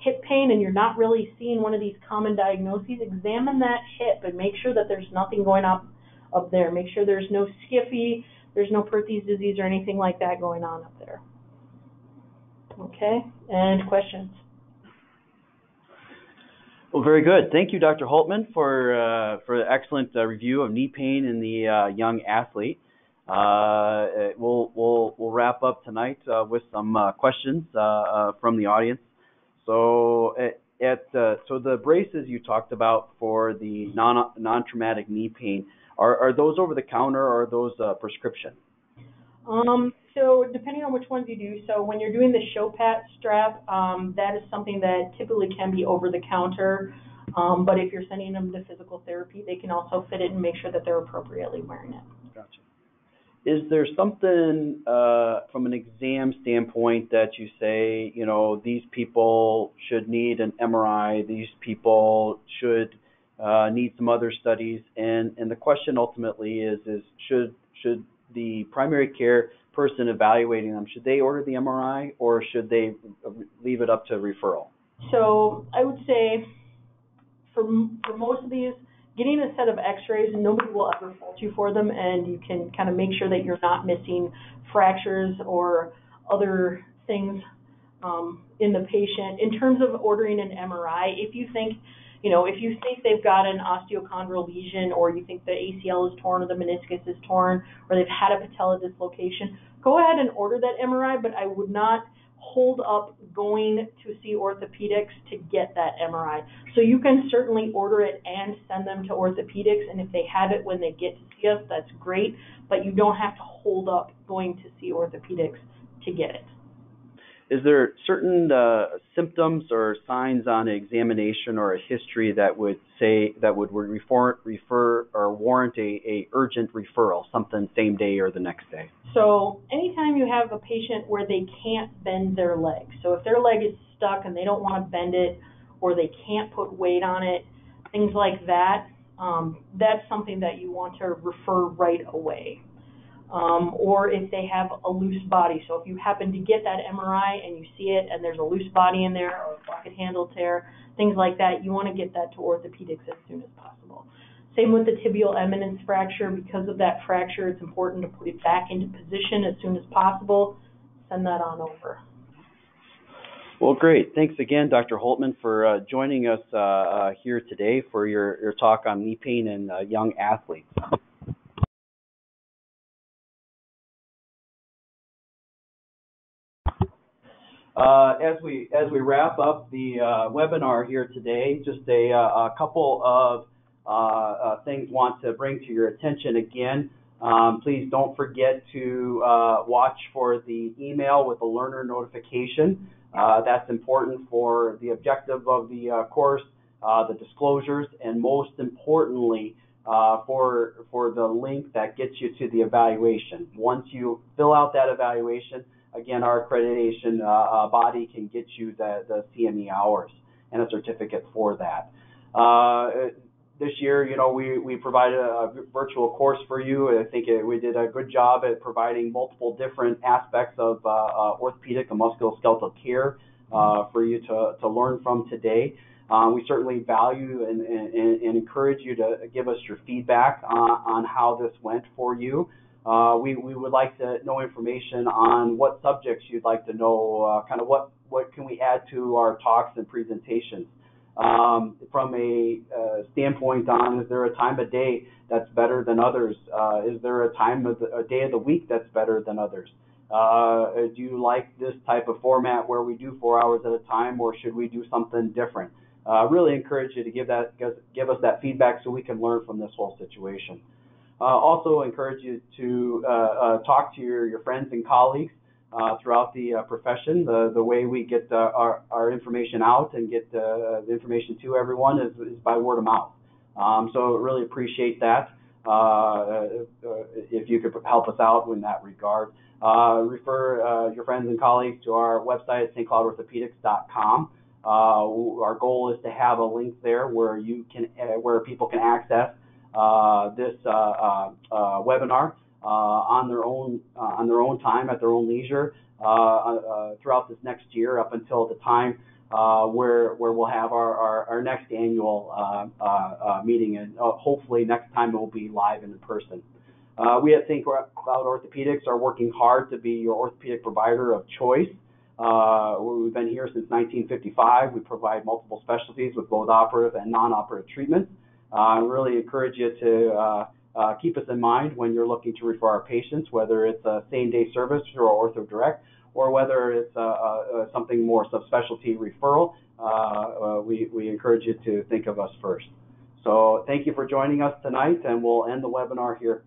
hip pain and you're not really seeing one of these common diagnoses, examine that hip and make sure that there's nothing going up up there. Make sure there's no skiffy, there's no Perthes disease or anything like that going on up there. Okay, and questions? Well, very good. Thank you, Doctor Holtman, for uh, for the excellent uh, review of knee pain in the uh, young athlete. Uh, we'll we'll we'll wrap up tonight uh, with some uh, questions uh, uh, from the audience. So at, at uh, so the braces you talked about for the non non-traumatic knee pain, are are those over the counter or are those uh, prescription? Um. So depending on which ones you do, so when you're doing the Chopat strap, um, that is something that typically can be over the counter. Um, but if you're sending them to physical therapy, they can also fit it and make sure that they're appropriately wearing it. Gotcha. Is there something uh, from an exam standpoint that you say, you know, these people should need an M R I, these people should uh, need some other studies, and and the question ultimately is is should should the primary care person evaluating them, should they order the M R I or should they leave it up to referral? So I would say for, for most of these, getting a set of x-rays, nobody will ever fault you for them, and you can kind of make sure that you're not missing fractures or other things um, in the patient. In terms of ordering an M R I, if you think You know, if you think they've got an osteochondral lesion or you think the A C L is torn or the meniscus is torn or they've had a patella dislocation, go ahead and order that M R I, but I would not hold up going to see orthopedics to get that M R I. So you can certainly order it and send them to orthopedics, and if they have it when they get to see us, that's great, but you don't have to hold up going to see orthopedics to get it. Is there certain uh, symptoms or signs on an examination or a history that would say that would refer, refer or warrant a, a urgent referral, something same day or the next day? So anytime you have a patient where they can't bend their leg, so if their leg is stuck and they don't want to bend it or they can't put weight on it, things like that, um, that's something that you want to refer right away. Um, or if they have a loose body. So if you happen to get that M R I and you see it and there's a loose body in there or a pocket handle tear, things like that, you want to get that to orthopedics as soon as possible. Same with the tibial eminence fracture. Because of that fracture, it's important to put it back into position as soon as possible. Send that on over. Well, great. Thanks again, Doctor Holtman, for uh, joining us uh, uh, here today for your, your talk on knee pain in uh, young athletes. Uh, as we as we wrap up the uh, webinar here today, just a, a couple of uh, uh, things want to bring to your attention again. Um, please don't forget to uh, watch for the email with the learner notification. Uh, that's important for the objective of the uh, course, uh, the disclosures, and most importantly, uh, for for the link that gets you to the evaluation. Once you fill out that evaluation, again, our accreditation uh, uh, body can get you the, the C M E hours and a certificate for that. Uh, this year, you know, we, we provided a virtual course for you. I think it, we did a good job at providing multiple different aspects of uh, uh, orthopedic and musculoskeletal care uh, for you to, to learn from today. Um, we certainly value and, and, and encourage you to give us your feedback on, on how this went for you. Uh, we, we would like to know information on what subjects you'd like to know, uh, kind of what, what can we add to our talks and presentations. Um, from a uh, standpoint on, is there a time of day that's better than others? Uh, is there a time of the, a day of the week that's better than others? Uh, do you like this type of format where we do four hours at a time, or should we do something different? I uh, really encourage you to give, that, give us that feedback so we can learn from this whole situation. Uh, also encourage you to uh, uh, talk to your, your friends and colleagues uh, throughout the uh, profession. The, the way we get uh, our, our information out and get uh, the information to everyone is, is by word of mouth. Um, so really appreciate that uh, if you could help us out in that regard. Uh, refer uh, your friends and colleagues to our website at S T Cloud Orthopedics dot com. Uh, our goal is to have a link there where, you can, uh, where people can access Uh, this uh, uh, uh, webinar uh, on their own uh, on their own time at their own leisure uh, uh, throughout this next year up until the time uh, where where we'll have our, our, our next annual uh, uh, uh, meeting, and uh, hopefully next time it will be live and in person. Uh, we at Saint Cloud Orthopedics are working hard to be your orthopedic provider of choice. Uh, we've been here since nineteen fifty-five. We provide multiple specialties with both operative and non-operative treatments. I uh, really encourage you to uh, uh, keep us in mind when you're looking to refer our patients, whether it's a same-day service through our OrthoDirect, or whether it's uh, uh, something more subspecialty referral. Uh, uh, we, we encourage you to think of us first. So thank you for joining us tonight, and we'll end the webinar here.